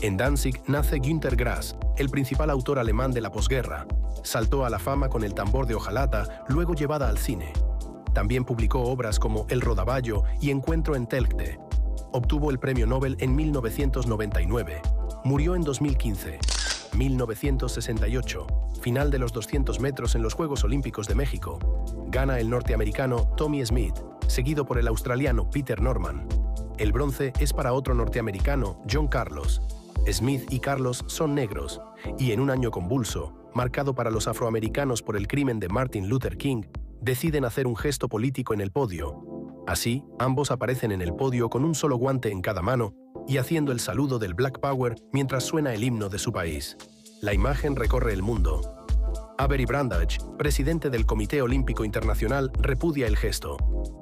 En Danzig nace Günter Grass, el principal autor alemán de la posguerra. Saltó a la fama con El tambor de hojalata, luego llevada al cine. También publicó obras como El rodaballo y Encuentro en Telgte. Obtuvo el premio Nobel en 1999. Murió en 2015. 1968. Final de los 200 metros en los Juegos Olímpicos de México. Gana el norteamericano Tommy Smith, seguido por el australiano Peter Norman. El bronce es para otro norteamericano, John Carlos. Smith y Carlos son negros, y en un año convulso, marcado para los afroamericanos por el crimen de Martin Luther King, deciden hacer un gesto político en el podio. Así, ambos aparecen en el podio con un solo guante en cada mano y haciendo el saludo del Black Power mientras suena el himno de su país. La imagen recorre el mundo. Avery Brandach, presidente del Comité Olímpico Internacional, repudia el gesto.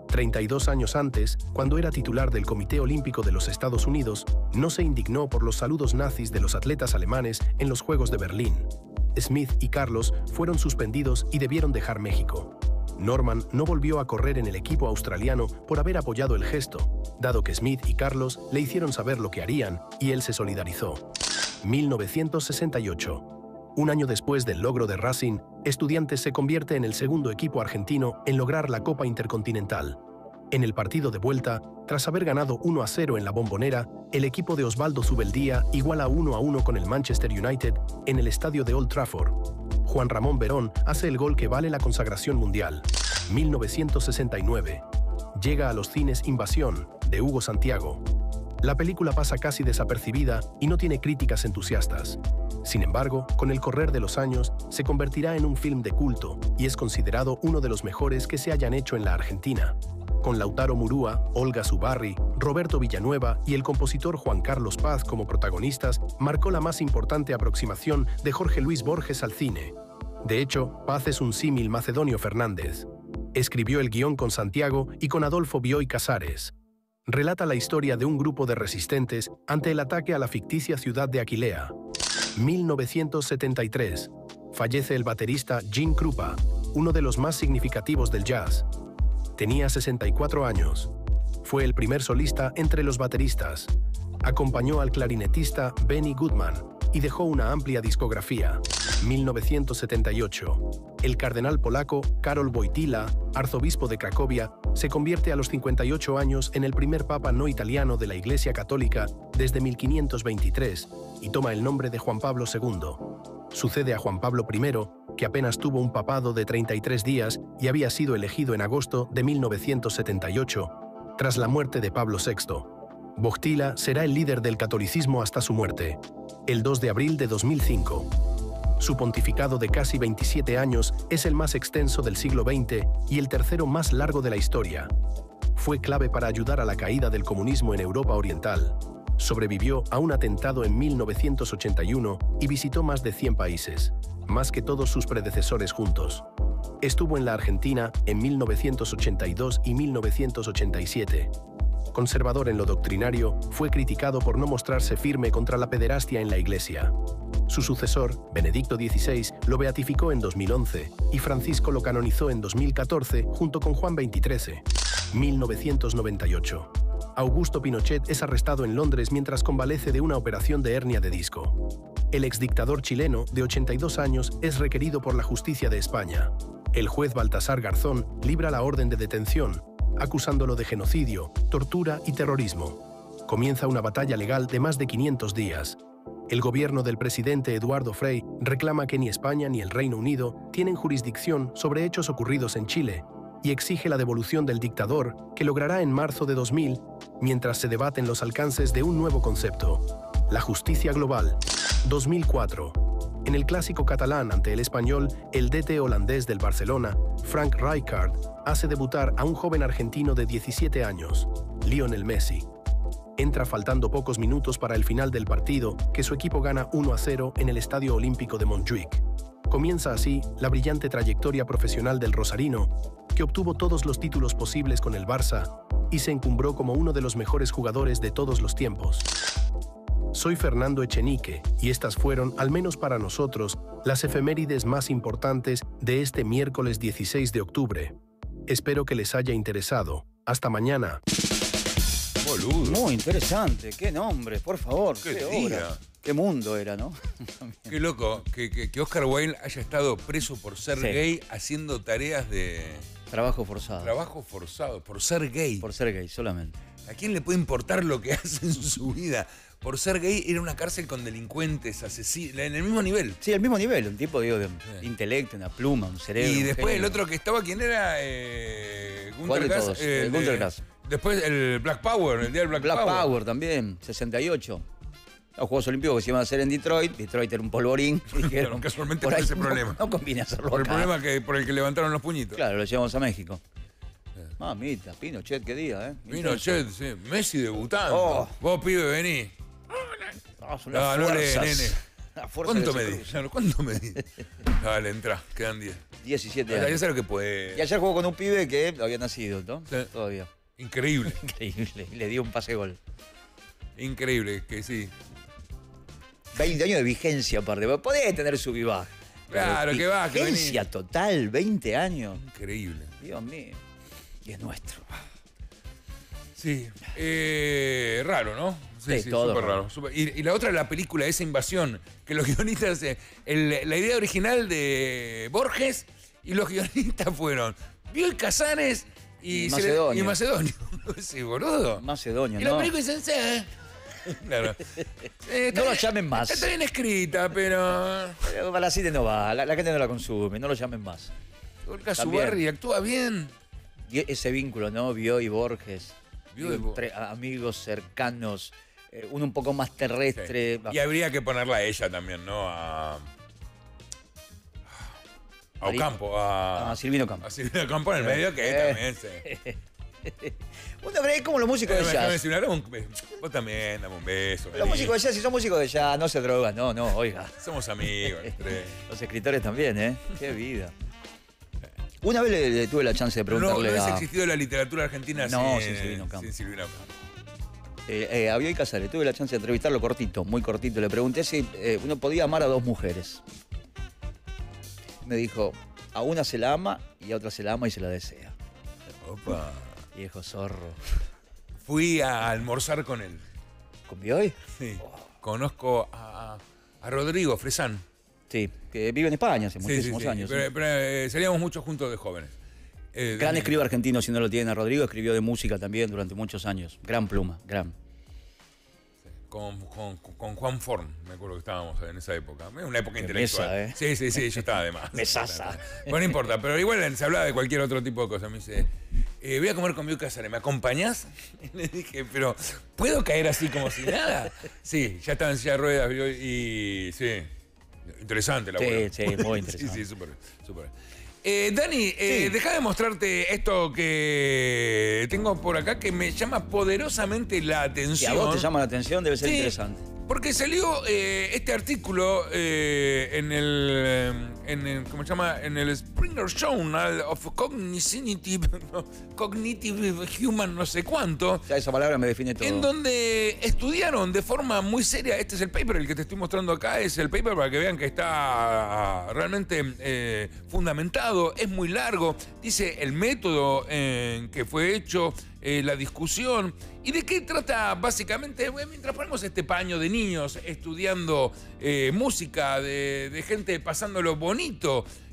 32 años antes, cuando era titular del Comité Olímpico de los Estados Unidos, no se indignó por los saludos nazis de los atletas alemanes en los Juegos de Berlín. Smith y Carlos fueron suspendidos y debieron dejar México. Norman no volvió a correr en el equipo australiano por haber apoyado el gesto, dado que Smith y Carlos le hicieron saber lo que harían y él se solidarizó. 1968. Un año después del logro de Racing, Estudiantes se convierte en el segundo equipo argentino en lograr la Copa Intercontinental. En el partido de vuelta, tras haber ganado 1-0 en la Bombonera, el equipo de Osvaldo Zubeldía iguala 1-1 con el Manchester United en el estadio de Old Trafford. Juan Ramón Verón hace el gol que vale la consagración mundial. 1969. Llega a los cines Invasión, de Hugo Santiago. La película pasa casi desapercibida y no tiene críticas entusiastas. Sin embargo, con el correr de los años, se convertirá en un film de culto y es considerado uno de los mejores que se hayan hecho en la Argentina. Con Lautaro Murúa, Olga Zubarri, Roberto Villanueva y el compositor Juan Carlos Paz como protagonistas, marcó la más importante aproximación de Jorge Luis Borges al cine. De hecho, Paz es un símil Macedonio Fernández. Escribió el guión con Santiago y con Adolfo Bioy Casares. Relata la historia de un grupo de resistentes ante el ataque a la ficticia ciudad de Aquilea. 1973. Fallece el baterista Gene Krupa, uno de los más significativos del jazz. Tenía 64 años. Fue el primer solista entre los bateristas. Acompañó al clarinetista Benny Goodman y dejó una amplia discografía. 1978. El cardenal polaco Karol Wojtyła, arzobispo de Cracovia, se convierte a los 58 años en el primer papa no italiano de la Iglesia Católica desde 1523 y toma el nombre de Juan Pablo II. Sucede a Juan Pablo I, que apenas tuvo un papado de 33 días y había sido elegido en agosto de 1978, tras la muerte de Pablo VI. Wojtyła será el líder del catolicismo hasta su muerte, el 2 de abril de 2005. Su pontificado de casi 27 años es el más extenso del siglo XX y el tercero más largo de la historia. Fue clave para ayudar a la caída del comunismo en Europa Oriental. Sobrevivió a un atentado en 1981 y visitó más de 100 países, más que todos sus predecesores juntos. Estuvo en la Argentina en 1982 y 1987. Conservador en lo doctrinario, fue criticado por no mostrarse firme contra la pederastia en la Iglesia. Su sucesor, Benedicto XVI, lo beatificó en 2011 y Francisco lo canonizó en 2014 junto con Juan XXIII. 1998. Augusto Pinochet es arrestado en Londres mientras convalece de una operación de hernia de disco. El exdictador chileno, de 82 años, es requerido por la justicia de España. El juez Baltasar Garzón libra la orden de detención, acusándolo de genocidio, tortura y terrorismo. Comienza una batalla legal de más de 500 días. El gobierno del presidente Eduardo Frei reclama que ni España ni el Reino Unido tienen jurisdicción sobre hechos ocurridos en Chile y exige la devolución del dictador, que logrará en marzo de 2000, mientras se debaten los alcances de un nuevo concepto, la justicia global. 2004. En el clásico catalán ante el Español, el DT holandés del Barcelona, Frank Rijkaard, hace debutar a un joven argentino de 17 años, Lionel Messi. Entra faltando pocos minutos para el final del partido, que su equipo gana 1-0 en el Estadio Olímpico de Montjuic. Comienza así la brillante trayectoria profesional del rosarino, que obtuvo todos los títulos posibles con el Barça y se encumbró como uno de los mejores jugadores de todos los tiempos. Soy Fernando Echenique y estas fueron, al menos para nosotros, las efemérides más importantes de este miércoles 16 de octubre. Espero que les haya interesado. Hasta mañana. boludo. Muy interesante. Qué nombre, por favor. Qué obra. Qué mundo era, ¿no? Qué loco que Oscar Wilde haya estado preso por ser gay haciendo tareas de... Trabajo forzado. Trabajo forzado, por ser gay. Por ser gay, solamente. ¿A quién le puede importar lo que hace en su vida? Por ser gay era una cárcel con delincuentes, asesinos, en el mismo nivel. Sí, al mismo nivel, un tipo, digo, de intelecto, una pluma, un cerebro. Y después el otro que estaba, ¿quién era? Gunter Grass. Gunter Grass. Después el Black Power, el día del Black Power. Black Power también, 68. Los Juegos Olímpicos que se iban a hacer en Detroit. Detroit era un polvorín. Dijeron, casualmente por ahí, ese problema. No conviene hacerlo por acá. El problema que, por el que levantaron los puñitos. Claro, lo llevamos a México. Mamita, Pinochet, qué día, ¿eh? Pinochet, sí. Messi debutando. Oh. Vos, pibe, vení. Hola. No, no lees, nene. ¿Cuánto medís? ¿Cuánto medís? Dale, entrá, quedan 10. 17 años. Ya sabes lo que puede. Y ayer jugó con un pibe que había nacido, ¿no? Sí. Todavía. Increíble. Increíble. Le dio un pase gol. Increíble, que sí. 20 años de vigencia, aparte. Podés tener su vivaje. Claro, que va, que vigencia total, 20 años. Increíble. Dios mío. Y es nuestro. Sí. Raro, ¿no? Sí, sí, sí, todo súper raro. Y la otra, la película, esa invasión, que los guionistas... la idea original de Borges y los guionistas fueron Bioy Casares y Macedonio. Sí, boludo. Macedonio, ¿no? Y la película dicen... Claro. No lo llamen más. Está bien escrita, pero... Para la cita no va, la gente no la consume, no lo llamen más. Olga Zubarri actúa bien. Y ese vínculo, ¿no? Bioy y Borges. Entre amigos cercanos, uno un poco más terrestre. Sí. Y habría que ponerla a ella también, ¿no? A Ocampo. A Silvino Campo. A Silvino Campo en el medio, que también se... Uno cree como los músicos de jazz. Vos también, dame un beso. Los músicos de jazz, si son músicos de jazz, no se drogan, no, oiga. Somos amigos. Los escritores también, ¿eh? Qué vida. Una vez le tuve la chance de preguntarle. No hubiese existido la literatura argentina sin Silvino Campo. A Bioy Casares, tuve la chance de entrevistarlo cortito, muy cortito. Le pregunté si uno podía amar a dos mujeres. Me dijo, a una se la ama y a otra se la ama y se la desea. Opa. Viejo zorro. Fui a almorzar con él. ¿Con Bioy? Sí. Oh. Conozco a Rodrigo Fresán. Sí, que vive en España hace muchísimos años. Pero salíamos muchos juntos de jóvenes. Gran escriba argentino, si no lo tienen a Rodrigo. Escribió de música también durante muchos años. Gran pluma, gran. Sí, con Juan Forn, me acuerdo que estábamos en esa época. Una época intelectual. Mesa, ¿eh? Sí, yo estaba de más. Mesaza. Bueno, no importa, pero igual se hablaba de cualquier otro tipo de cosas. Me dice... voy a comer con Bioy Casares, ¿me acompañás? Y le dije, pero ¿puedo caer así como si nada? Sí, ya estaba en silla de ruedas y sí, interesante la abuela. Sí, muy interesante. Sí, súper. Dani, dejá de mostrarte esto que tengo por acá que me llama poderosamente la atención. Si a vos te llama la atención, debe ser interesante. Porque salió este artículo en el ¿cómo se llama? En el Springer Journal of Cognitive Human no sé cuánto. Ya esa palabra me define todo. En donde estudiaron de forma muy seria. Este es el paper, el que te estoy mostrando acá es el paper para que vean que está realmente fundamentado. Es muy largo. Dice el método en que fue hecho, la discusión. ¿Y de qué trata básicamente? Bueno, mientras ponemos este paño de niños estudiando música, de gente pasándolo bonito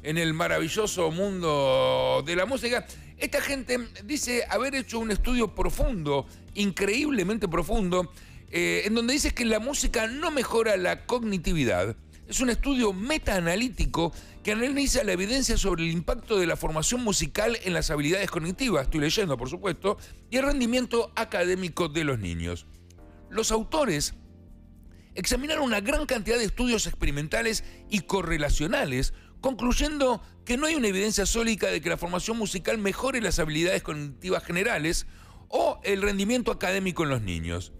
en el maravilloso mundo de la música, esta gente dice haber hecho un estudio profundo, increíblemente profundo, en donde dice que la música no mejora la cognitividad. Es un estudio metaanalítico que analiza la evidencia sobre el impacto de la formación musical en las habilidades cognitivas, estoy leyendo por supuesto, y el rendimiento académico de los niños. Los autores examinaron una gran cantidad de estudios experimentales y correlacionales, concluyendo que no hay una evidencia sólida de que la formación musical mejore las habilidades cognitivas generales o el rendimiento académico en los niños.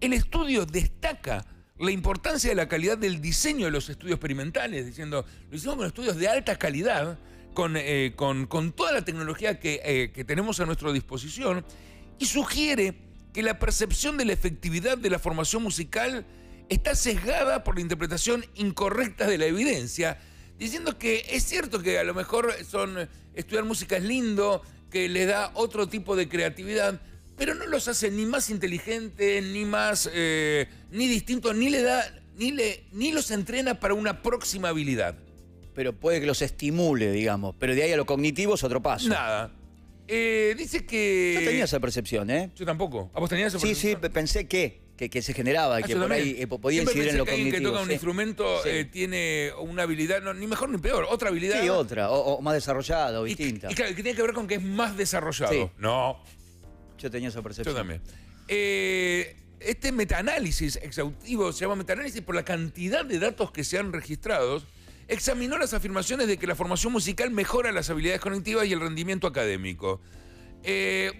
El estudio destaca la importancia de la calidad del diseño de los estudios experimentales, diciendo, lo hicimos con estudios de alta calidad, con toda la tecnología que tenemos a nuestra disposición, y sugiere que la percepción de la efectividad de la formación musical está sesgada por la interpretación incorrecta de la evidencia, diciendo que es cierto que a lo mejor estudiar música es lindo, que le da otro tipo de creatividad, pero no los hace ni más inteligentes, ni más, ni distintos, ni le da, ni los entrena para una próxima habilidad. Pero puede que los estimule, digamos. Pero de ahí a lo cognitivo es otro paso. Nada. Dice que... Yo tenía esa percepción, ¿eh? Yo tampoco. ¿A vos tenías esa percepción? Sí, sí, pensé que se generaba, que por ahí podía incidir en lo cognitivo. Alguien que toca un instrumento tiene una habilidad, no, ni mejor ni peor, otra habilidad. Sí, otra, o más desarrollada, o distinta. Y claro, que tiene que ver con que es más desarrollado. Sí. No. Yo tenía esa percepción. Yo también. Este metaanálisis exhaustivo se llama metaanálisis por la cantidad de datos que se han registrado. Examinó las afirmaciones de que la formación musical mejora las habilidades cognitivas y el rendimiento académico.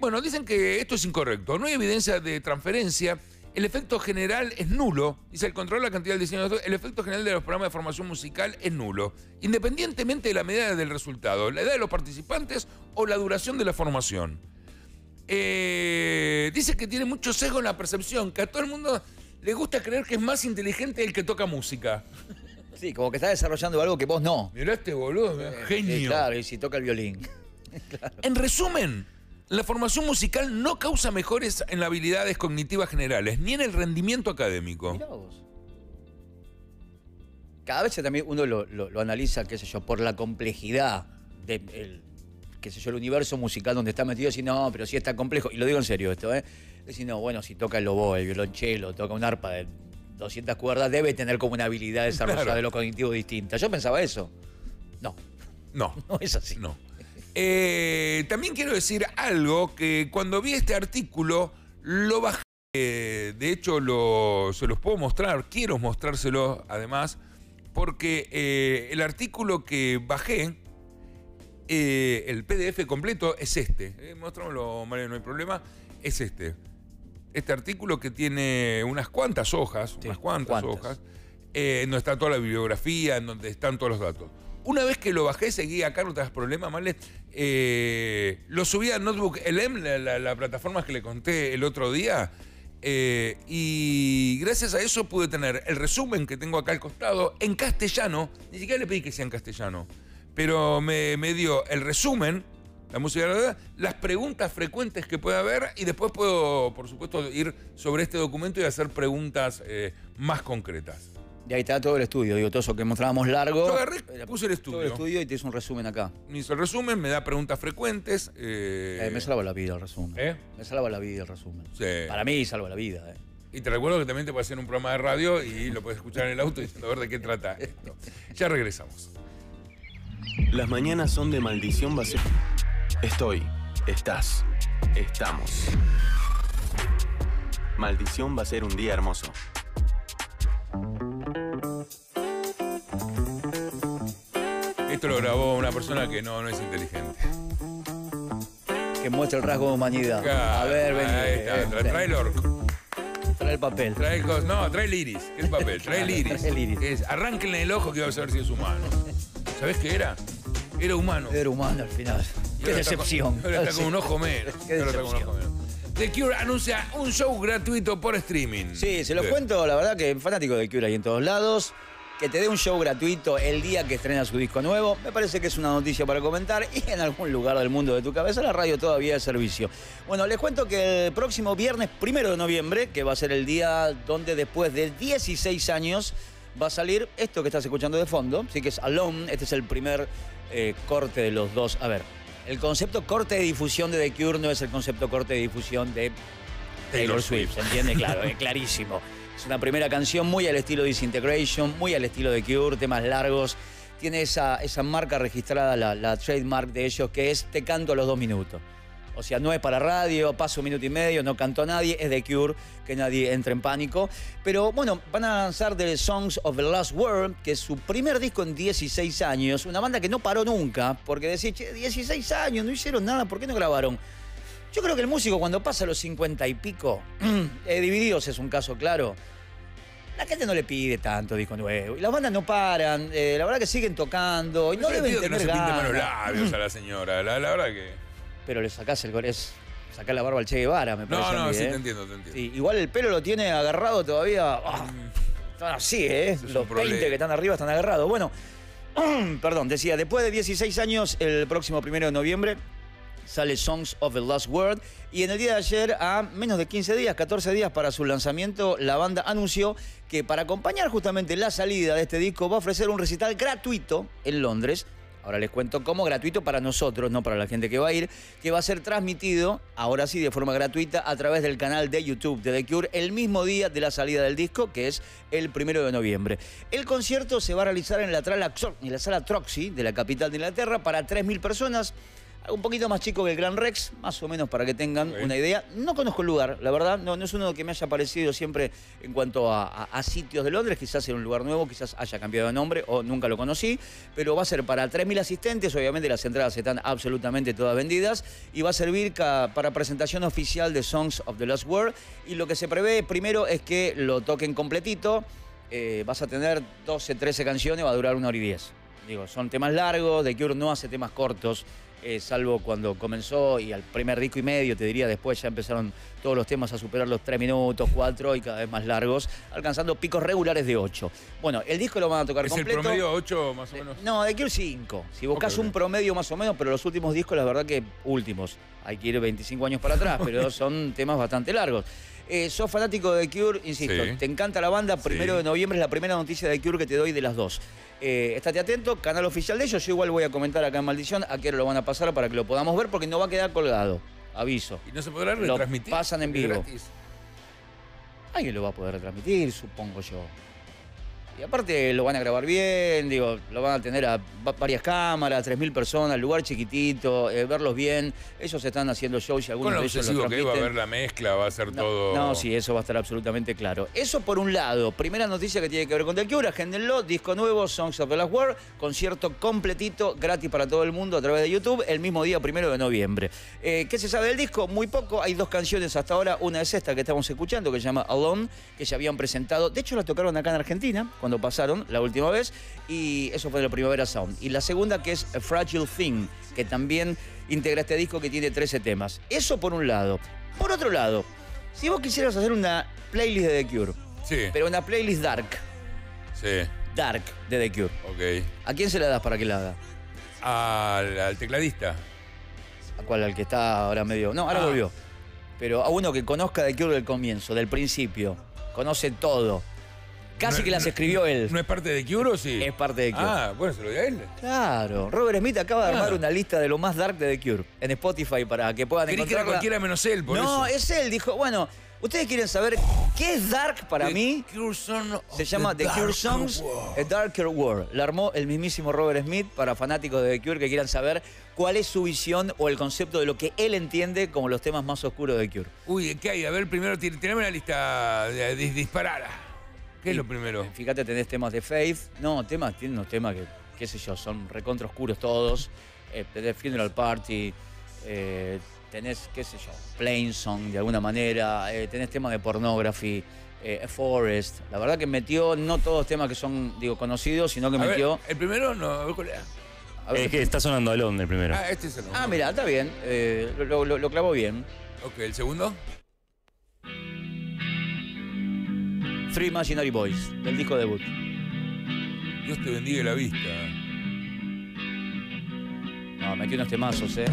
Bueno, dicen que esto es incorrecto. No hay evidencia de transferencia. El efecto general es nulo. Dice, el control de la cantidad del diseño de datos, el efecto general de los programas de formación musical es nulo, independientemente de la medida del resultado, la edad de los participantes o la duración de la formación. Dice que tiene mucho sesgo en la percepción, que a todo el mundo le gusta creer que es más inteligente el que toca música. Sí, como que está desarrollando algo que vos no. Mirá este boludo, genio. Claro, y si toca el violín. Claro. En resumen, la formación musical no causa mejores en las habilidades cognitivas generales, ni en el rendimiento académico. Mirá vos. Cada vez también uno lo analiza, qué sé yo, por la complejidad del... qué sé yo, el universo musical donde está metido, si no, pero sí está complejo. Y lo digo en serio esto, ¿eh? Si no, bueno, si toca el oboe, el violonchelo, toca un arpa de 200 cuerdas, debe tener como una habilidad desarrollada, claro, de lo cognitivo distinta. Yo pensaba eso. No. No. No es así. No. También quiero decir algo, que cuando vi este artículo, lo bajé. De hecho, se los puedo mostrar, quiero mostrárselos además, porque el artículo que bajé, el PDF completo es este. Mostrámoslo, María, no hay problema. Es este. Este artículo que tiene unas cuantas hojas, sí, unas cuantas hojas, en donde está toda la bibliografía, en donde están todos los datos. Una vez que lo bajé, seguí acá, no te das problema, Male. Lo subí a Notebook LM, la plataforma que le conté el otro día, y gracias a eso pude tener el resumen que tengo acá al costado, en castellano. Ni siquiera le pedí que sea en castellano. Pero me dio el resumen, la música, la verdad, las preguntas frecuentes que puede haber, y después puedo, por supuesto, ir sobre este documento y hacer preguntas más concretas. Y ahí está todo el estudio, digo, todo eso que mostrábamos largo. Yo agarré, puse el estudio. Todo el estudio, y te hice un resumen acá. Me hizo el resumen, me da preguntas frecuentes. Me salva la vida el resumen. Me salva la vida el resumen. Sí. Para mí salva la vida. Y te recuerdo que también te puede hacer un programa de radio y lo puedes escuchar en el auto diciendo a ver de qué trata esto. Ya regresamos. Las mañanas son de maldición vacía. Estoy, estás, estamos. Maldición va a ser un día hermoso. Esto lo grabó una persona que no es inteligente. Que muestra el rasgo de humanidad. Claro, a ver, vení. Ahí está, trae el orco. Trae el papel. Trae el iris. ¿Qué es el papel? Trae el iris. Trae el iris. Es, arránquenle el ojo que va a saber si es humano. ¿Sabés qué era? Era humano. Era humano al final. Qué decepción. Ahora está con un ojo menos. Qué decepción. The Cure anuncia un show gratuito por streaming. Sí, se los cuento, la verdad que fanático de The Cure ahí en todos lados. Que te dé un show gratuito el día que estrena su disco nuevo, me parece que es una noticia para comentar, y en algún lugar del mundo de tu cabeza la radio todavía es servicio. Bueno, les cuento que el próximo viernes 1 de noviembre, que va a ser el día donde después de 16 años... va a salir esto que estás escuchando de fondo, sí, que es Alone. Este es el primer corte de los dos. A ver, el concepto corte de difusión de The Cure no es el concepto corte de difusión de Taylor Swift, ¿se entiende? Claro, es clarísimo. Es una primera canción muy al estilo Disintegration, muy al estilo de The Cure, temas largos. Tiene esa marca registrada, la trademark de ellos, que es te canto a los 2 minutos. O sea, no es para radio, pasa 1 minuto y medio, no cantó a nadie, es The Cure, que nadie entre en pánico. Pero bueno, van a lanzar The Songs of the Last Word, que es su primer disco en 16 años, una banda que no paró nunca, porque decís, che, 16 años, no hicieron nada, ¿por qué no grabaron? Yo creo que el músico cuando pasa los 50 y pico, Divididos es un caso claro, la gente no le pide tanto disco nuevo. Y las bandas no paran, la verdad que siguen tocando, y no deben tener ganas. Yo le pido que no se pinten los labios a la señora, la verdad que... Pero le sacás el corazón, sacás la barba al Che Guevara, me parece. No, sí, ¿eh? te entiendo. Sí, igual el pelo lo tiene agarrado todavía. Oh, están así, ¿eh? Los 20 que están arriba están agarrados. Bueno, perdón, decía, después de 16 años, el próximo 1 de noviembre, sale Songs of the Last Word. Y en el día de ayer, a menos de 15 días, 14 días para su lanzamiento, la banda anunció que para acompañar justamente la salida de este disco va a ofrecer un recital gratuito en Londres. Ahora les cuento cómo, gratuito para nosotros, no para la gente que va a ir, que va a ser transmitido, ahora sí, de forma gratuita, a través del canal de YouTube de The Cure, el mismo día de la salida del disco, que es el 1 de noviembre. El concierto se va a realizar en la sala Troxy de la capital de Inglaterra para 3.000 personas, un poquito más chico que el Gran Rex, más o menos, para que tengan una idea. No conozco el lugar, la verdad, no es uno que me haya parecido siempre en cuanto a sitios de Londres. Quizás era un lugar nuevo, quizás haya cambiado de nombre o nunca lo conocí, pero va a ser para 3.000 asistentes. Obviamente las entradas están absolutamente todas vendidas y va a servir para presentación oficial de Songs of the Last Word. Y lo que se prevé primero es que lo toquen completito. Vas a tener 12, 13 canciones, va a durar 1 hora y 10. Digo, son temas largos, The Cure no hace temas cortos. Salvo cuando comenzó, y al primer disco y medio, te diría, después ya empezaron todos los temas a superar los 3 minutos, 4 y cada vez más largos, alcanzando picos regulares de 8. Bueno, el disco lo van a tocar completo. ¿Es el promedio 8 más o menos? No, de aquí 5. Si buscas un promedio más o menos, pero los últimos discos, la verdad que últimos, hay que ir 25 años para atrás, pero son temas bastante largos. Sos fanático de The Cure, insisto, sí. Te encanta la banda, 1 de noviembre es la primera noticia de The Cure que te doy de las dos. Estate atento, canal oficial de ellos, yo igual voy a comentar acá en Maldición a qué hora lo van a pasar para que lo podamos ver, porque no va a quedar colgado, aviso. ¿Y no se podrá retransmitir? Lo pasan en vivo. Gratis. Alguien lo va a poder retransmitir, supongo yo. Y aparte lo van a grabar bien, digo, lo van a tener a varias cámaras, 3.000 personas, lugar chiquitito, verlos bien. Ellos están haciendo shows y algunos de ellos los transmiten. Con lo obsesivo que va a haber la mezcla, va a ser todo... No, sí, eso va a estar absolutamente claro. Eso por un lado. Primera noticia que tiene que ver con The Cure, agéndenlo, disco nuevo, Songs of the Last Word, concierto completito, gratis para todo el mundo a través de YouTube, el mismo día, 1 de noviembre. ¿Qué se sabe del disco? Muy poco, hay 2 canciones hasta ahora. Una es esta que estamos escuchando, que se llama Alone, que ya habían presentado. De hecho, la tocaron acá en Argentina, cuando pasaron la última vez, y eso fue de la Primavera Sound. Y la segunda, que es A Fragile Thing, que también integra este disco, que tiene 13 temas. Eso por un lado. Por otro lado, si vos quisieras hacer una playlist de The Cure, pero una playlist dark, dark de The Cure, ¿a quién se la das para que la haga? Al tecladista. ¿A cuál? Al que está ahora medio... No, ahora volvió. Pero a uno que conozca The Cure del comienzo, del principio, conoce todo. Casi que las escribió él. ¿No es parte de Cure o sí? Es parte de Cure. Ah, bueno, se lo di a él. Claro. Robert Smith acaba de armar una lista de lo más dark de The Cure en Spotify para que puedan encontrarla. Creí que era cualquiera menos él, por eso. No, es él. Dijo, bueno, ustedes quieren saber qué es dark para mí. Se llama The Cure Songs, A Darker World. La armó el mismísimo Robert Smith para fanáticos de The Cure que quieran saber cuál es su visión o el concepto de lo que él entiende como los temas más oscuros de The Cure. Uy, ¿qué hay? A ver, primero tirame la lista disparada. ¿Qué es lo primero? Fíjate, tenés temas de Faith. No, temas, tienen unos temas que, qué sé yo, son recontra oscuros todos. Tenés Funeral Party, tenés, qué sé yo, Plain Song de alguna manera, tenés temas de Pornography, Forest. La verdad que metió no todos temas que son, digo, conocidos, sino que metió... Ver, ¿el primero no? A ver, ¿cuál era? A ver, es que está sonando Alondra el primero. Ah, este es el nombre. Ah, mirá, está bien. Lo clavó bien. Ok, ¿el segundo? Three Imaginary Boys, del disco debut. Dios te bendiga la vista. No, metí unos temazos, Este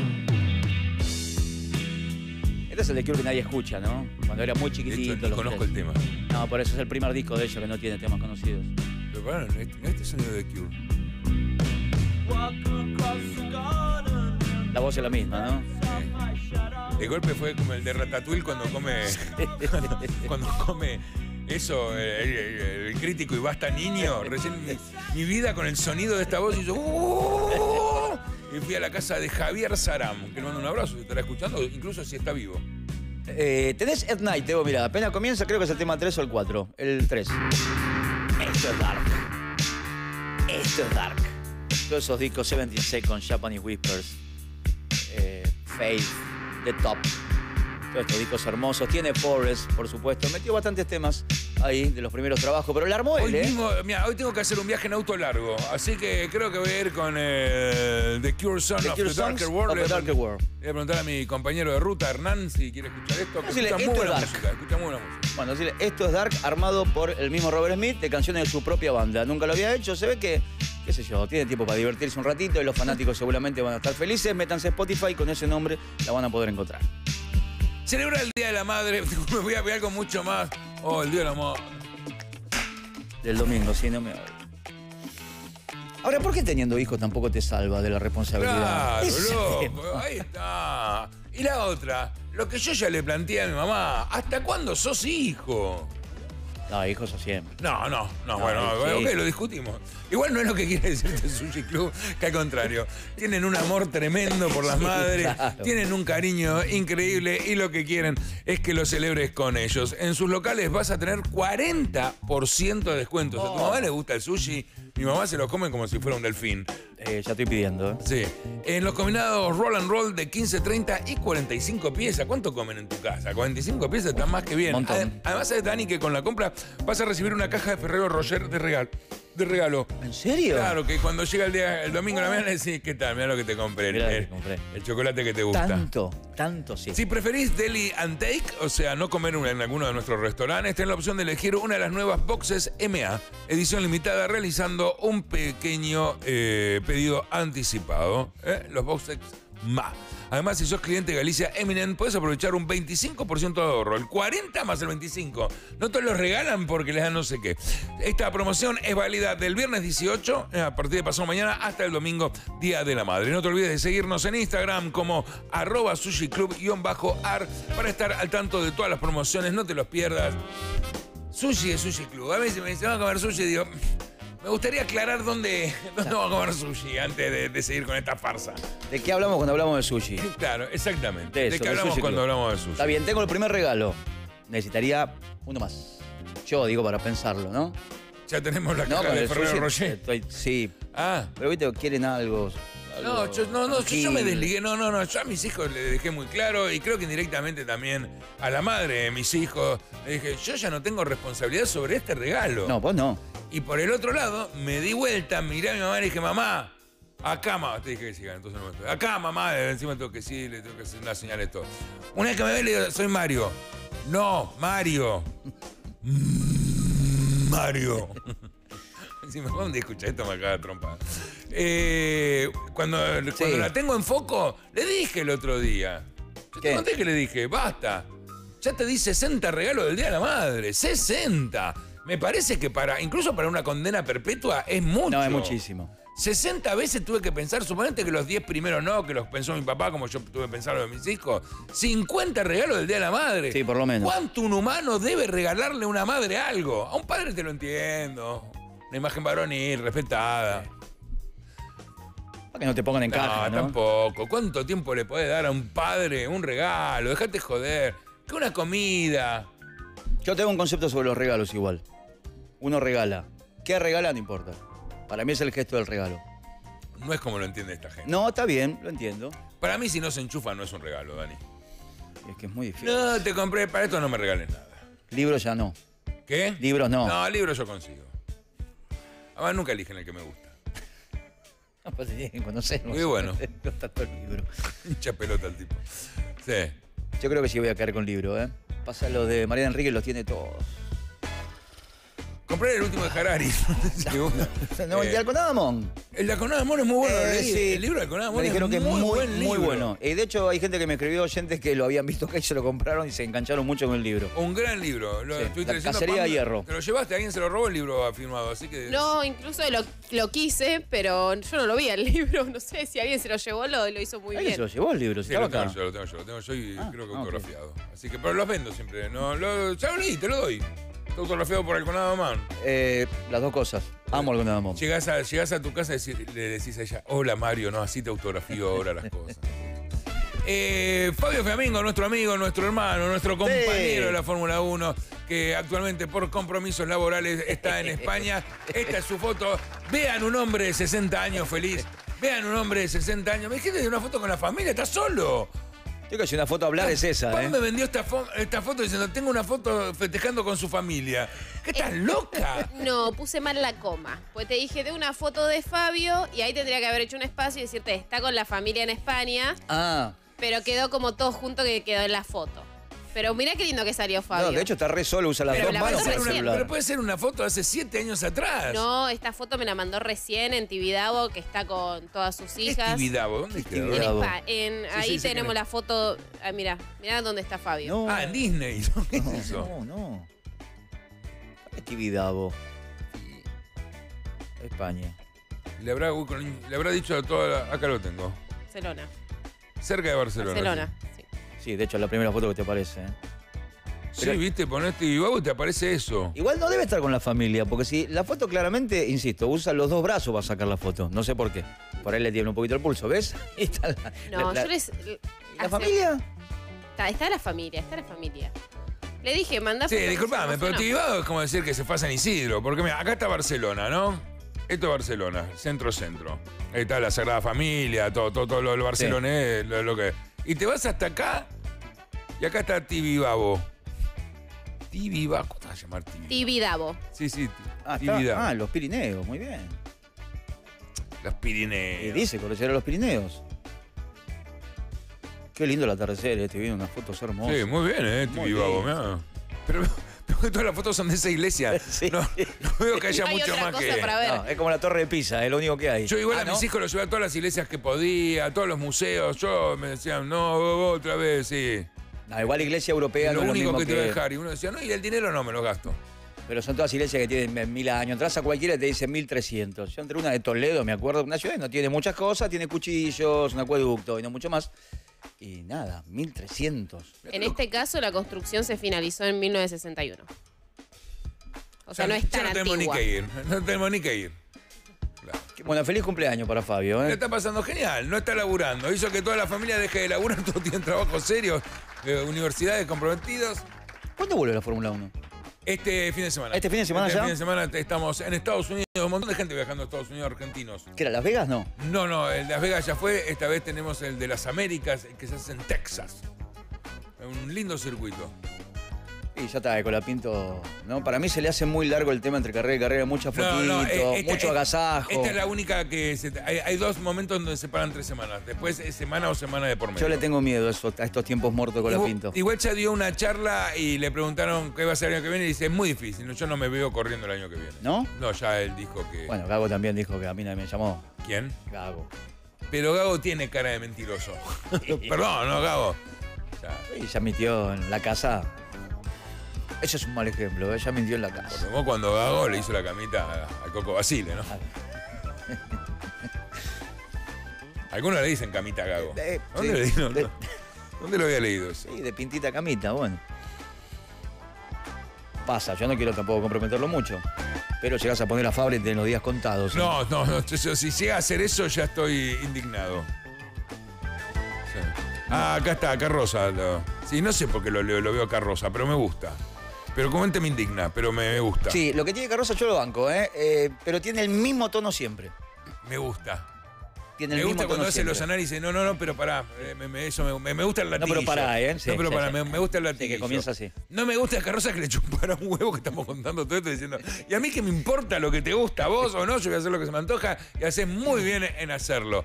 es el de Cure que nadie escucha, ¿no? Cuando era muy chiquitito. De hecho, no conozco el tema. No, por eso es el primer disco de ellos que no tiene temas conocidos. Pero bueno, este es el de The Cure. La voz es la misma, ¿no? De golpe fue como el de Ratatouille cuando come... cuando come... Eso, el crítico y basta niño. Recién mi vida con el sonido de esta voz y yo... y fui a la casa de Javier Saram, que le mando un abrazo, si estará escuchando, incluso si está vivo. Tenés At Night, Evo, mirá, apenas comienza, creo que es el tema 3 o el 4. El 3. Esto es dark. Esto es dark. Todos esos discos, 17 Seconds, Japanese Whispers, Faith, The Top. Todos estos discos hermosos. Tiene Forest, por supuesto. Metió bastantes temas ahí de los primeros trabajos, pero la armó él, mismo, mirá, hoy tengo que hacer un viaje en auto largo, así que creo que voy a ir con The Cure Songs of the Darker World. Voy a preguntar a mi compañero de ruta, Hernán, si quiere escuchar esto. Que escucha muy buena música, escucha muy buena música. Bueno, decirle, esto es dark, armado por el mismo Robert Smith, de canciones de su propia banda. Nunca lo había hecho. Se ve que qué sé yo, tiene tiempo para divertirse un ratito y los fanáticos seguramente van a estar felices. Métanse a Spotify, con ese nombre la van a poder encontrar. Celebra el Día de la Madre. Me voy a pegar con mucho más. Oh, el Día de la Madre. Del domingo, sí, no me... Ahora, ¿por qué teniendo hijos tampoco te salva de la responsabilidad? Claro, loco, ahí está. Y la otra, lo que yo ya le planteé a mi mamá, ¿hasta cuándo sos hijo? No, hijos o siempre. No, bueno, ok, lo discutimos. Igual no es lo que quiere decirte Sushi Club, que al contrario. Tienen un amor tremendo por las madres, claro. Tienen un cariño increíble y lo que quieren es que lo celebres con ellos. En sus locales vas a tener 40% de descuentos. Oh. A tu mamá le gusta el sushi, mi mamá se lo come como si fuera un delfín. Ya estoy pidiendo, ¿eh? Sí. En los combinados roll and roll de 15, 30 y 45 piezas. ¿Cuánto comen en tu casa? 45 piezas está más que bien. Además, sabes, Dani, que con la compra vas a recibir una caja de Ferrero Rocher de regalo. ¿En serio? Claro, que cuando llega el día, el domingo a la mañana, decís, ¿qué tal? Mirá lo que te compré. El chocolate que te gusta. Tanto, sí. Si preferís deli and take, o sea, no comer en alguno de nuestros restaurantes, tenés la opción de elegir una de las nuevas boxes MA, edición limitada, realizando un pequeño pedido anticipado. Los boxes MA. Además, si sos cliente de Galicia Eminent, podés aprovechar un 25% de ahorro. El 40 más el 25. No te los regalan porque les dan no sé qué. Esta promoción es válida del viernes 18, a partir de pasado mañana, hasta el domingo, Día de la Madre. No te olvides de seguirnos en Instagram como @sushiclub_ar para estar al tanto de todas las promociones. No te los pierdas. Sushi es Sushi Club. A veces me dicen, vamos a comer sushi, digo... Me gustaría aclarar dónde vamos a comer sushi antes de seguir con esta farsa. ¿De qué hablamos cuando hablamos de sushi? Claro, exactamente. ¿De qué hablamos cuando hablamos de sushi? Está bien, tengo el primer regalo. Necesitaría uno más. Yo digo para pensarlo, ¿no? Ya tenemos la caja de Ferrero Rocher. Sí. Ah. Pero viste, quieren algo... Yo me desligué. Yo a mis hijos les dejé muy claro y creo que indirectamente también a la madre de mis hijos. Le dije, yo ya no tengo responsabilidad sobre este regalo. No, vos no. Y por el otro lado, me di vuelta, miré a mi mamá y le dije, mamá, acá, mamá. Te dije que sí, entonces no me estoy. Acá, mamá, encima tengo que sí, le tengo que hacer una señal de todo. Una vez que me ve, le digo, soy Mario. No, Mario. Mario. Si me van a escuchar esto, me acaba de trompar. Cuando la tengo en foco, le dije el otro día. Yo te conté que le dije, basta. Ya te di 60 regalos del Día de la Madre. 60. Me parece que incluso para una condena perpetua es mucho. No, es muchísimo. 60 veces tuve que pensar, suponete que los 10 primeros no, que los pensó mi papá, como yo tuve que pensar los de mis hijos. 50 regalos del Día de la Madre. Sí, por lo menos. ¿Cuánto un humano debe regalarle a una madre algo? A un padre te lo entiendo. Una imagen varonil, respetada. Para que no te pongan en caja, ¿no? Tampoco. ¿Cuánto tiempo le podés dar a un padre un regalo? Dejate joder. Que una comida. Yo tengo un concepto sobre los regalos igual. Uno regala. ¿Qué regala? No importa. Para mí es el gesto del regalo. No es como lo entiende esta gente. No, está bien, lo entiendo. Para mí, si no se enchufa, no es un regalo, Dani. Es que es muy difícil. No, te compré, para esto no me regales nada. Libros ya no. ¿Qué? Libros no. No, libros yo consigo. Además, nunca eligen el que me gusta. No, pues tienen que conocernos. Muy bueno. Mucha pelota el tipo. Sí. Yo creo que sí voy a caer con libro, ¿eh? Pasa lo de María Enrique, los tiene todos. Compré el último de Harari. No, el de Alconadamón. El de Alconadamón es muy bueno. Sí. El libro de Alconadamón es muy, muy bueno. Y de hecho hay gente que me escribió, oyentes que lo habían visto acá y se lo compraron y se engancharon mucho con el libro. Un gran libro. La Cacería de Hierro. Te lo llevaste, alguien se lo robó el libro firmado, así que... No, incluso lo quise, pero yo no lo vi el libro. No sé si alguien se lo llevó, lo hizo muy bien. ¿Alguien se lo llevó el libro? Sí, lo tengo yo, lo tengo yo y creo que autografiado. Así que, pero los vendo siempre. Ya lo leí, te lo doy. ¿Autografiado por Alconadamón? Las dos cosas. Amo Alconadamón. Llegás a tu casa y le decís a ella, hola Mario, no, así te autografío ahora las cosas. Fabio Fiamingo, nuestro amigo, nuestro hermano, nuestro compañero de la Fórmula 1, que actualmente por compromisos laborales está en España. Esta es su foto. Vean un hombre de 60 años feliz. Vean un hombre de 60 años. Me dijiste de una foto con la familia, está solo. Yo creo que una foto a hablar es esa, Pam me vendió esta foto diciendo, tengo una foto festejando con su familia. ¿Qué estás loca? No, puse mal la coma. Pues te dije de una foto de Fabio y ahí tendría que haber hecho un espacio y decirte, está con la familia en España. Ah. Pero quedó como todo junto que quedó en la foto. Pero mirá qué lindo que salió Fabio. No, de hecho está re solo, usa las dos manos para el celular. Pero puede ser una foto de hace 7 años atrás. No, esta foto me la mandó recién en Tibidabo, que está con todas sus hijas. ¿Tibidabo? ¿Dónde está? Tibidabo. Ahí tenemos la foto. Ah, mirá, mirá dónde está Fabio. No. Ah, en Disney. No, no, no. Es Tibidabo. España. Le habrá dicho a toda la... Acá lo tengo. Barcelona. Cerca de Barcelona. Barcelona, sí. Sí, de hecho, la primera foto que te aparece. Sí, viste, ponete y vos te aparece eso. Igual no debe estar con la familia, porque si la foto claramente, insisto, usa los dos brazos para sacar la foto. No sé por qué. Por ahí le tiene un poquito el pulso, ¿ves? Ahí está la, no, la, yo les... ¿La familia? Está la familia, está la familia. Le dije, mandá... Sí, disculpame, pero Tibidabo es como decir que se fue a San Isidro. Porque mira, acá está Barcelona, ¿no? Esto es Barcelona, centro-centro. Ahí está la Sagrada Familia, todo lo del barcelonés, sí. lo que... Y te vas hasta acá... Y acá está Tibidabo. Tibidabo. ¿Cómo te vas a llamar Tibidabo? Tibidabo. Sí, sí. Tibidabo. Ah, los Pirineos. Muy bien. Los Pirineos. Y dice, conocer a los Pirineos. Qué lindo el atardecer, este viene unas fotos hermosas. Sí, muy bien, Tibidabo. Mirá. Pero todas las fotos son de esa iglesia. Sí. No veo que haya mucho más que... No, es como la Torre de Pisa, es lo único que hay. Yo igual a mis hijos los llevé a todas las iglesias que podía, a todos los museos. Yo me decían, no, vos otra vez, sí. No, igual iglesia europea no es lo único que te voy a dejar. Y uno decía, no, y el dinero no me lo gasto. Pero son todas iglesias que tienen 1000 años. Entras a cualquiera y te dicen 1300. Yo entré una de Toledo, me acuerdo, una ciudad que no tiene muchas cosas, tiene cuchillos, un acueducto y no mucho más. Y nada, 1300. En este caso la construcción se finalizó en 1961. O sea, no es tan antigua. No tenemos ni que ir, no tenemos ni que ir. Claro. Bueno, feliz cumpleaños para Fabio, ¿eh? Le está pasando genial, no está laburando. Hizo que toda la familia deje de laburar, todos tienen trabajos serios, universidades comprometidas. ¿Cuándo vuelve la Fórmula 1? Este fin de semana. ¿Este fin de semana ya? Este fin de semana estamos en Estados Unidos. Un montón de gente viajando a Estados Unidos, argentinos. ¿Qué era, Las Vegas? No. No, no, el de Las Vegas ya fue. Esta vez tenemos el de las Américas, el que se hace en Texas. Un lindo circuito. Y ya está, con la pinto... ¿no? Para mí se le hace muy largo el tema entre carrera y carrera. Mucha fotito, mucho agasajo. Esta es la única que... Hay dos momentos donde se paran 3 semanas. Después es semana o semana de por medio. Yo le tengo miedo a estos tiempos muertos con la pinto. Igual ya dio una charla y le preguntaron qué va a ser el año que viene y dice, es muy difícil, yo no me veo corriendo el año que viene. ¿No? No, ya él dijo que... Bueno, Gago también dijo que a mí nadie me llamó. ¿Quién? Gago. Pero Gago tiene cara de mentiroso. Perdón, ¿no, Gago? Y ya metió en la casa... Ese es un mal ejemplo, ella mintió en la casa. Porque vos cuando Gago le hizo la camita al Coco Basile, ¿no? Algunos le dicen camita a Gago. ¿Dónde, sí, ¿dónde lo había leído eso? Sí, de pintita camita, bueno. Pasa, yo no quiero tampoco comprometerlo mucho. Pero llegás a poner a Fabra y tenés los días contados. ¿Eh? No, no, no. Si llega a hacer eso ya estoy indignado. Sí. Ah, acá está, acá Rosa. Sí, no sé por qué lo veo acá Rosa, pero me gusta. Pero comúnmente me indigna, pero me gusta. Sí, lo que tiene Carroza yo lo banco, pero tiene el mismo tono siempre. Me gusta. Tiene el me mismo gusta tono cuando hace los análisis. No, no, no, pero pará. Me gusta el latillo. No, pero pará, ¿eh? Sí, no, pero sí, pará, sí. Me gusta el latillo. Sí, que comienza así. No me gusta Carroza que le chupara un huevo que estamos contando todo esto diciendo. Y a mí que me importa lo que te gusta, vos o no, yo voy a hacer lo que se me antoja y haces muy bien en hacerlo.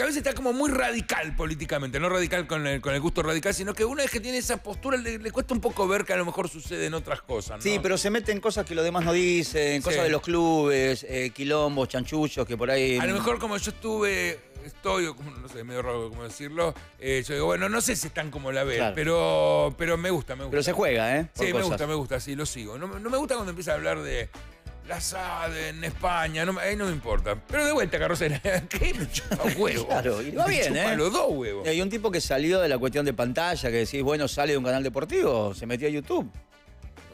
A veces está como muy radical políticamente, no radical con el gusto radical, sino que una vez que tiene esa postura le cuesta un poco ver que a lo mejor sucede en otras cosas, ¿no? Sí, pero se mete en cosas que los demás no dicen, cosas de los clubes, quilombos, chanchullos, que por ahí... A lo mejor como yo estoy, no sé, medio raro cómo decirlo, yo digo, bueno, no sé si están como la ve, claro, pero me gusta, me gusta. Pero se juega, ¿eh? Sí, me gusta, sí, lo sigo. No me gusta cuando empieza a hablar de... La SAD en España, ahí no me importa. Pero de vuelta, Carrocera, ¿qué? Me chupa huevo. Claro, y va bien, ¿eh? Los dos huevos. Hay un tipo que salió de la cuestión de pantalla, que decís, bueno, sale de un canal deportivo, se metió a YouTube.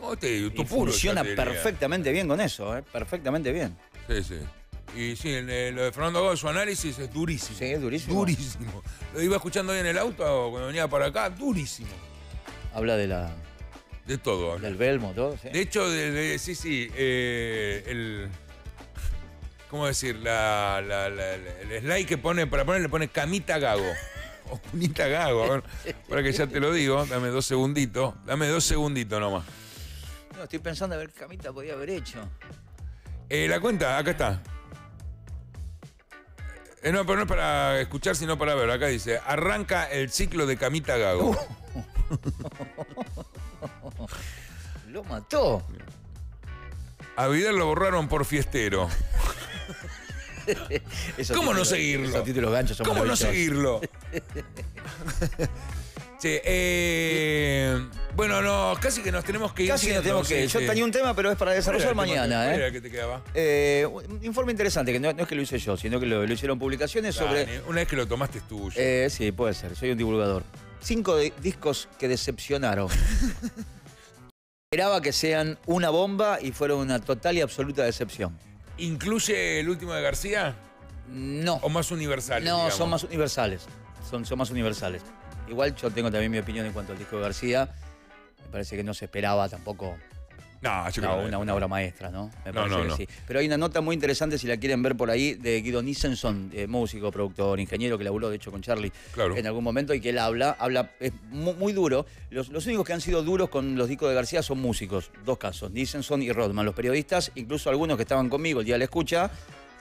No, este YouTube y puro. Funciona perfectamente bien con eso, ¿eh? Perfectamente bien. Sí, sí. Y sí, lo de Fernando Gago, su análisis es durísimo. Sí, es durísimo. Durísimo. Lo iba escuchando hoy en el auto cuando venía para acá, durísimo. Habla de la... De todo. Habla. Del Belmo, todo, sí. De hecho, sí, sí, ¿cómo decir? El slide que pone, para poner, le pone camita Gago. O punita Gago, a ver, para que ya te lo digo, dame 2 segunditos nomás. No, estoy pensando a ver qué camita podía haber hecho. La cuenta, acá está. No, pero no es para escuchar, sino para ver. Acá dice, arranca el ciclo de camita Gago. Lo mató. A Vidal lo borraron por fiestero. ¿Cómo no seguirlo? ¿Cómo no seguirlo? Sí, bueno, no, casi que nos tenemos que ir. Casi que nos tenemos que ir. Yo tenía un tema, pero es para desarrollar mañana. ¿Cuál era el que te quedaba? Un informe interesante, que no es que lo hice yo, sino que lo hicieron publicaciones sobre... Una vez que lo tomaste es tuyo. Sí, puede ser, soy un divulgador. 5 discos que decepcionaron. Esperaba que sean una bomba y fueron una total y absoluta decepción. ¿Incluye el último de García? No. ¿O más universales? No, digamos, son más universales. Son más universales. Igual yo tengo también mi opinión en cuanto al disco de García. Me parece que no se esperaba tampoco una obra maestra, ¿no? Me parece que sí. Pero hay una nota muy interesante, si la quieren ver por ahí, de Guido Nissenson, músico, productor, ingeniero, que laburó de hecho con Charlie en algún momento, y que él habla es muy duro. Los únicos que han sido duros con los discos de García son músicos, dos casos, Nissenson y Rotman. Los periodistas, incluso algunos que estaban conmigo el día de la escucha,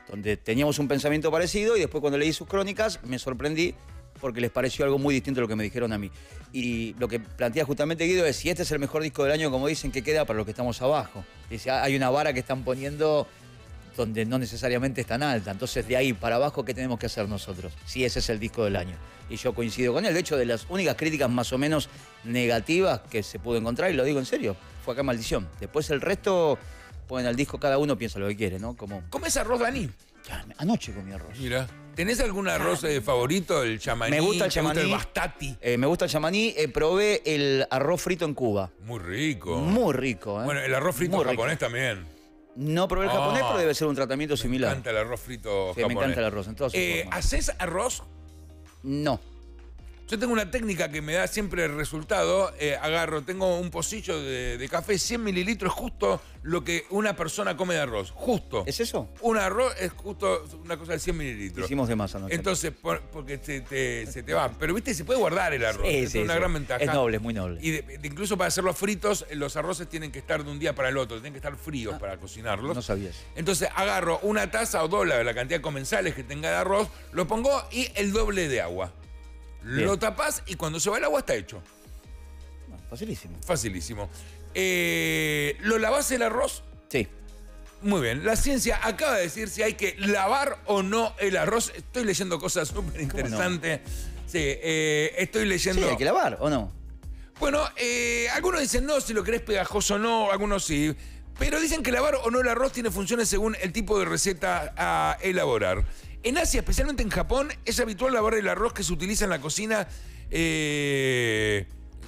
donde teníamos un pensamiento parecido, y después cuando leí sus crónicas me sorprendí, porque les pareció algo muy distinto a lo que me dijeron a mí. Y lo que plantea justamente Guido es, si este es el mejor disco del año, como dicen, ¿qué queda para los que estamos abajo? Dice, hay una vara que están poniendo donde no necesariamente es tan alta. Entonces, de ahí para abajo, ¿qué tenemos que hacer nosotros? Si ese es el disco del año. Y yo coincido con él. De hecho, de las únicas críticas más o menos negativas que se pudo encontrar, y lo digo en serio, fue acá Maldición. Después el resto, ponen al disco, cada uno piensa lo que quiere, ¿no? Como... ¿Comés arroz, Dani? Anoche comí arroz. Mira. ¿Tenés algún arroz favorito? El chamaní. Me gusta el chamaní. Me gusta el bastati. Me gusta el chamaní. Probé el arroz frito en Cuba. Muy rico. Muy rico. Bueno, el arroz frito japonés también. No probé el japonés, pero debe ser un tratamiento similar. Me encanta el arroz frito japonés. Me encanta el arroz. ¿Hacés arroz? No. Yo tengo una técnica que me da siempre el resultado. Tengo un pocillo de café, 100 mililitros, justo lo que una persona come de arroz. Justo. ¿Es eso? Un arroz es justo una cosa de 100 mililitros. Hicimos de masa, ¿no? Entonces, porque se te va. Pero, viste, se puede guardar el arroz. Sí, es una gran ventaja. Es noble, es muy noble. Y incluso para hacerlos fritos, los arroces tienen que estar de un día para el otro. Tienen que estar fríos para cocinarlos. No sabías. Entonces, agarro una taza o 2 de la cantidad de comensales que tenga de arroz, lo pongo y el doble de agua. Bien. Lo tapás y cuando se va el agua está hecho. Facilísimo. Facilísimo. ¿Lo lavás el arroz? Sí. Muy bien. La ciencia acaba de decir si hay que lavar o no el arroz. Estoy leyendo cosas súper interesantes. No? Sí, estoy leyendo... Sí, hay que lavar o no. Bueno, algunos dicen no, si lo querés pegajoso o no, algunos sí. Pero dicen que lavar o no el arroz tiene funciones según el tipo de receta a elaborar. En Asia, especialmente en Japón, es habitual lavar el arroz que se utiliza en la cocina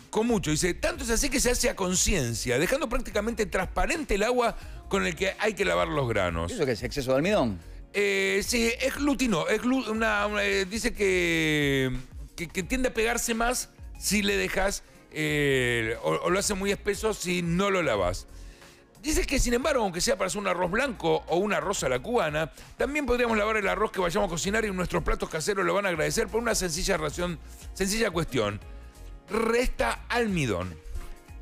con mucho. Dice, tanto es así que se hace a conciencia, dejando prácticamente transparente el agua con el que hay que lavar los granos. ¿Eso qué es? ¿Exceso de almidón? Sí, es glutino. Es dice que tiende a pegarse más si le dejas o lo hace muy espeso si no lo lavas. Dice que, sin embargo, aunque sea para hacer un arroz blanco o un arroz a la cubana, también podríamos lavar el arroz que vayamos a cocinar y nuestros platos caseros lo van a agradecer por una sencilla cuestión. Resta almidón.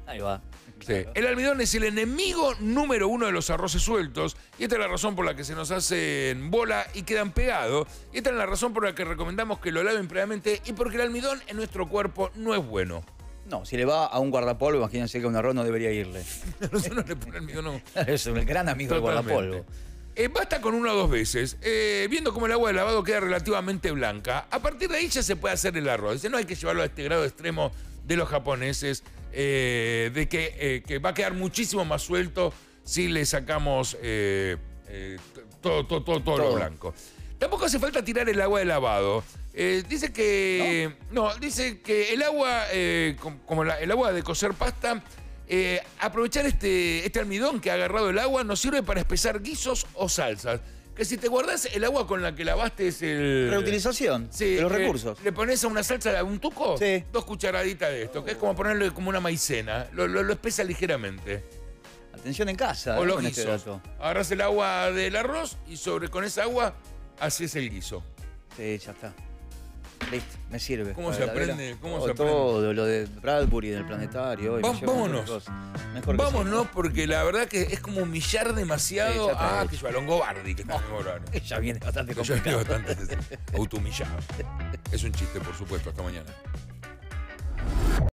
Ahí va. Claro. Sí. El almidón es el enemigo número uno de los arroces sueltos y esta es la razón por la que se nos hacen bola y quedan pegados. Y esta es la razón por la que recomendamos que lo laven previamente y porque el almidón en nuestro cuerpo no es bueno. No, si le va a un guardapolvo, imagínense que un arroz no debería irle. Nosotros le ponemos el mío, no. Es un gran amigo del guardapolvo. Basta con 1 o 2 veces, viendo cómo el agua de lavado queda relativamente blanca. A partir de ahí ya se puede hacer el arroz. No hay que llevarlo a este grado extremo de los japoneses, que va a quedar muchísimo más suelto si le sacamos todo lo blanco. Tampoco hace falta tirar el agua de lavado. Dice que... ¿No? No, dice que el agua, el agua de cocer pasta, aprovechar este almidón que ha agarrado el agua nos sirve para espesar guisos o salsas. Que si te guardás el agua con la que lavaste es el... Reutilización de los recursos. Le pones a una salsa, un tuco, 2 cucharaditas de esto, que es como ponerle como una maicena. Lo espesa ligeramente. Atención en casa. O los guisos. Agarrás el agua del arroz y con esa agua haces el guiso. Sí, ya está. Listo, me sirve. ¿Cómo se aprende? ¿Cómo se aprende? Todo, lo de Bradbury, del planetario. Vámonos. Vámonos, porque la verdad que es como humillar demasiado a Longobardi, que está mejorando. Ya viene bastante complicado. Autohumillado. Es un chiste, por supuesto. Hasta mañana.